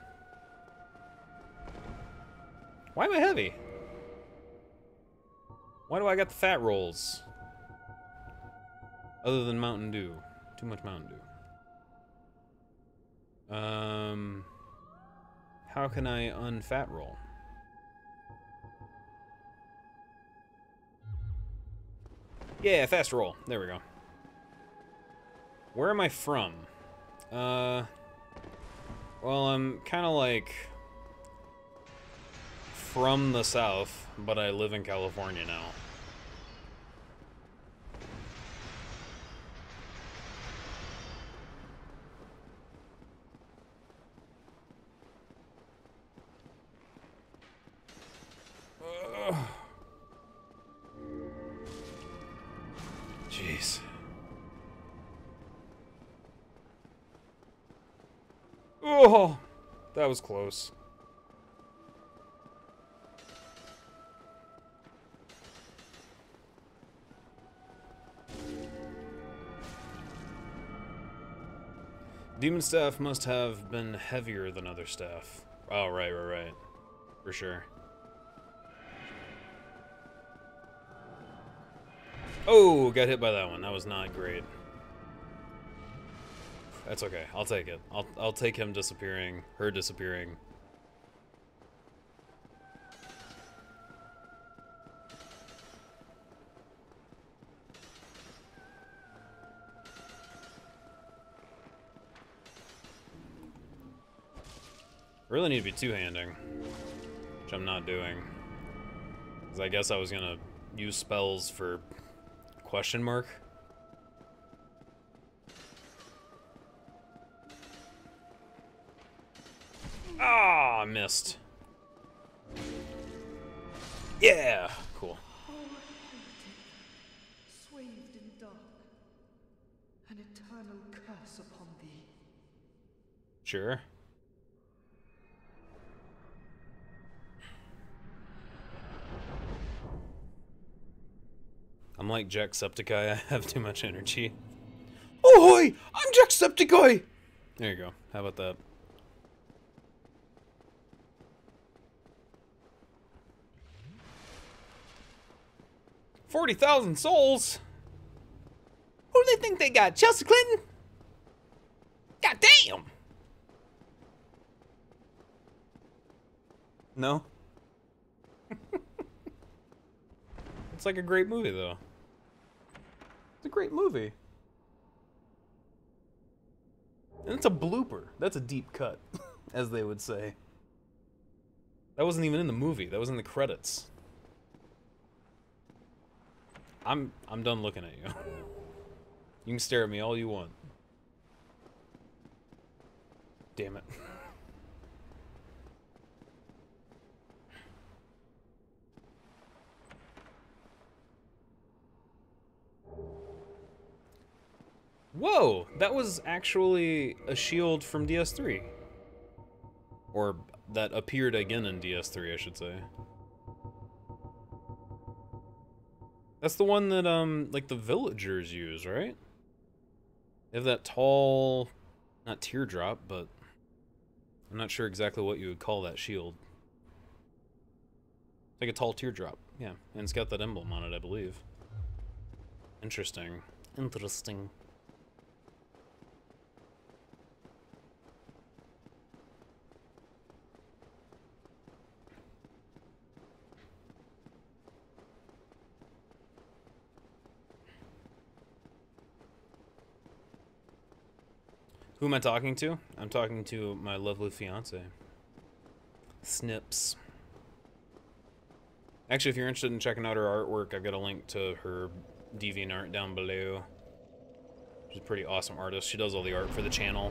Why am I heavy? Why do I got the fat rolls? Other than Mountain Dew. Too much Mountain Dew. Um, how can I unfat roll? Yeah, fast roll. There we go. Where am I from? Uh, well, I'm kind of like from the South, but I live in California now. Jeez. Oh, that was close. Demon staff must have been heavier than other staff. Oh, right, right, right. For sure. Oh, got hit by that one. That was not great. That's okay. I'll take it. I'll I'll take him disappearing, her disappearing. Really need to be two-handing, which I'm not doing. 'Cause I guess I was gonna use spells for question mark. Ah, I missed. Yeah, cool. Swathed in dark, an eternal curse upon thee. Sure. I'm like Jacksepticeye, I have too much energy. Ahoy! I'm Jacksepticeye! There you go. How about that? forty thousand souls? Who do they think they got? Chelsea Clinton? God damn! No? It's like a great movie, though. It's a great movie. And it's a blooper. That's a deep cut, as they would say. That wasn't even in the movie. That was in the credits. I'm I'm done looking at you. You can stare at me all you want. Damn it. Whoa, that was actually a shield from D S three. Or that appeared again in D S three, I should say. That's the one that, um, like the villagers use, right? They have that tall, not teardrop, but I'm not sure exactly what you would call that shield. It's like a tall teardrop, yeah. And it's got that emblem on it, I believe. Interesting. Interesting. Who am I talking to? I'm talking to my lovely fiance, Snips. Actually, if you're interested in checking out her artwork, I've got a link to her DeviantArt down below. She's a pretty awesome artist. She does all the art for the channel.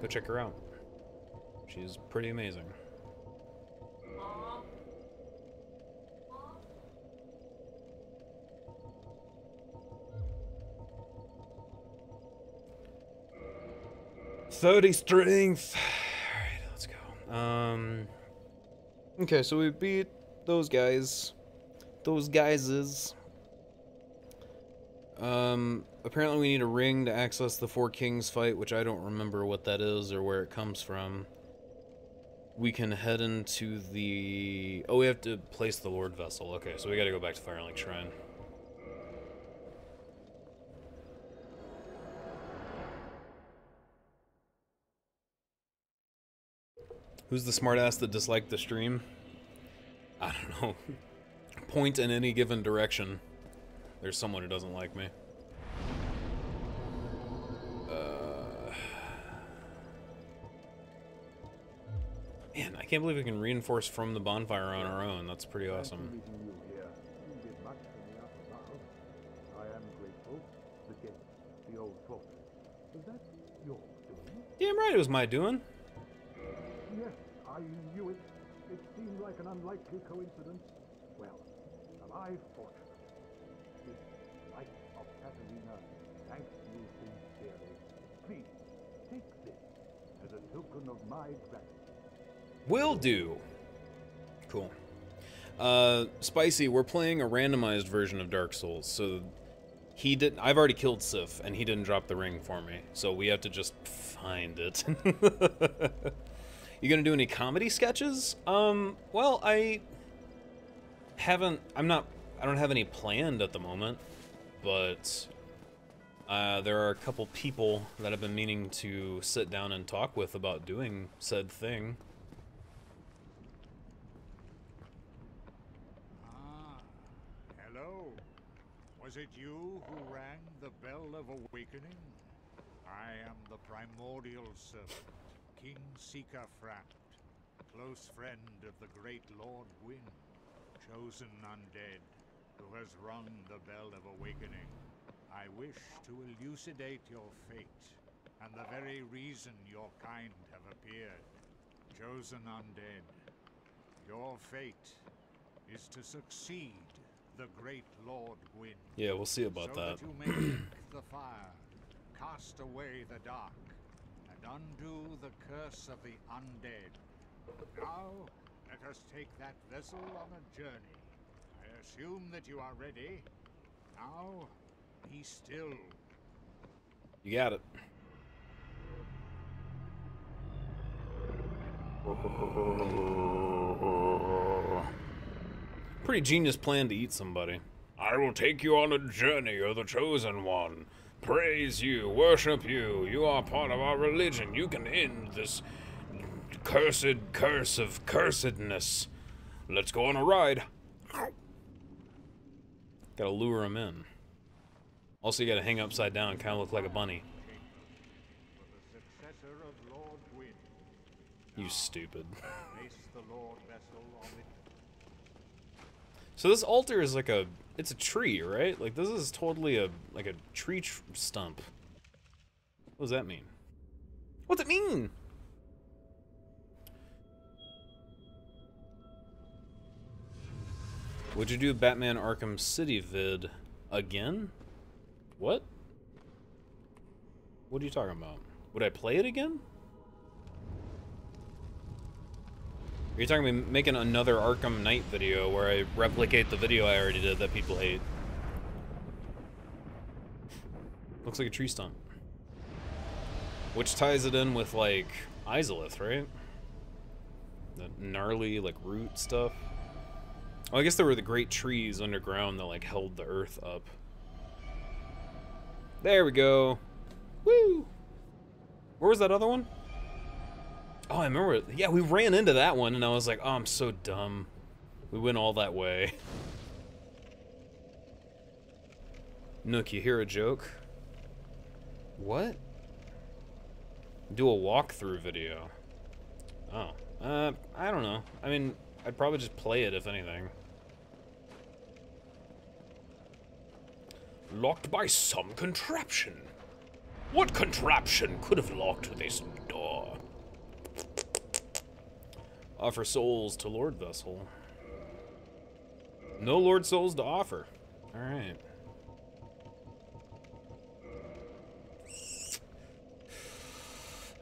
Go check her out. She's pretty amazing. thirty strength. All right, let's go. Um. Okay, so we beat those guys. Those guys. Um. Apparently, we need a ring to access the Four Kings fight, which I don't remember what that is or where it comes from. We can head into the... Oh, we have to place the Lord Vessel. Okay, so we gotta go back to Fire Lake Shrine. Who's the smartass that disliked the stream? I don't know. Point in any given direction. There's someone who doesn't like me. Man, I can't believe we can reinforce from the bonfire on our own. That's pretty awesome. Damn right it was my doing. Yes, I knew it. It seemed like an unlikely coincidence. Well, am I fortunate? This life of Katarina thanks you sincerely. Please, take this as a token of my gratitude. Will do. Cool. Uh, Spicy, we're playing a randomized version of Dark Souls, so he didn't. I've already killed Sif, and he didn't drop the ring for me, so we have to just find it. You gonna do any comedy sketches? Um, well, I haven't. I'm not. I don't have any planned at the moment, but uh, there are a couple people that I've been meaning to sit down and talk with about doing said thing. Was it you who rang the bell of awakening? I am the primordial servant, King Sikafrapt, close friend of the great Lord Wind, chosen undead, who has rung the bell of awakening. I wish to elucidate your fate, and the very reason your kind have appeared. Chosen undead, your fate is to succeed the great Lord Gwyn. Yeah, we'll see about so that. that you may take the fire, cast away the dark, and undo the curse of the undead. Now, let us take that vessel on a journey. I assume that you are ready. Now, be still. You got it. Pretty genius plan to eat somebody. I will take you on a journey, you're the chosen one. Praise you, worship you, you are part of our religion. You can end this cursed curse of cursedness. Let's go on a ride. Gotta lure him in. Also, you gotta hang upside down, kinda look like a bunny. You stupid. So this altar is like a, it's a tree, right? Like this is totally a, like a tree tr stump. What does that mean? What's it mean? Would you do Batman Arkham City vid again? What? What are you talking about? Would I play it again? Are you talking about making another Arkham Knight video where I replicate the video I already did that people hate? Looks like a tree stump. Which ties it in with, like, Izalith, right? The gnarly, like, root stuff. Oh, I guess there were the great trees underground that, like, held the earth up. There we go. Woo! Where was that other one? Oh, I remember it. Yeah, we ran into that one, and I was like, oh, I'm so dumb. We went all that way. Nook, you hear a joke? What? Do a walkthrough video. Oh. Uh, I don't know. I mean, I'd probably just play it, if anything. Locked by some contraption. What contraption could have locked this door? Offer souls to Lord Vessel. No Lord Souls to offer. Alright.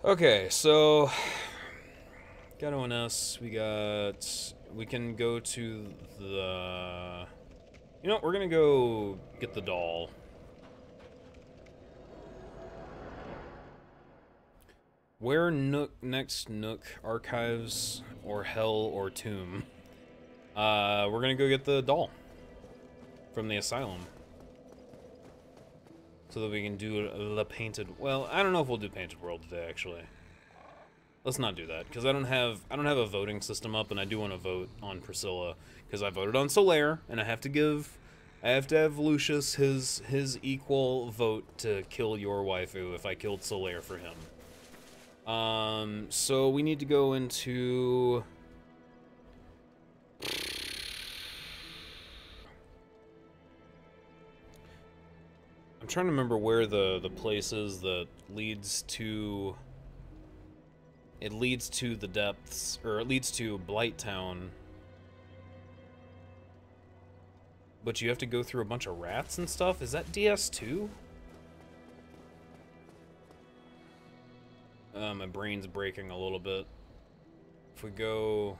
Okay, so got anyone else? We got. We can go to the. You know, we're gonna go get the doll. Where Nook next Nook archives or hell or tomb? Uh, we're gonna go get the doll from the asylum, so that we can do the painted. Well, I don't know if we'll do painted world today. Actually, let's not do that because I don't have I don't have a voting system up, and I do want to vote on Priscilla because I voted on Solaire, and I have to give I have to have Lucius his his equal vote to kill your waifu if I killed Solaire for him. Um, so we need to go into... I'm trying to remember where the, the place is that leads to... It leads to the depths, or it leads to Blight Town. But you have to go through a bunch of rats and stuff? Is that D S two? Uh, my brain's breaking a little bit. If we go...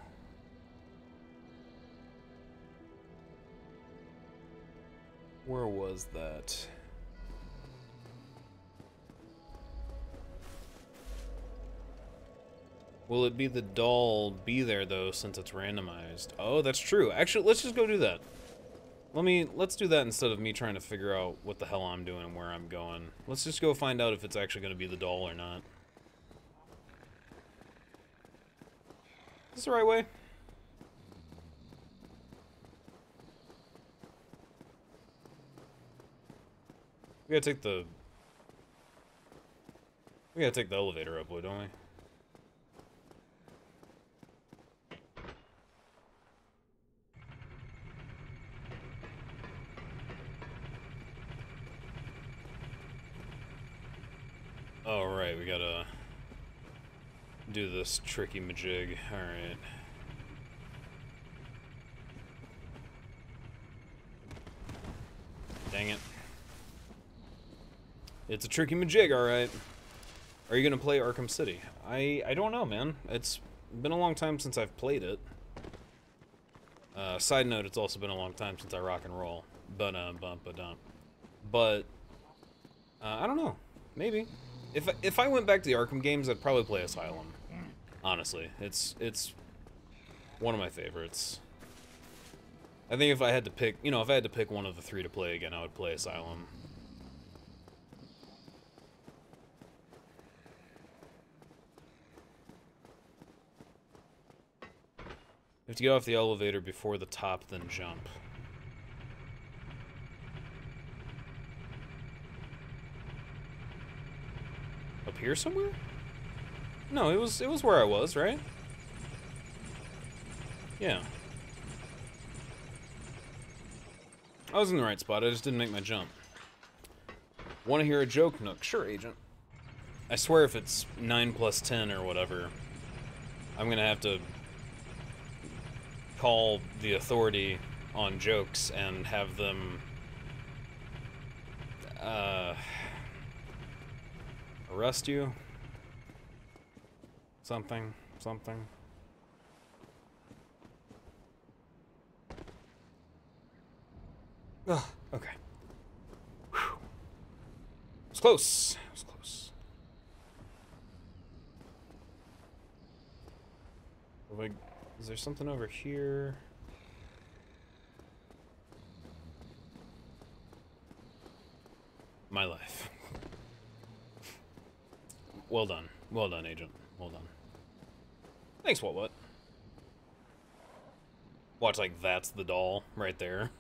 Where was that? Will it be the doll be there, though, since it's randomized? Oh, that's true. Actually, let's just go do that. Let me... Let's do that instead of me trying to figure out what the hell I'm doing and where I'm going. Let's just go find out if it's actually going to be the doll or not. Is this the right way? We gotta take the... We gotta take the elevator up, don't we? Oh, right, we gotta... do this tricky majig. All right. Dang it. It's a tricky majig, all right. Are you gonna play Arkham City? I I don't know, man. It's been a long time since I've played it. Uh, side note, it's also been a long time since I rock and roll. But um, bump a dump. But uh, I don't know. Maybe if if I went back to the Arkham games, I'd probably play Asylum. Honestly, it's it's one of my favorites. I think if I had to pick, you know, if I had to pick one of the three to play again, I would play Asylum. You have to get off the elevator before the top, then jump. Up here somewhere? No, it was it was where I was, right? Yeah. I was in the right spot, I just didn't make my jump. Want to hear a joke, Nook? Sure, Agent. I swear if it's nine plus ten or whatever, I'm gonna have to call the authority on jokes and have them... Uh, arrest you? Something, something. Ugh, okay. Whew. It was close. It was close. Like, is there something over here? My life. Well done. Well done, Agent. Well done. Thanks, what what? Watch, like, that's the doll right there.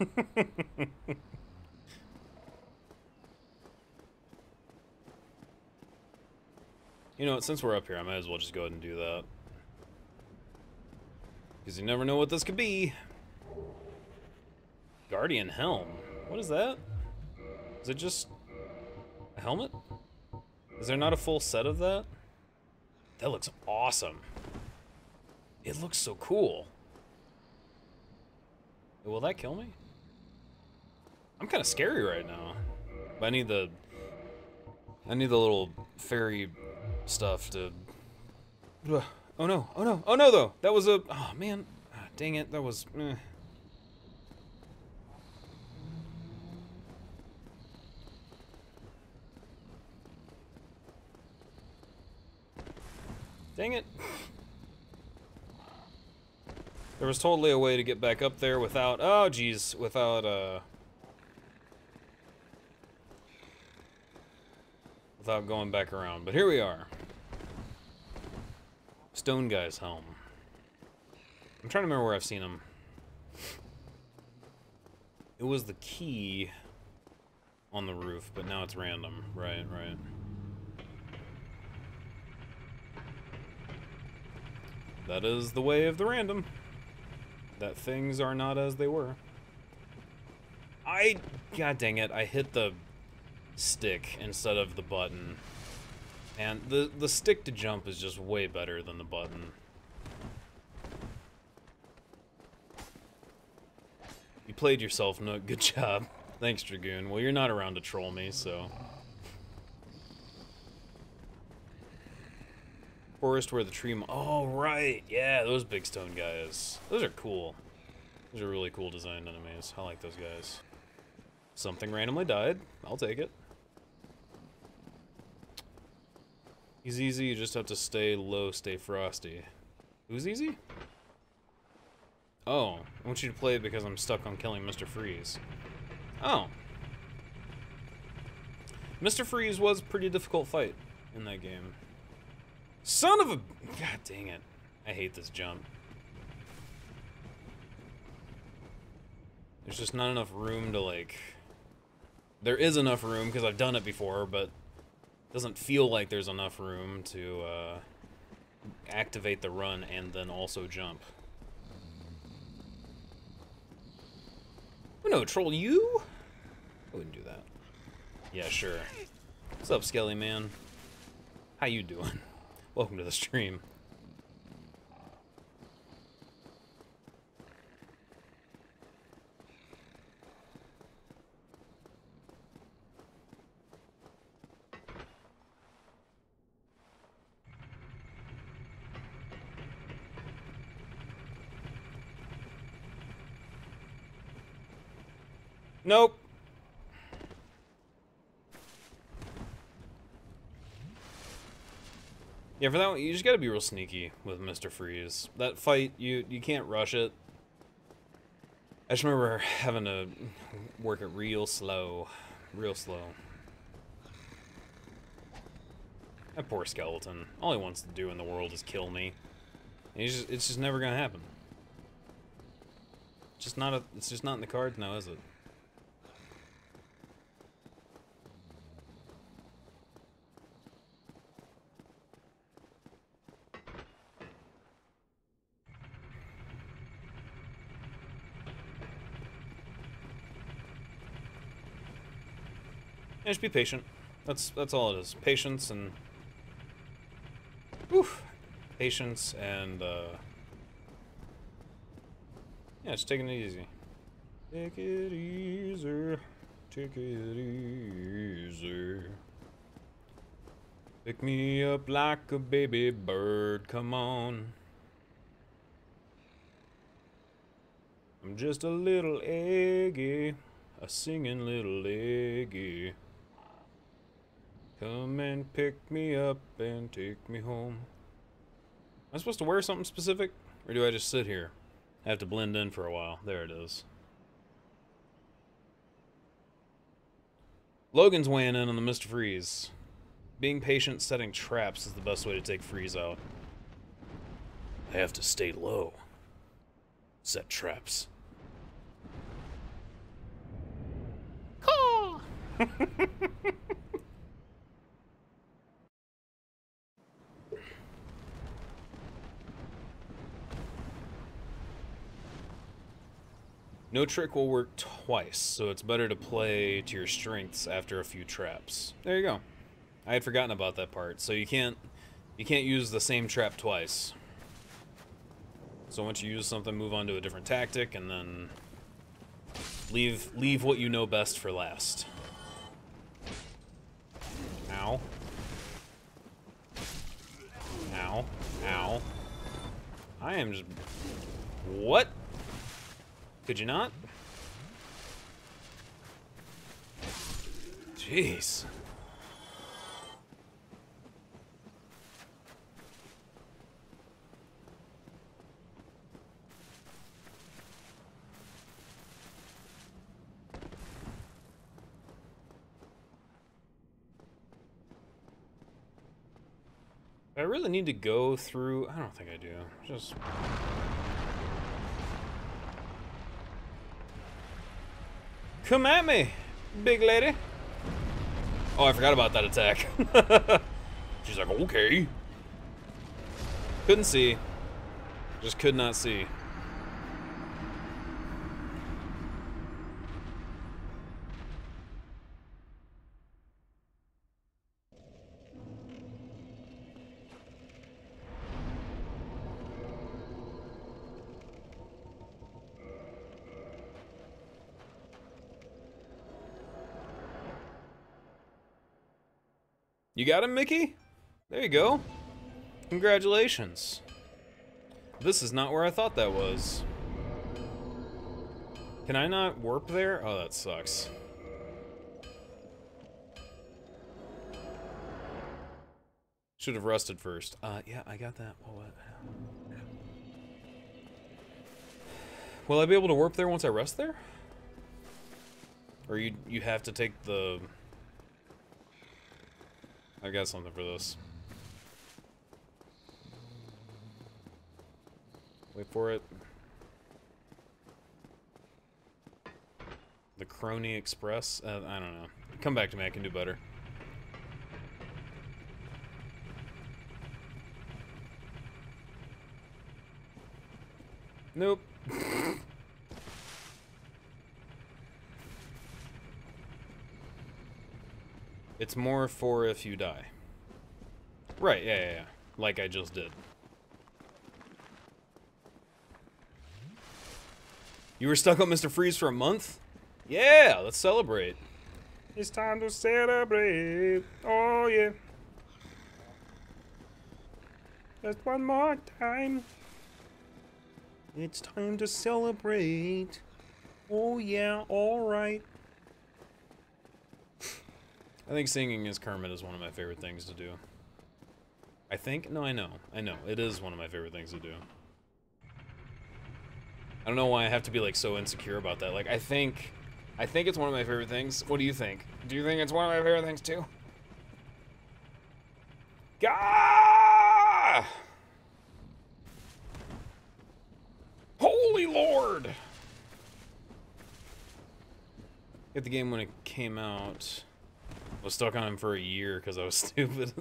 You know, since we're up here, I might as well just go ahead and do that. Because you never know what this could be. Guardian helm. What is that? Is it just a helmet? Is there not a full set of that? That looks awesome. It looks so cool. Will that kill me? I'm kind of scary right now. But I need the... I need the little fairy stuff to... Oh no, oh no, oh no though! That was a... Oh man, ah, dang it, that was... Eh. Dang it! There was totally a way to get back up there without... Oh geez, without uh... without going back around, but here we are. Stone guy's home. I'm trying to remember where I've seen him. It was the key on the roof, but now it's random. Right, right. That is the way of the random. That things are not as they were. I... God dang it, I hit the stick instead of the button. And the the stick to jump is just way better than the button. You played yourself, Nook. Good job. Thanks, Dragoon. Well, you're not around to troll me, so... Forest where the tree... Oh, right! Yeah, those big stone guys. Those are cool. Those are really cool designed enemies. I like those guys. Something randomly died. I'll take it. He's easy, you just have to stay low, stay frosty. Who's easy? Oh, I want you to play it because I'm stuck on killing Mister Freeze. Oh. Mister Freeze was a pretty difficult fight in that game. Son of a... God dang it. I hate this jump. There's just not enough room to, like... There is enough room, because I've done it before, but... Doesn't feel like there's enough room to uh, activate the run and then also jump. Oh no, troll you? I wouldn't do that. Yeah, sure. What's up, Skelly man? How you doing? Welcome to the stream. Nope. Yeah, for that one, you just gotta be real sneaky with Mister Freeze. That fight, you you can't rush it. I just remember having to work it real slow. Real slow. That poor skeleton. All he wants to do in the world is kill me. And he's just, it's just never gonna happen. Just not a, it's just not in the cards now, is it? Just be patient. That's that's all it is. Patience and oof, patience and uh, yeah, just taking it easy. Take it easy. Take it easy. Pick me up like a baby bird. Come on. I'm just a little eggy, a singing little eggy. Come and pick me up and take me home. Am I supposed to wear something specific? Or do I just sit here? I have to blend in for a while. There it is. Logan's weighing in on the Mister Freeze. Being patient, setting traps is the best way to take Freeze out. I have to stay low. Set traps. Caw! No trick will work twice, so it's better to play to your strengths after a few traps. There you go. I had forgotten about that part, so you can't you can't use the same trap twice. So once you use something, move on to a different tactic, and then leave leave what you know best for last. Ow. am just... What? Could you not? Jeez. I really need to go through... I don't think I do. Just... Come at me, big lady. Oh, I forgot about that attack. She's like, okay. Couldn't see. Just could not see. You got him, Mickey? There you go. Congratulations. This is not where I thought that was. Can I not warp there? Oh, that sucks. Should have rested first. Uh, yeah, I got that. Well, what? Will I be able to warp there once I rest there? Or you you have to take the... I got something for this. Wait for it. The Crony Express? Uh, I don't know. Come back to me, I can do better. Nope. It's more for if you die. Right, yeah, yeah, yeah. Like I just did. You were stuck on Mister Freeze for a month? Yeah, let's celebrate. It's time to celebrate. Oh, yeah. Just one more time. It's time to celebrate. Oh, yeah, all right. I think singing as Kermit is one of my favorite things to do. I think? No, I know. I know. It is one of my favorite things to do. I don't know why I have to be, like, so insecure about that. Like, I think... I think it's one of my favorite things. What do you think? Do you think it's one of my favorite things, too? Gah! Holy Lord! Get the game when it came out... I was stuck on him for a year because I was stupid.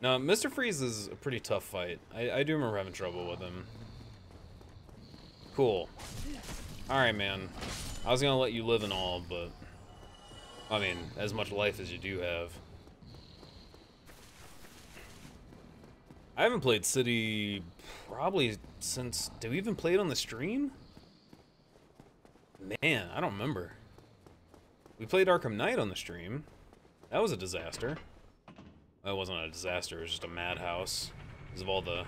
Now, Mister Freeze is a pretty tough fight. I, I do remember having trouble with him. Cool. Alright, man. I was gonna let you live and all, but... I mean, as much life as you do have. I haven't played City probably since... Did we even play it on the stream? Man, I don't remember. We played Arkham Knight on the stream. That was a disaster. That wasn't a disaster, it was just a madhouse. Because of all the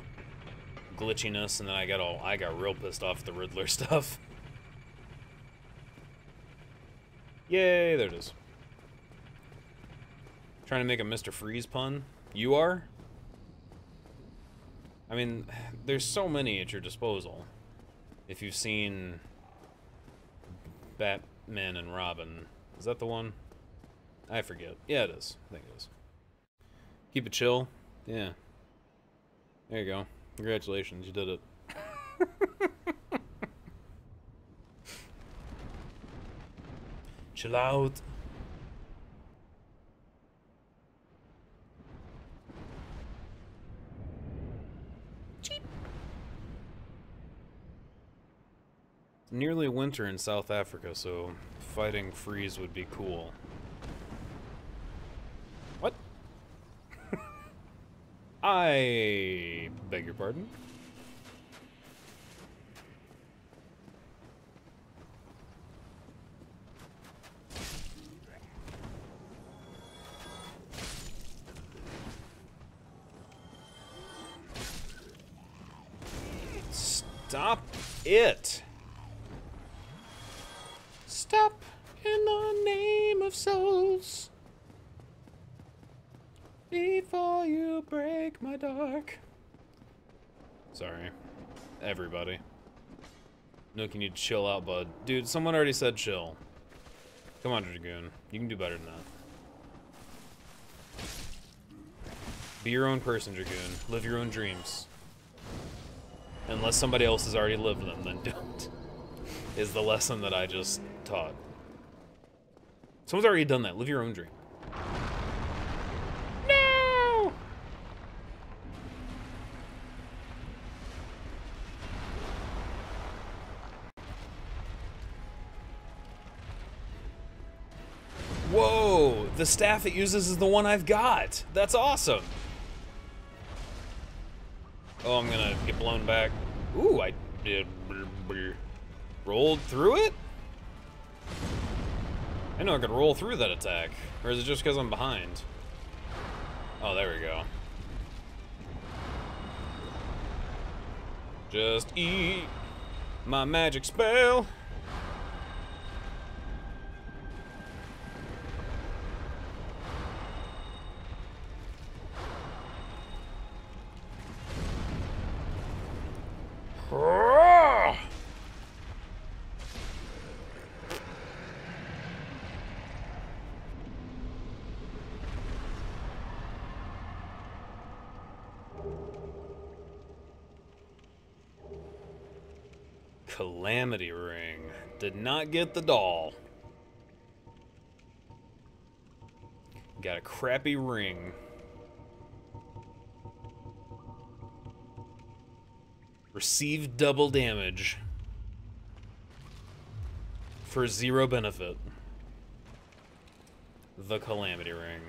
glitchiness, and then I got all I got real pissed off at the Riddler stuff. Yay, there it is. Trying to make a Mister Freeze pun. You are? I mean, there's so many at your disposal. If you've seen Batman and Robin. Is that the one? I forget. Yeah, it is. I think it is. Keep it chill. Yeah. There you go. Congratulations, you did it. Chill out. Cheep. It's nearly winter in South Africa, so... Fighting Freeze would be cool. What? I beg your pardon. Stop it. Stop in the name of souls. Before you break my dark. Sorry. Everybody. Nook, you need to chill out, bud. Dude, someone already said chill. Come on, Dragoon. You can do better than that. Be your own person, Dragoon. Live your own dreams. Unless somebody else has already lived them, then don't. Is the lesson that I just taught. Someone's already done that. Live your own dream. No! Whoa! The staff it uses is the one I've got. That's awesome. Oh, I'm gonna get blown back. Ooh, I did. Rolled through it? I know I could roll through that attack. Or is it just because I'm behind? Oh, there we go. Just eat my magic spell. Calamity Ring. Did not get the doll. Got a crappy ring. Receive double damage. For zero benefit. The Calamity Ring.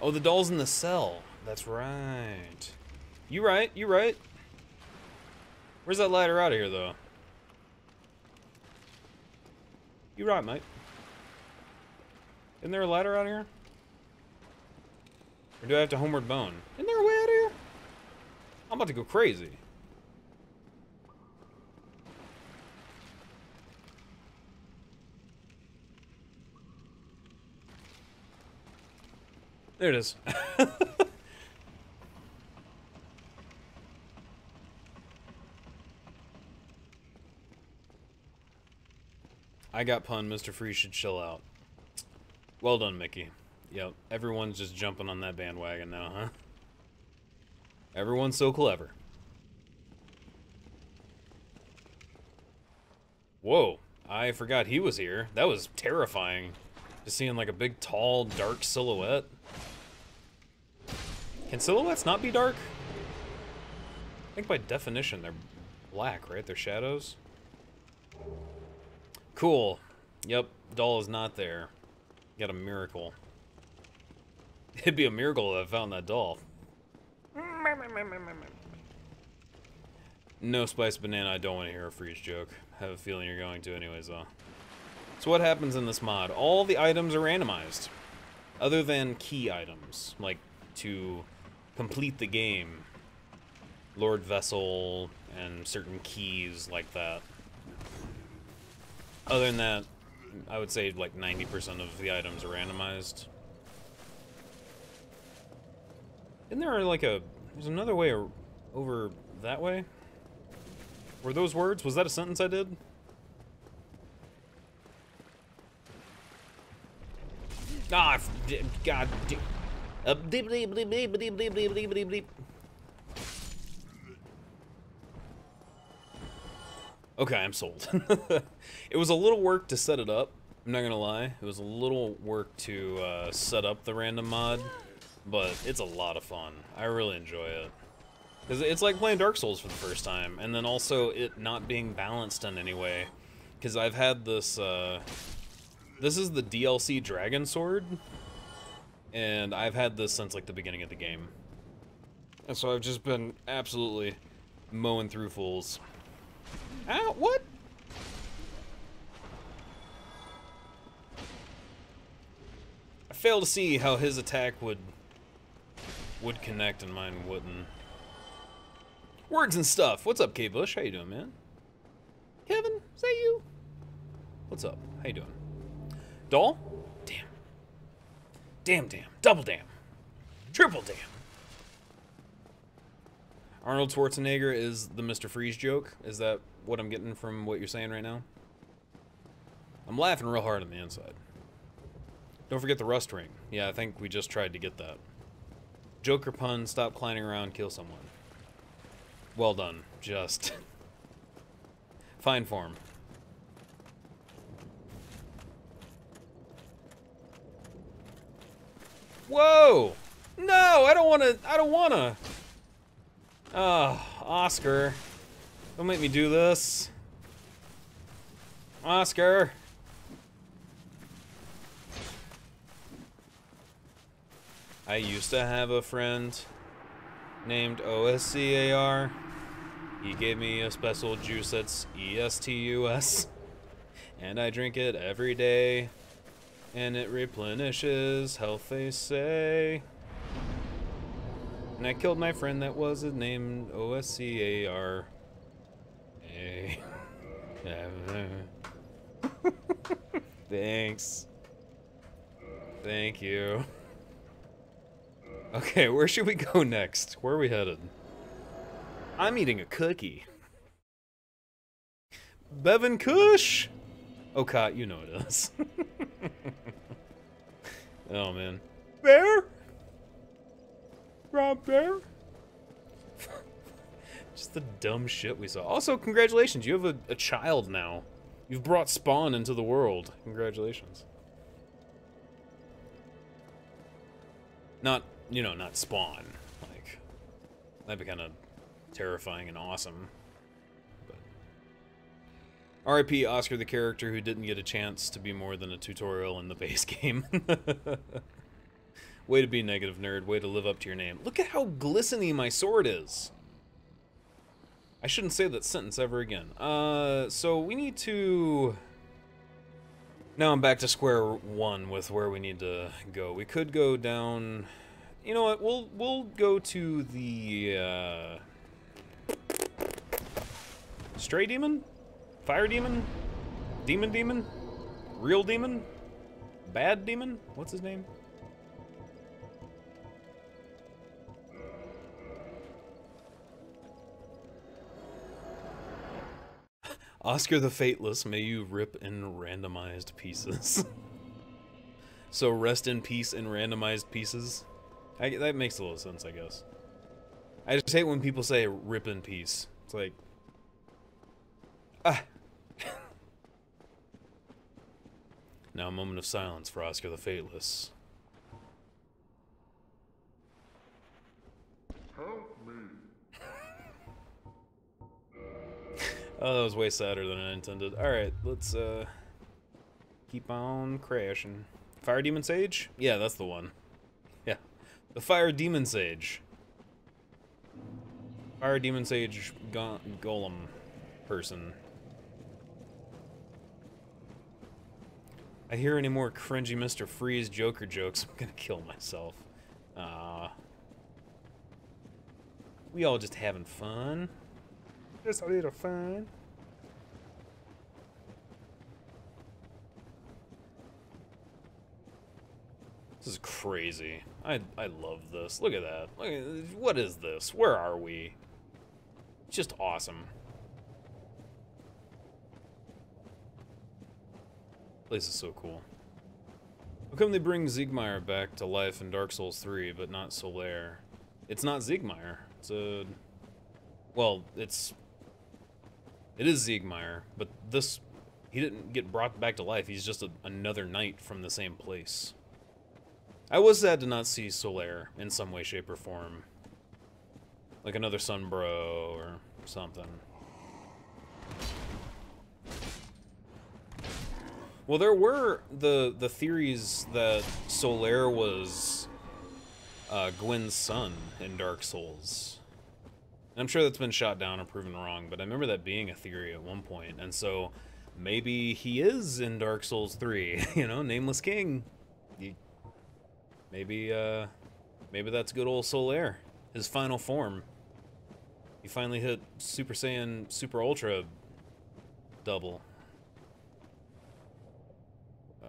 Oh, the doll's in the cell. That's right. You right, you right. Where's that ladder out of here, though? You right, mate. Isn't there a ladder out of here? Or do I have to homeward bone? Isn't there a way out of here? I'm about to go crazy. There it is. I got pun. Mister Free should chill out. Well done, Mickey. Yep, everyone's just jumping on that bandwagon now, huh? Everyone's so clever. Whoa, I forgot he was here. That was terrifying. Just seeing like a big, tall, dark silhouette. Can silhouettes not be dark? I think by definition they're black, right? They're shadows. Cool. Yep, doll is not there. Got a miracle. It'd be a miracle if I found that doll. No spiced banana, I don't want to hear a freeze joke. I have a feeling you're going to anyways, though. So what happens in this mod? All the items are randomized. Other than key items, like to complete the game. Lord Vessel and certain keys like that. Other than that, I would say like ninety percent of the items are randomized. Isn't there like a, there's another way over that way? Were those words? Was that a sentence I did? Ah, God. Uh, bleep, bleep, bleep, bleep, bleep, bleep, bleep, bleep, bleep, bleep. Okay, I'm sold. It was a little work to set it up. I'm not gonna lie. It was a little work to uh, set up the random mod. But it's a lot of fun. I really enjoy it. Cause it's like playing Dark Souls for the first time. And then also it not being balanced in any way. Because I've had this... Uh, this is the D L C Dragon Sword. And I've had this since like the beginning of the game. And so I've just been absolutely mowing through fools. Ow, what? I fail to see how his attack would would connect and mine wouldn't. Words and stuff. What's up, K Bush? How you doing, man? Kevin, is that you? What's up? How you doing? Doll? Damn. Damn, damn. Double damn. Triple damn. Arnold Schwarzenegger is the Mister Freeze joke. Is that what I'm getting from what you're saying right now? I'm laughing real hard on the inside. Don't forget the rust ring. Yeah, I think we just tried to get that. Joker pun, stop climbing around, kill someone. Well done. Just. Fine form. Whoa! No, I don't wanna, I don't wanna. Oh, Oscar. Don't make me do this. Oscar. I used to have a friend named O S C A R. He gave me a special juice that's E S T U S. And I drink it every day. And it replenishes health, they say. And I killed my friend that was named O S C A R. Hey. Thanks. Thank you. Okay, where should we go next? Where are we headed? I'm eating a cookie. Bevan Kush! Oh, Cot, you know it is. Oh, man. Bear? Rob Bear? Just the dumb shit we saw. Also, congratulations, you have a, a child now. You've brought Spawn into the world. Congratulations. Not, you know, not Spawn. Like, that'd be kind of terrifying and awesome. But R I P Oscar, the character who didn't get a chance to be more than a tutorial in the base game. Way to be negative, nerd. Way to live up to your name. Look at how glistening my sword is. I shouldn't say that sentence ever again. Uh, so we need to... Now I'm back to square one with where we need to go. We could go down... You know what, we'll, we'll go to the... Uh, Stray Demon? Fire Demon? Demon Demon? Real Demon? Bad Demon? What's his name? Oscar the Fateless, may you rip in randomized pieces. So rest in peace in randomized pieces. I, that makes a little sense, I guess. I just hate when people say rip in peace. It's like... Ah! Now a moment of silence for Oscar the Fateless. Help me. Oh, that was way sadder than I intended. Alright, let's uh... keep on crashing. Fire Demon Sage? Yeah, that's the one. Yeah. The Fire Demon Sage. Fire Demon Sage go Golem person. I hear any more cringy Mister Freeze Joker jokes, I'm gonna kill myself. Uh, we all just having fun. Just a little fun. This is crazy. I, I love this. Look at that. Look at, what is this? Where are we? Just awesome. This place is so cool. How come they bring Siegmeier back to life in Dark Souls three, but not Solaire? It's not Siegmeier. It's a... Well, it's... It is Siegmeier, but this... He didn't get brought back to life. He's just a, another knight from the same place. I was sad to not see Solaire in some way, shape, or form. Like another Sunbro or something. Well, there were the the theories that Solaire was uh, Gwyn's son in Dark Souls. And I'm sure that's been shot down and proven wrong, but I remember that being a theory at one point. And so maybe he is in Dark Souls three, you know, Nameless King. You, Maybe, uh, Maybe that's good old Solaire, his final form. He finally hit Super Saiyan Super Ultra double. Uh,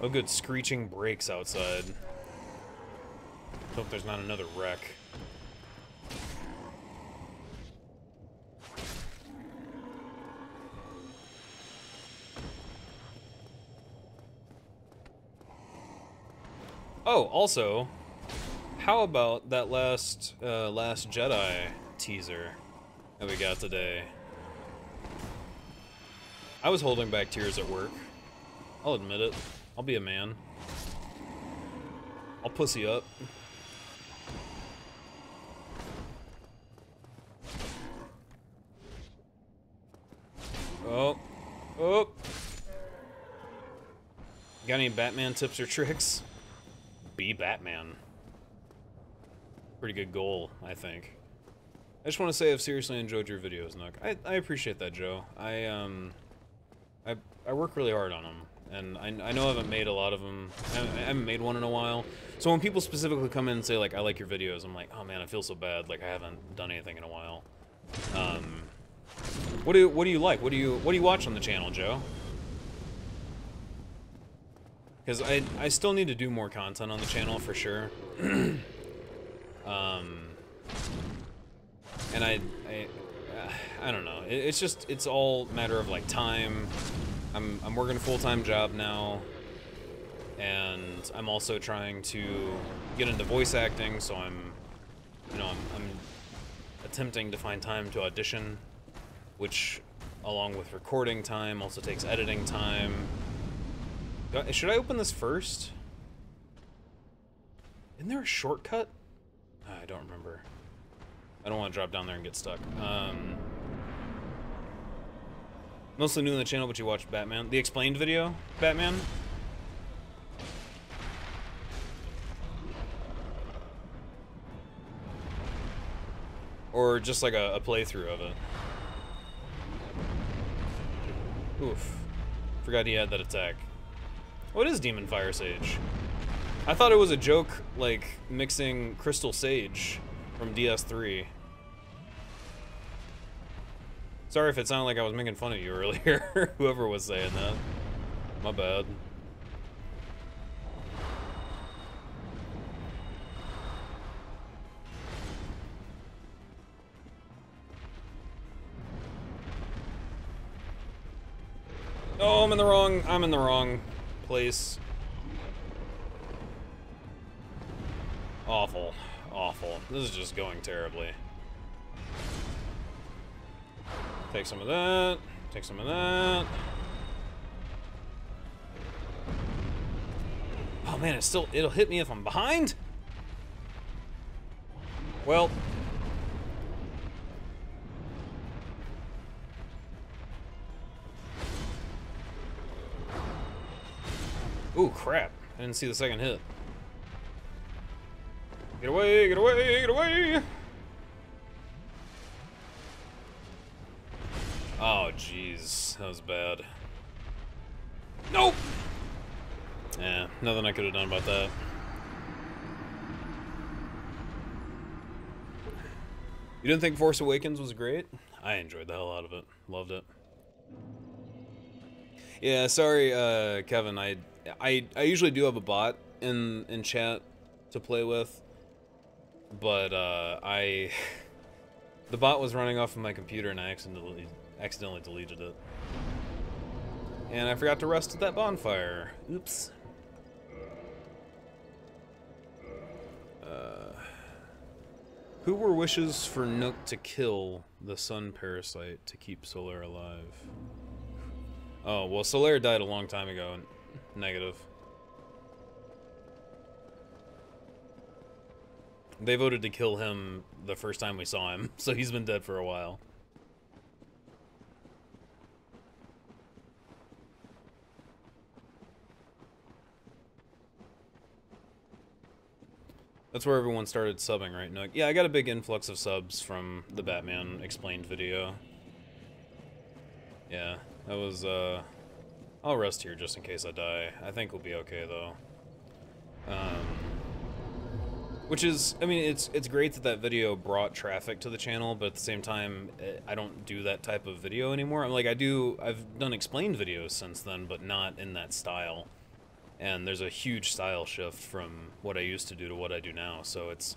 oh good, screeching brakes outside. Hope there's not another wreck. Oh, also, how about that last uh, Last Jedi teaser that we got today? I was holding back tears at work. I'll admit it. I'll be a man. I'll pussy up. Oh, oh! Got any Batman tips or tricks? Be Batman. Pretty good goal, I think. I just want to say I've seriously enjoyed your videos, Nook. I, I appreciate that, Joe. I um, I I work really hard on them, and I I know I haven't made a lot of them. I haven't, I haven't made one in a while. So when people specifically come in and say like I like your videos, I'm like, oh man, I feel so bad. Like I haven't done anything in a while. Um. What do what do you like? What do you what do you watch on the channel, Joe? Because I I still need to do more content on the channel for sure. um, and I I I don't know. It, it's just it's all matter of like time. I'm I'm working a full-time job now, and I'm also trying to get into voice acting. So I'm you know I'm, I'm attempting to find time to audition, which, along with recording time, also takes editing time. Should I open this first? Isn't there a shortcut? I don't remember. I don't want to drop down there and get stuck. Um, mostly new on the channel, but you watched Batman. The explained video? Batman? Or just like a, a playthrough of it? Oof. Forgot he had that attack. What is Demon Fire Sage? I thought it was a joke, like, mixing Crystal Sage from D S three. Sorry if it sounded like I was making fun of you earlier, whoever was saying that. My bad. Oh, I'm in the wrong, I'm in the wrong place. Awful, awful. This is just going terribly. Take some of that, take some of that. Oh man, it's still, it'll hit me if I'm behind? Well. Ooh, crap. I didn't see the second hit. Get away, get away, get away! Oh, jeez. That was bad. Nope! Yeah, nothing I could have done about that. You didn't think Force Awakens was great? I enjoyed the hell out of it. Loved it. Yeah, sorry, uh, Kevin. I... I, I usually do have a bot in in chat to play with, but uh, I the bot was running off of my computer and I accidentally accidentally deleted it, and I forgot to rest at that bonfire. Oops. Uh, who were wishes for Nook to kill the sun parasite to keep Solaire alive? Oh well, Solaire died a long time ago. And negative. They voted to kill him the first time we saw him, so he's been dead for a while. That's where everyone started subbing, right, Nook? Yeah, I got a big influx of subs from the Batman Explained video. Yeah, that was, uh... I'll rest here just in case I die. I think we'll be okay, though. Um... Which is, I mean, it's it's great that that video brought traffic to the channel, but at the same time, I don't do that type of video anymore. I'm like, I do, I've done explained videos since then, but not in that style. And there's a huge style shift from what I used to do to what I do now, so it's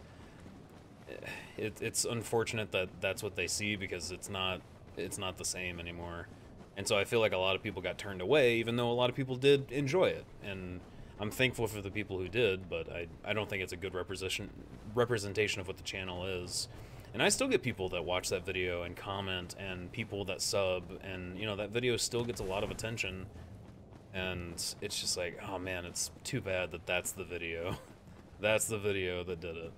it, it's unfortunate that that's what they see, because it's not it's not the same anymore. And so I feel like a lot of people got turned away, even though a lot of people did enjoy it. And I'm thankful for the people who did, but I I don't think it's a good representation representation of what the channel is. And I still get people that watch that video and comment, and people that sub, and you know, that video still gets a lot of attention. And it's just like, oh man, it's too bad that that's the video. That's the video that did it.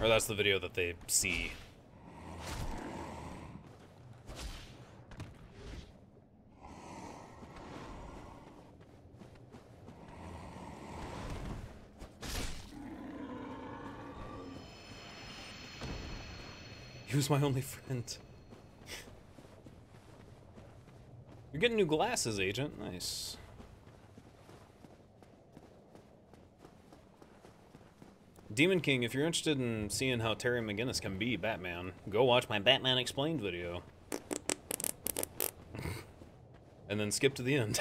Or that's the video that they see. He was my only friend. You're getting new glasses, Agent. Nice. Demon King, if you're interested in seeing how Terry McGinnis can be Batman, go watch my Batman Explained video. And then skip to the end.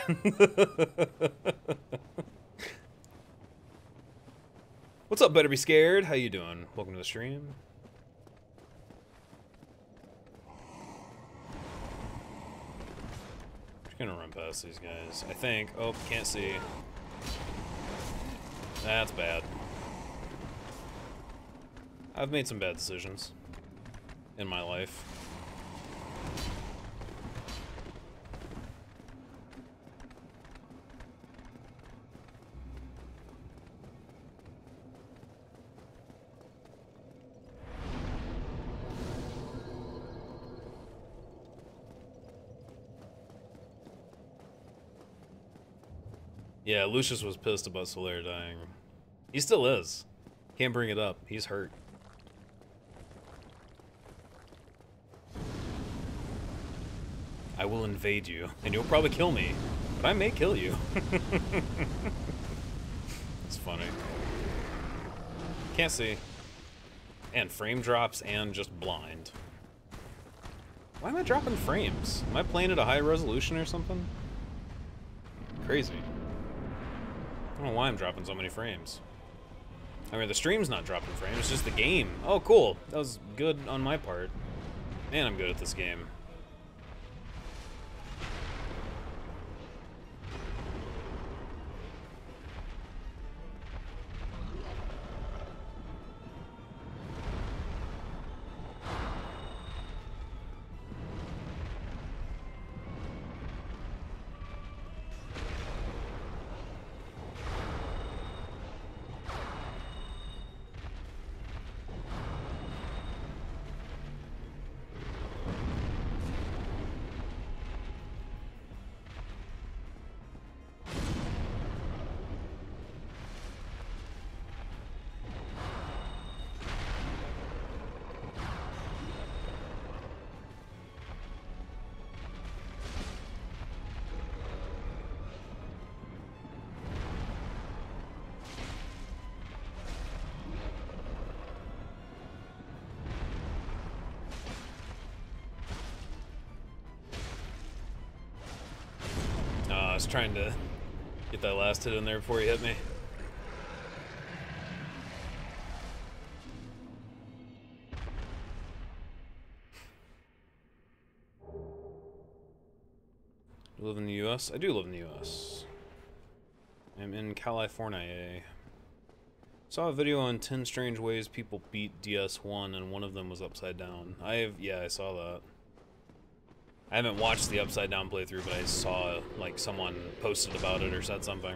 What's up, Better Be Scared? How you doing? Welcome to the stream. Gonna run past these guys, I think. Oh, can't see. That's bad. I've made some bad decisions in my life. Yeah, Lucius was pissed about Solaire dying. He still is. Can't bring it up. He's hurt. I will invade you, and you'll probably kill me, but I may kill you. It's funny. Can't see. And frame drops and just blind. Why am I dropping frames? Am I playing at a high resolution or something? Crazy. I don't know why I'm dropping so many frames. I mean, the stream's not dropping frames, it's just the game. Oh, cool. That was good on my part. Man, I'm good at this game. I was trying to get that last hit in there before he hit me. Do you live in the U S? I do live in the U S. I'm in California. Saw a video on ten strange ways people beat D S one, and one of them was upside down. I have, yeah, I saw that. I haven't watched the upside down playthrough, but I saw, like, someone posted about it or said something.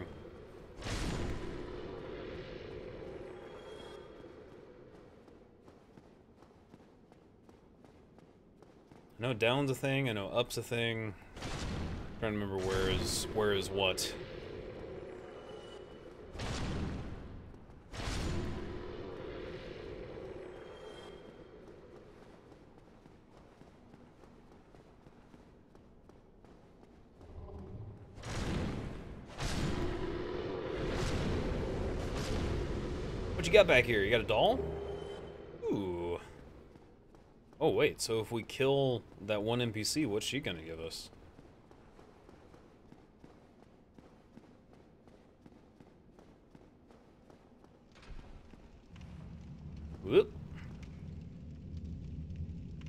I know down's a thing, I know up's a thing. Trying to remember where is where is what. What you got back here? You got a doll? Ooh. Oh wait, so if we kill that one N P C, what's she gonna give us? Whoop.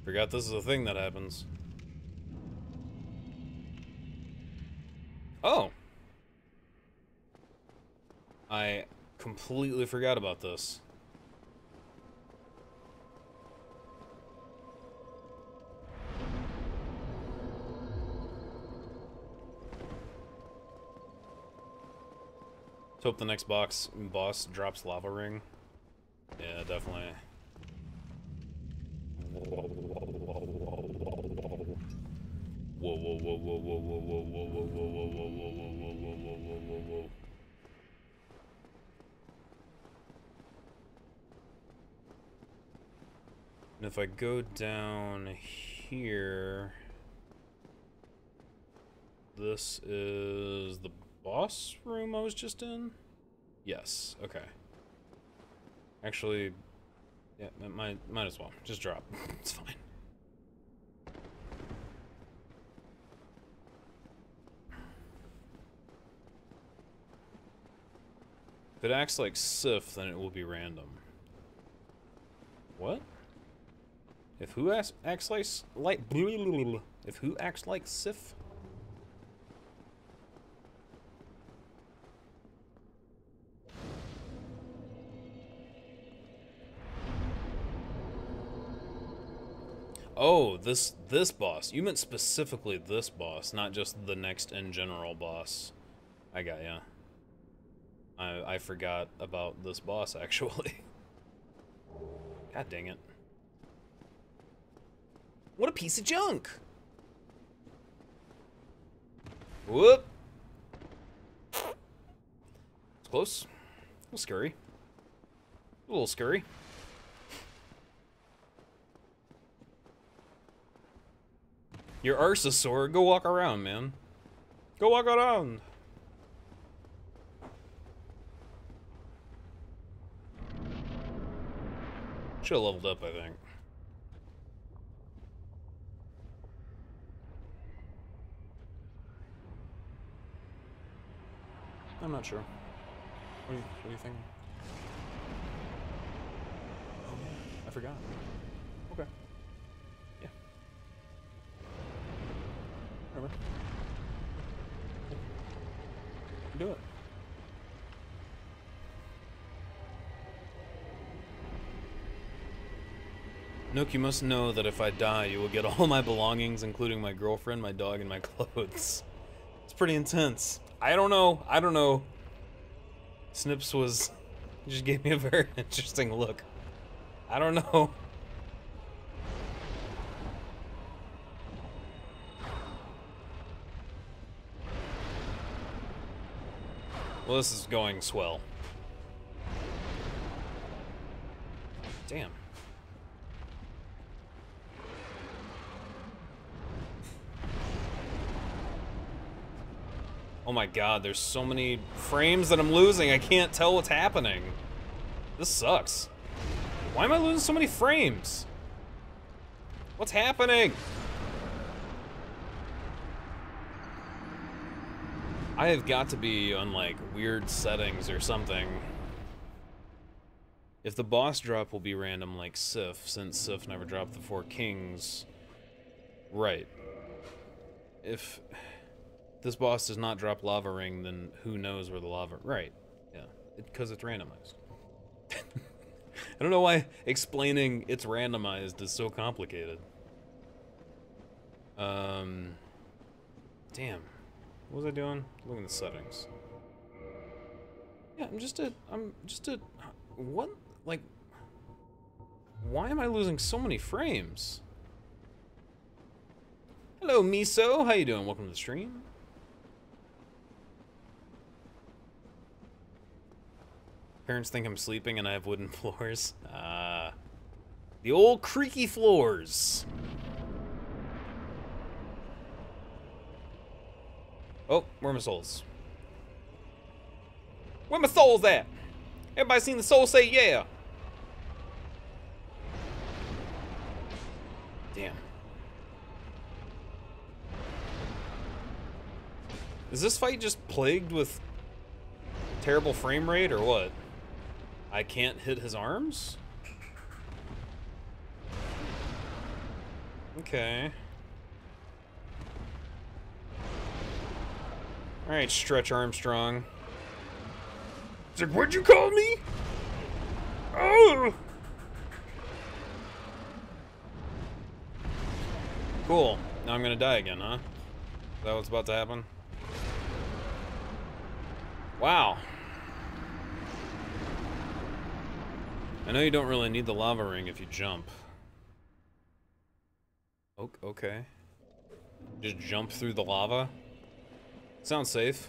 Forgot this is a thing that happens. Oh. I completely forgot about this. Let's hope the next box boss drops lava ring. Yeah, definitely. Whoa, whoa, whoa, whoa, whoa, whoa, whoa, whoa, whoa, whoa, whoa, whoa, whoa, whoa, whoa. And if I go down here, this is the boss room I was just in? Yes, okay. Actually, yeah, might, might as well. Just drop. It's fine. If it acts like Sif, then it will be random. What? If who acts, acts like, like... If who acts like Sif? Oh, this this boss. You meant specifically this boss, not just the next in general boss. I got ya. I I forgot about this boss actually. God dang it! What a piece of junk! Whoop! It's close. A little scurry. A little scurry. Your arse is sore. Go walk around, man. Go walk around. Should have leveled up, I think. I'm not sure. What do you, what do you think? Oh, I forgot. Okay. Do it. Nook, you must know that if I die, you will get all my belongings, including my girlfriend, my dog, and my clothes. It's pretty intense. I don't know. I don't know. Snips was... just gave me a very interesting look. I don't know. Well, this is going swell. Damn. Oh my god, there's so many frames that I'm losing, I can't tell what's happening. This sucks. Why am I losing so many frames? What's happening? I have got to be on, like, weird settings or something. If the boss drop will be random like Sif, since Sif never dropped the four kings... Right. If this boss does not drop lava ring, then who knows where the lava... Right, yeah. Because it, it's randomized. I don't know why explaining it's randomized is so complicated. Um... Damn. What was I doing? Look at the settings. Yeah, I'm just a, I'm just a, what? Like, why am I losing so many frames? Hello, Miso. How you doing? Welcome to the stream. Parents think I'm sleeping and I have wooden floors. Uh, the old creaky floors. Oh, where are my souls? Where my souls at? Everybody seen the soul say yeah. Damn. Is this fight just plagued with terrible frame rate or what? I can't hit his arms? Okay. Alright, Stretch Armstrong. It's like, what'd you call me? Oh! Cool. Now I'm gonna die again, huh? Is that what's about to happen? Wow. I know you don't really need the lava ring if you jump. Okay. Just jump through the lava? Sounds safe.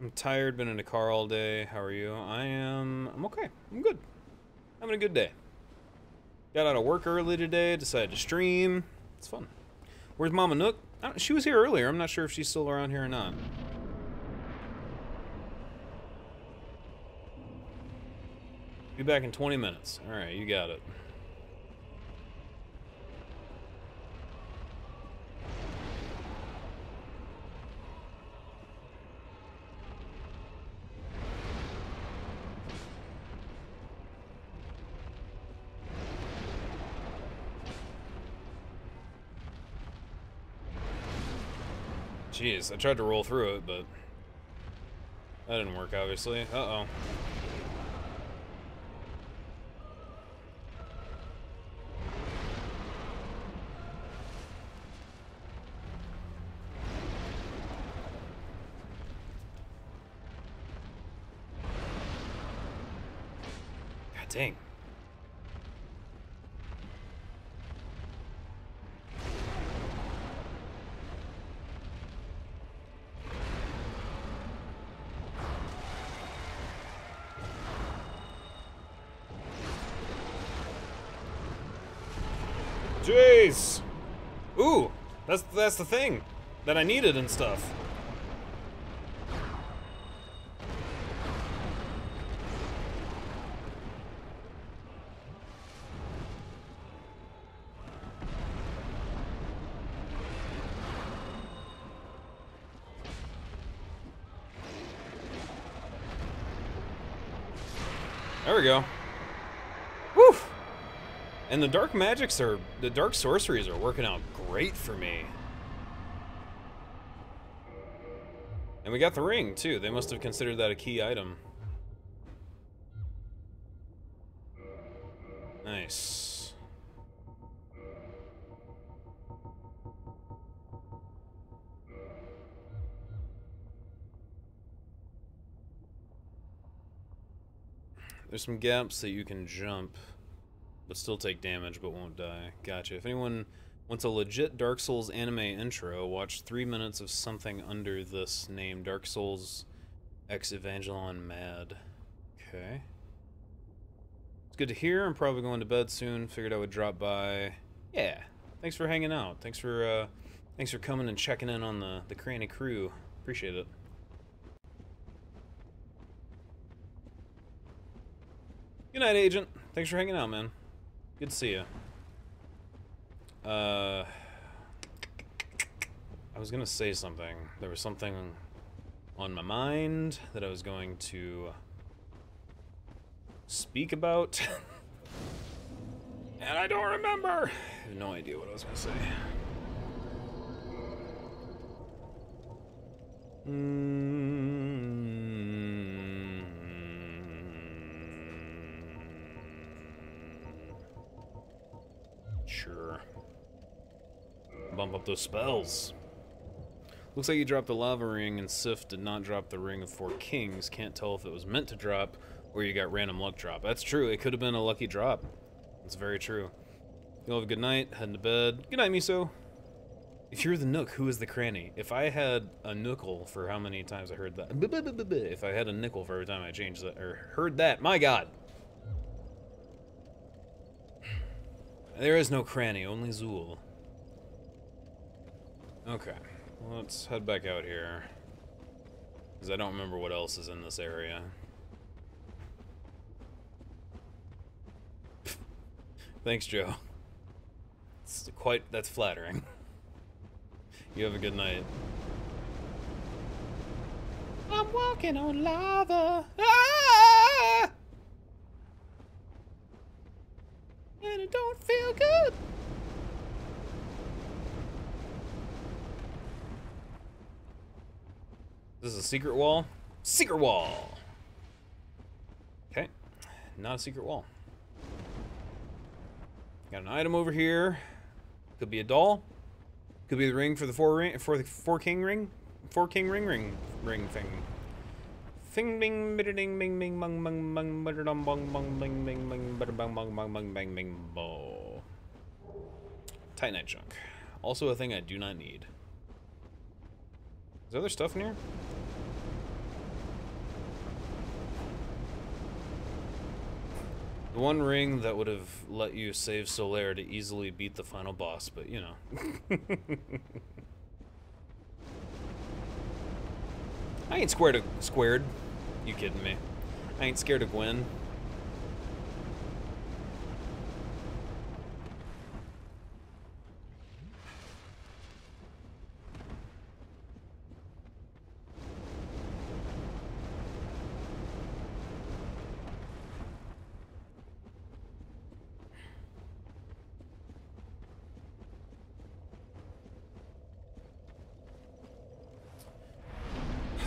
I'm tired, been in a car all day. How are you? I am... I'm okay. I'm good. Having a good day. Got out of work early today, decided to stream. It's fun. Where's Mama Nook? I don't, she was here earlier. I'm not sure if she's still around here or not. Be back in twenty minutes. All right, you got it. Jeez, I tried to roll through it, but that didn't work, obviously. Uh-oh. God dang. Jeez! Ooh! That's, that's the thing that I needed and stuff. There we go. And the dark magics are, the dark sorceries are working out great for me. And we got the ring too. They must have considered that a key item. Nice. There's some gaps that you can jump, but still take damage, but won't die. Gotcha. If anyone wants a legit Dark Souls anime intro, watch three minutes of something under this name. Dark Souls X Evangelion Mad. Okay. It's good to hear. I'm probably going to bed soon. Figured I would drop by. Yeah. Thanks for hanging out. Thanks for, uh, thanks for coming and checking in on the, the Cranny crew. Appreciate it. Good night, Agent. Thanks for hanging out, man. Good to see you. Uh, I was gonna say something. There was something on my mind that I was going to speak about. And I don't remember. I have no idea what I was gonna say. Mm-hmm. Sure. Bump up those spells. Looks like you dropped the lava ring and Sif did not drop the ring of four kings. Can't tell if it was meant to drop or you got random luck drop. That's true. It could have been a lucky drop. That's very true. You'll have a good night. Heading to bed. Good night, Miso. If you're the Nook, who is the Cranny? If I had a nickel for how many times I heard that, if I had a nickel for every time I changed that or heard that, my God. There is no Cranny, only Zool. Okay, let's head back out here, because I don't remember what else is in this area. Thanks, Joe. It's quite, that's flattering. You have a good night. I'm walking on lava. Ah! And it don't feel good. This is a secret wall. Secret wall. Okay, not a secret wall. Got an item over here. Could be a doll. Could be the ring for the four ring for the four king ring, four king ring ring ring thing. Thing bing bing ding bing bing bung bung bung bung bung bung bing bing bing bung bung bung bung bung bang bing bo. Titanite junk. Also a thing I do not need. Is there other stuff in here? The one ring that would have let you save Solaire to easily beat the final boss, but you know. I ain't squared. Squared? You kidding me? I ain't scared of Gwen.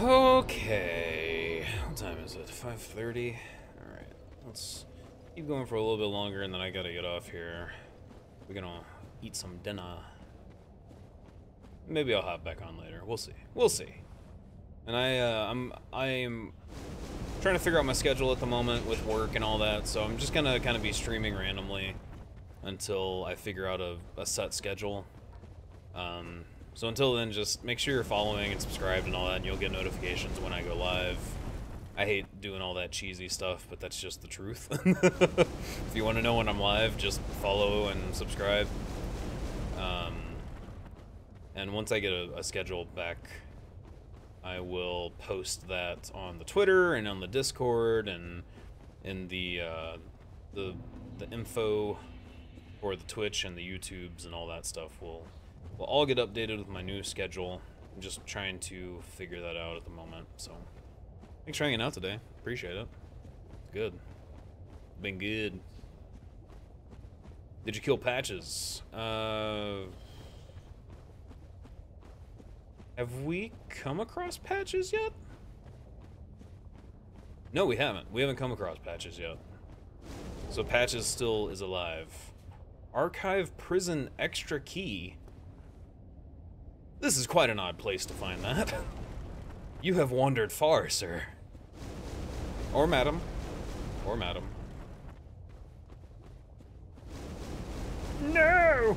Okay, what time is it? five thirty? Alright, let's keep going for a little bit longer and then I gotta get off here. We're gonna eat some dinner. Maybe I'll hop back on later. We'll see. We'll see. And I, uh, I'm, I'm trying to figure out my schedule at the moment with work and all that, so I'm just gonna kind of be streaming randomly until I figure out a, a set schedule. Um... So until then, just make sure you're following and subscribed and all that, and you'll get notifications when I go live. I hate doing all that cheesy stuff, but that's just the truth. If you want to know when I'm live, just follow and subscribe. Um, and once I get a, a schedule back, I will post that on the Twitter and on the Discord and in the, uh, the, the info or the Twitch and the YouTubes and all that stuff will... We'll all get updated with my new schedule. I'm just trying to figure that out at the moment. So, thanks for hanging out today. Appreciate it. It's good. Been good. Did you kill Patches? Uh, have we come across Patches yet? No, we haven't. We haven't come across Patches yet. So Patches still is alive. Archive prison extra key. This is quite an odd place to find that. You have wandered far, sir. Or madam. Or madam. No!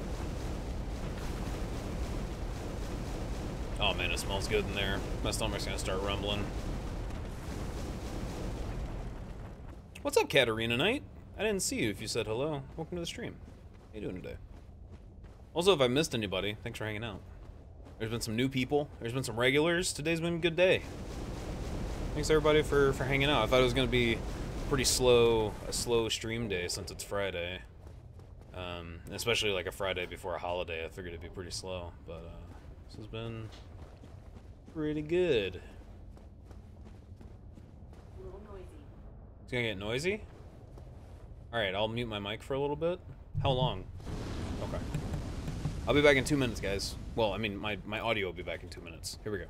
Oh man, it smells good in there. My stomach's gonna start rumbling. What's up, Katarina Knight? I didn't see you if you said hello. Welcome to the stream. How you doing today? Also, if I missed anybody, thanks for hanging out. There's been some new people. There's been some regulars. Today's been a good day. Thanks everybody for, for hanging out. I thought it was gonna be pretty slow, a slow stream day since it's Friday. Um, especially like a Friday before a holiday. I figured it'd be pretty slow, but uh, this has been pretty good. A little noisy. It's gonna get noisy? All right, I'll mute my mic for a little bit. How long? Okay. I'll be back in two minutes, guys. Well, I mean, my, my audio will be back in two minutes. Here we go.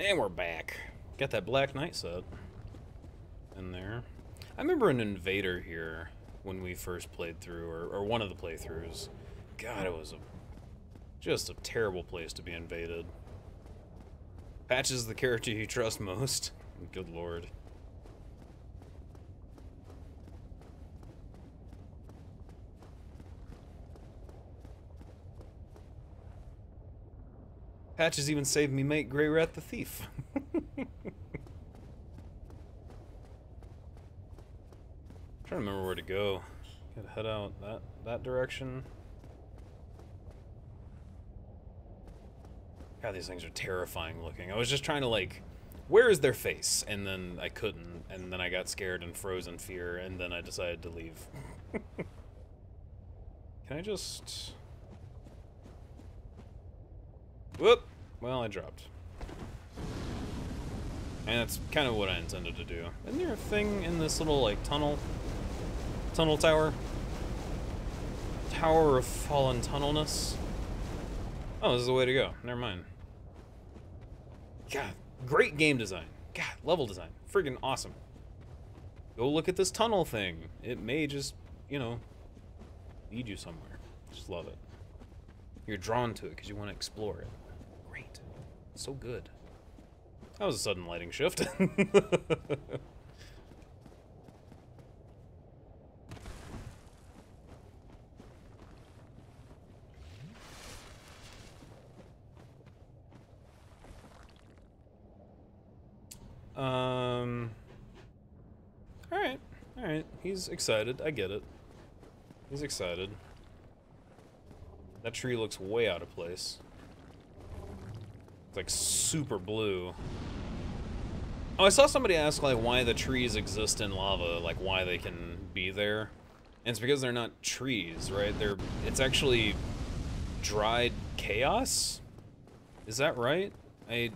And we're back. Got that Black Knight set in there. I remember an invader here when we first played through, or, or one of the playthroughs. God, it was a, just a terrible place to be invaded. Patch is the character you trust most. Good lord. Patches even saved me, mate, Grey Rat the Thief. Trying to remember where to go. Gotta head out that that direction. God, these things are terrifying looking. I was just trying to like, where is their face? And then I couldn't, and then I got scared and froze in fear, and then I decided to leave. Can I just... Whoop! Well, I dropped. And that's kind of what I intended to do. Isn't there a thing in this little, like, tunnel? Tunnel tower? Tower of Fallen Tunnelness? Oh, this is the way to go. Never mind. God, great game design. God, level design. Friggin' awesome. Go look at this tunnel thing. It may just, you know, lead you somewhere. Just love it. You're drawn to it because you want to explore it. Great. So good. That was a sudden lighting shift. um. All right. All right. He's excited. I get it. He's excited. That tree looks way out of place. It's like super blue. Oh, I saw somebody ask like why the trees exist in lava, like why they can be there. And it's because they're not trees, right? They're it's actually dried chaos. Is that right? I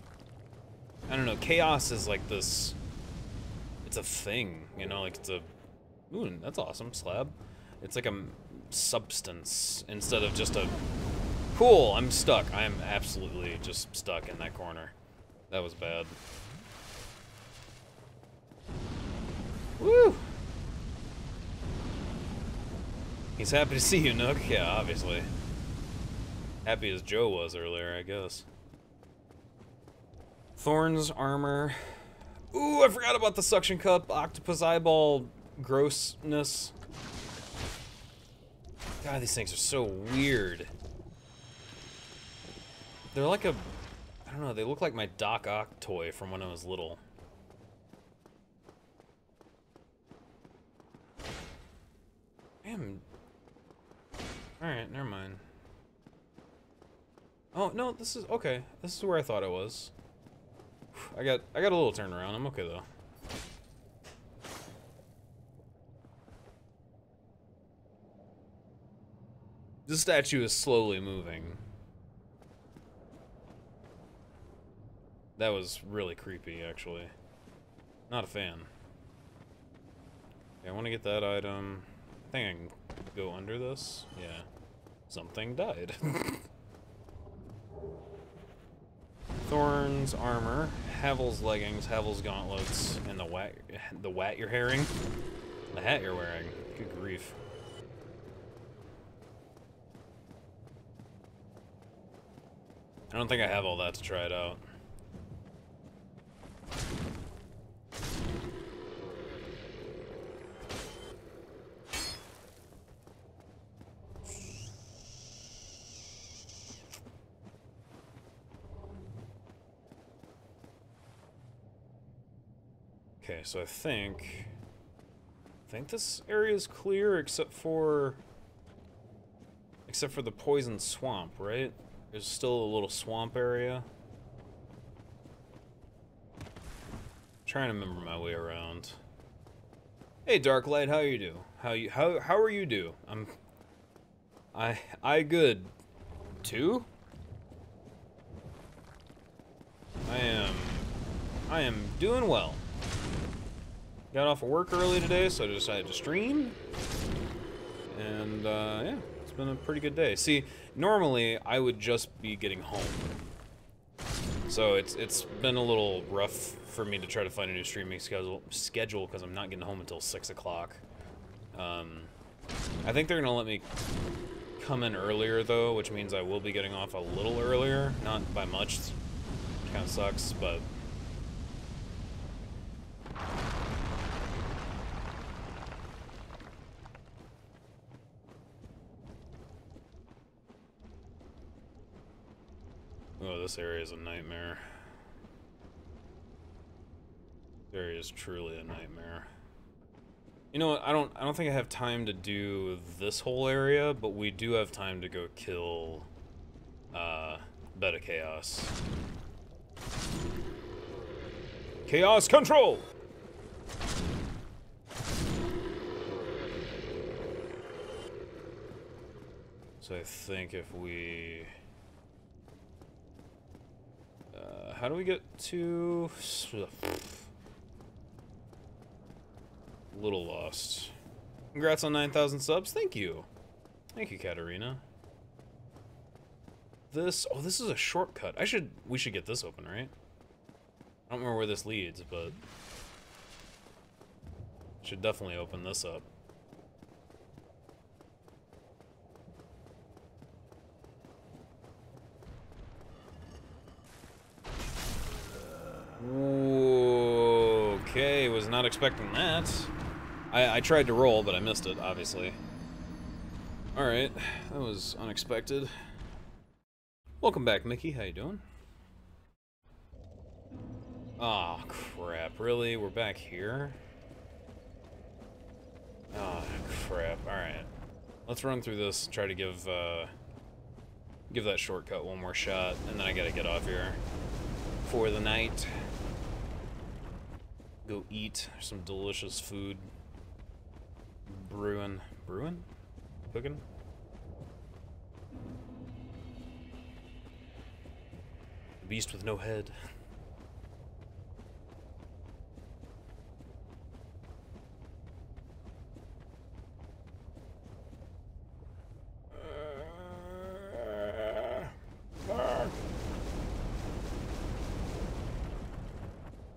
I don't know. Chaos is like this, it's a thing, you know, like it's a ooh, that's awesome, slab. It's like a substance instead of just a cool, I'm stuck. I'm absolutely just stuck in that corner. That was bad. Woo! He's happy to see you, Nook. Yeah, obviously. Happy as Joe was earlier, I guess. Thorns, armor. Ooh, I forgot about the suction cup, octopus eyeball grossness. God, these things are so weird. They're like a, I don't know, they look like my Doc Ock toy from when I was little. Damn. Alright, never mind. Oh, no, this is, okay. This is where I thought I was. I got, I got a little turnaround. I'm okay, though. The statue is slowly moving. That was really creepy, actually. Not a fan. Okay, I want to get that item. I think I can go under this. Yeah. Something died. Thorns, armor, Havel's leggings, Havel's gauntlets, and the wat, the wat you're wearing. The hat you're wearing. Good grief. I don't think I have all that to try it out. Okay, so I think... I think this area is clear except for... Except for the poison swamp, right? There's still a little swamp area. I'm trying to remember my way around. Hey, Dark Light, how you do? How you how how are you do? I'm I I good too. I am I am doing well. Got off of work early today, so I decided to stream. And uh, yeah. It's been a pretty good day. See, normally I would just be getting home. So it's it's been a little rough for me to try to find a new streaming schedule schedule because I'm not getting home until six o'clock. Um, I think they're gonna let me come in earlier though, which means I will be getting off a little earlier, not by much. It kind of sucks, but. Oh, this area is a nightmare. This area is truly a nightmare. You know what, I don't, I don't think I have time to do this whole area, but we do have time to go kill, uh, Beta Chaos. Chaos Control! So I think if we... Uh, how do we get to... Little lost. Congrats on nine thousand subs. Thank you. Thank you, Katarina. This... Oh, this is a shortcut. I should... We should get this open, right? I don't remember where this leads, but... Should definitely open this up. Ooh, okay, was not expecting that. I, I tried to roll, but I missed it, obviously. Alright, that was unexpected. Welcome back, Mickey. How you doing? Aw, oh, crap. Really? We're back here? Oh, crap. Alright. Let's run through this, try to give, uh... give that shortcut one more shot, and then I gotta get off here for the night. Go eat some delicious food. Brewing. Brewing? Cooking? The beast with no head.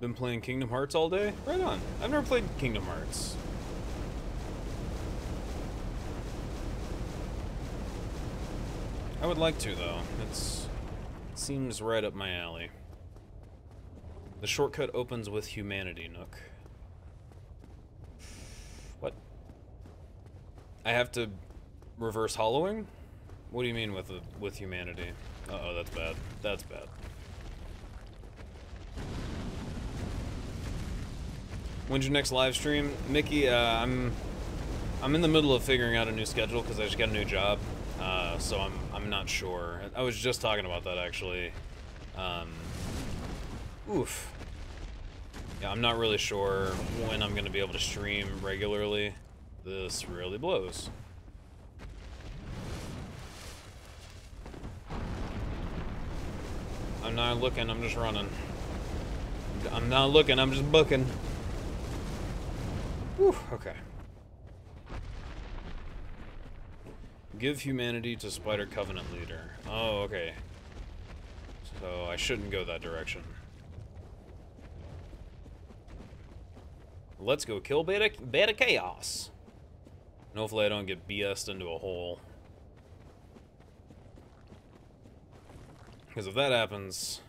Been playing Kingdom Hearts all day? Right on. I've never played Kingdom Hearts. I would like to, though. It's, it seems right up my alley. The shortcut opens with humanity, Nook. What? I have to reverse hollowing? What do you mean with, with humanity? Uh-oh, that's bad. That's bad. When's your next live stream, Mickey? Uh, I'm I'm in the middle of figuring out a new schedule because I just got a new job, uh, so I'm I'm not sure. I was just talking about that actually. Um, oof. Yeah, I'm not really sure when I'm gonna be able to stream regularly. This really blows. I'm not looking. I'm just running. I'm not looking. I'm just booking. Whew, okay. Give humanity to Spider Covenant Leader. Oh, okay. So I shouldn't go that direction. Let's go kill Beta, Beta Chaos. And hopefully I don't get B S'd into a hole. Because if that happens,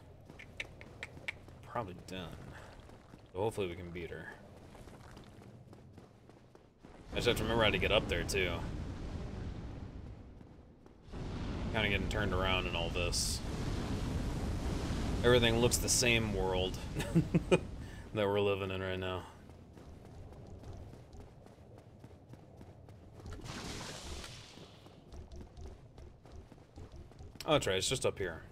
probably done. So hopefully we can beat her. I just have to remember how to get up there, too. Kind of getting turned around and all this. Everything looks the same world that we're living in right now. Oh, that's right, it's just up here.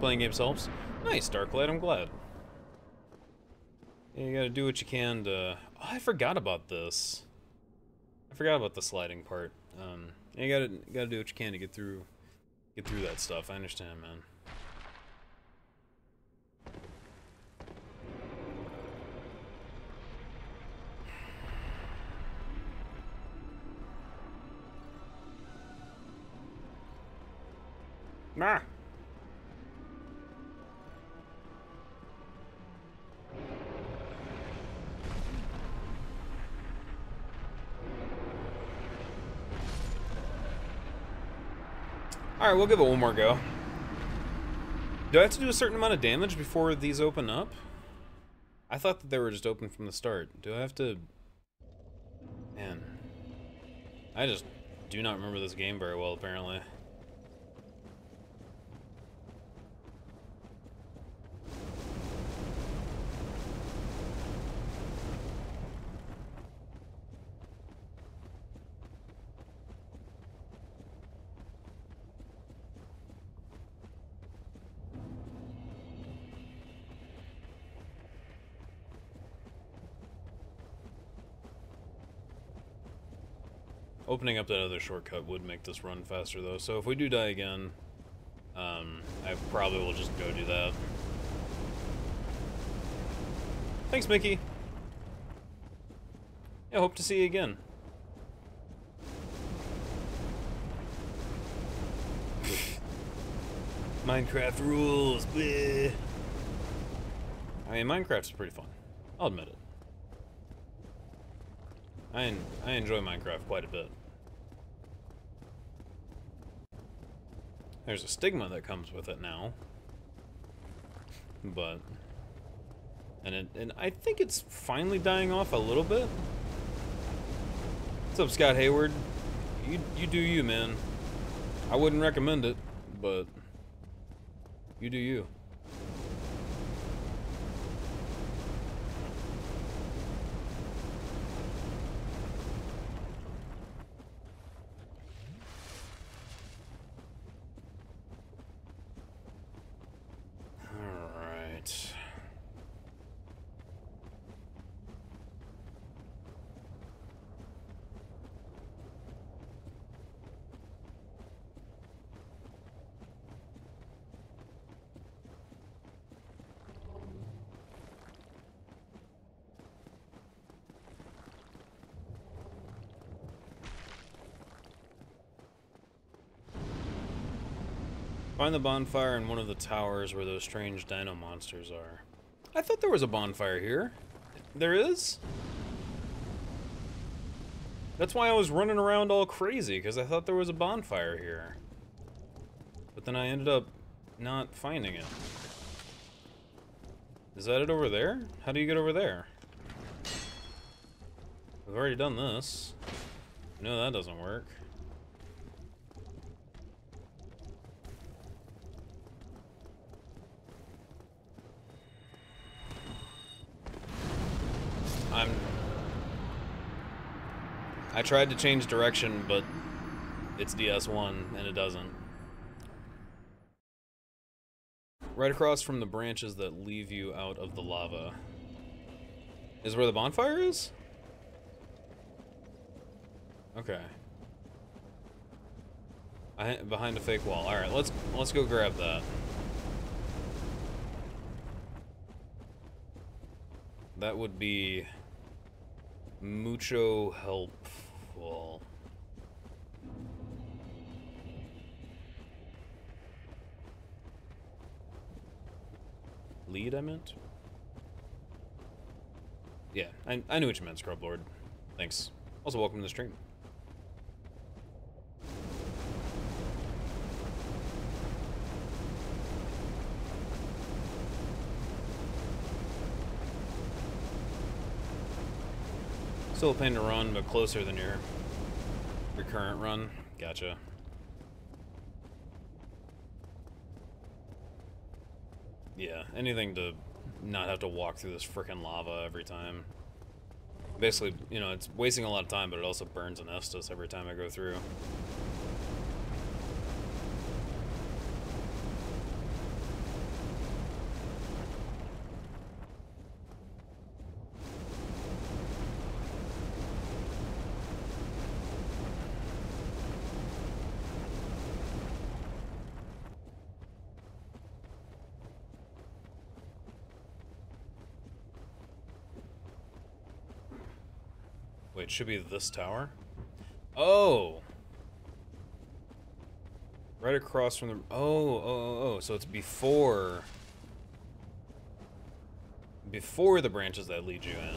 Playing games helps. Nice, Darklight, I'm glad. Yeah, you gotta do what you can to... Oh, I forgot about this. I forgot about the sliding part. Um, yeah, you gotta, gotta do what you can to get through, get through that stuff. I understand, man. Ma. All right, we'll give it one more go. Do I have to do a certain amount of damage before these open up? I thought that they were just open from the start. Do I have to... Man. I just do not remember this game very well, apparently. Opening up that other shortcut would make this run faster, though, so if we do die again, um, I probably will just go do that. Thanks, Mickey. I hope to see you again. Minecraft rules. Bleh. I mean, Minecraft's pretty fun. I'll admit it. I, en I enjoy Minecraft quite a bit. There's a stigma that comes with it now, but and it, and I think it's finally dying off a little bit. What's up, Scott Hayward? You you do you, man. I wouldn't recommend it, but you do you. Find the bonfire in one of the towers where those strange dino monsters are. I thought there was a bonfire here. There is? That's why I was running around all crazy, because I thought there was a bonfire here. But then I ended up not finding it. Is that it over there? How do you get over there? I've already done this. No, that doesn't work. I'm... I tried to change direction, but it's D S one, and it doesn't. Right across from the branches that leave you out of the lava is where the bonfire is? Okay. I, behind a fake wall. All right, let's let's go grab that. That would be... mucho helpful. Lead, I meant? Yeah, I, I knew what you meant, Scrub Lord. Thanks. Also, welcome to the stream. Still a pain to run, but closer than your your current run. Gotcha. Yeah, anything to not have to walk through this frickin' lava every time. Basically, you know, it's wasting a lot of time, but it also burns an Estus every time I go through. Wait, should be this tower? Oh! Right across from the... Oh, oh, oh, oh. So it's before... Before the branches that lead you in.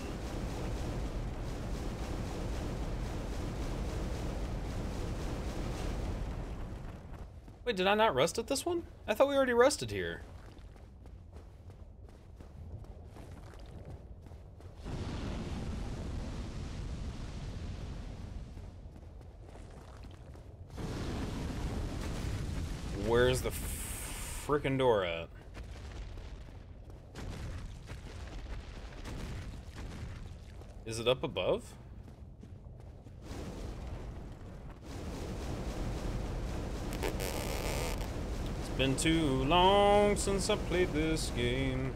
Wait, did I not rest at this one? I thought we already rested here. Where's the frickin' door at? Is it up above? It's been too long since I played this game.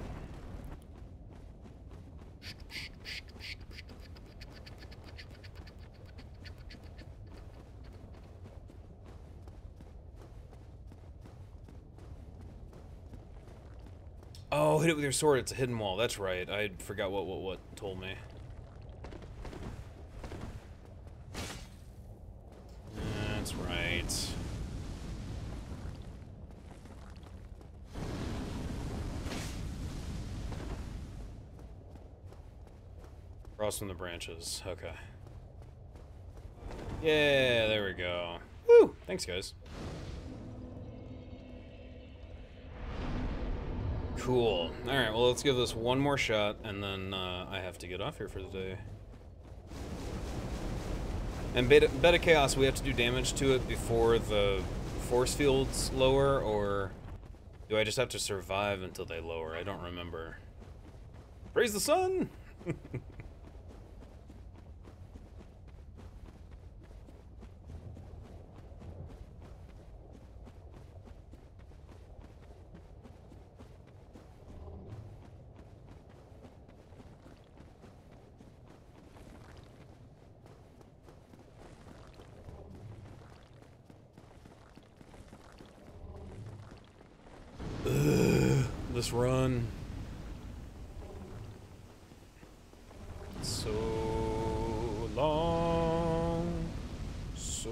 Oh, hit it with your sword, it's a hidden wall. That's right. I forgot what what what told me. That's right. Cross from the branches. Okay. Yeah, there we go. Woo! Thanks, guys. Cool. All right, well, let's give this one more shot, and then uh, I have to get off here for the day. And Beta, Beta Chaos, we have to do damage to it before the force fields lower, or do I just have to survive until they lower? I don't remember. Praise the sun! This run so long, so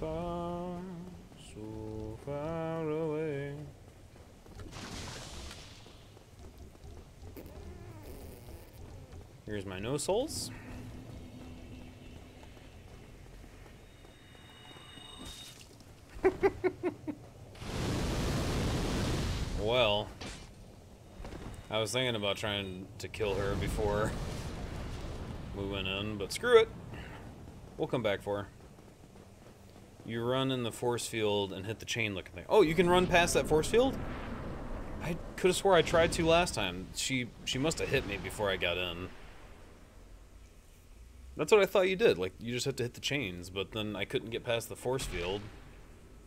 far, so far away. Here's my no souls. Well, I was thinking about trying to kill her before we went in, but screw it. We'll come back for her. You run in the force field and hit the chain looking thing. Oh, you can run past that force field? I could have swore I tried to last time. She she must have hit me before I got in. That's what I thought you did. Like, you just have to hit the chains, but then I couldn't get past the force field.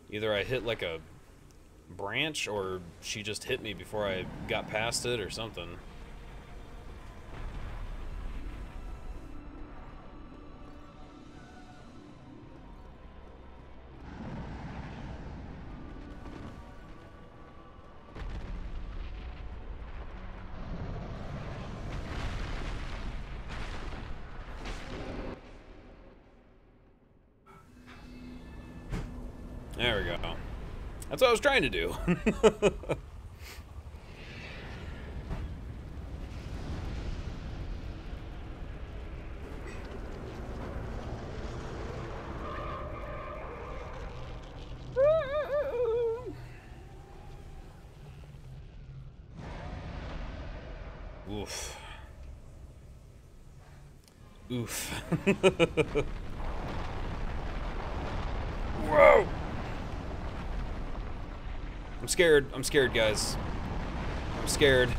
Either I hit like a branch or she just hit me before I got past it or something. There we go. That's what I was trying to do. Oof. Oof. Whoa! I'm scared. I'm scared, guys. I'm scared.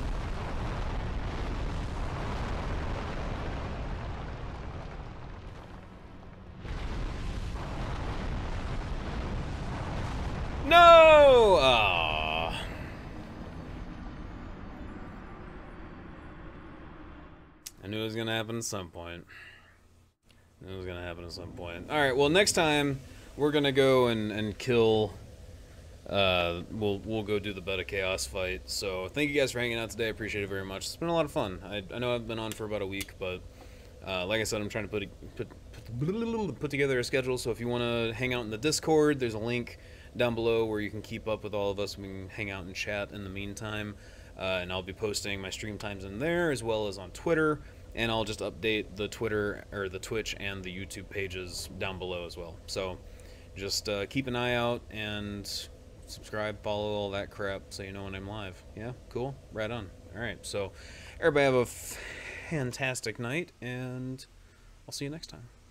No! Aww. I knew it was gonna happen at some point. I knew it was gonna happen at some point. Alright, well, next time, we're gonna go and, and kill... Uh, we'll we'll go do the Beta Chaos fight. So thank you guys for hanging out today. I appreciate it very much. It's been a lot of fun. I, I know I've been on for about a week, but uh, like I said, I'm trying to put, put put put together a schedule. So if you want to hang out in the Discord, there's a link down below where you can keep up with all of us. We can hang out and chat in the meantime. Uh, and I'll be posting my stream times in there as well as on Twitter. And I'll just update the Twitter or the Twitch and the YouTube pages down below as well. So just uh, keep an eye out and subscribe, follow, all that crap so you know when I'm live. Yeah, cool. Right on. All right. So everybody have a fantastic night, and I'll see you next time.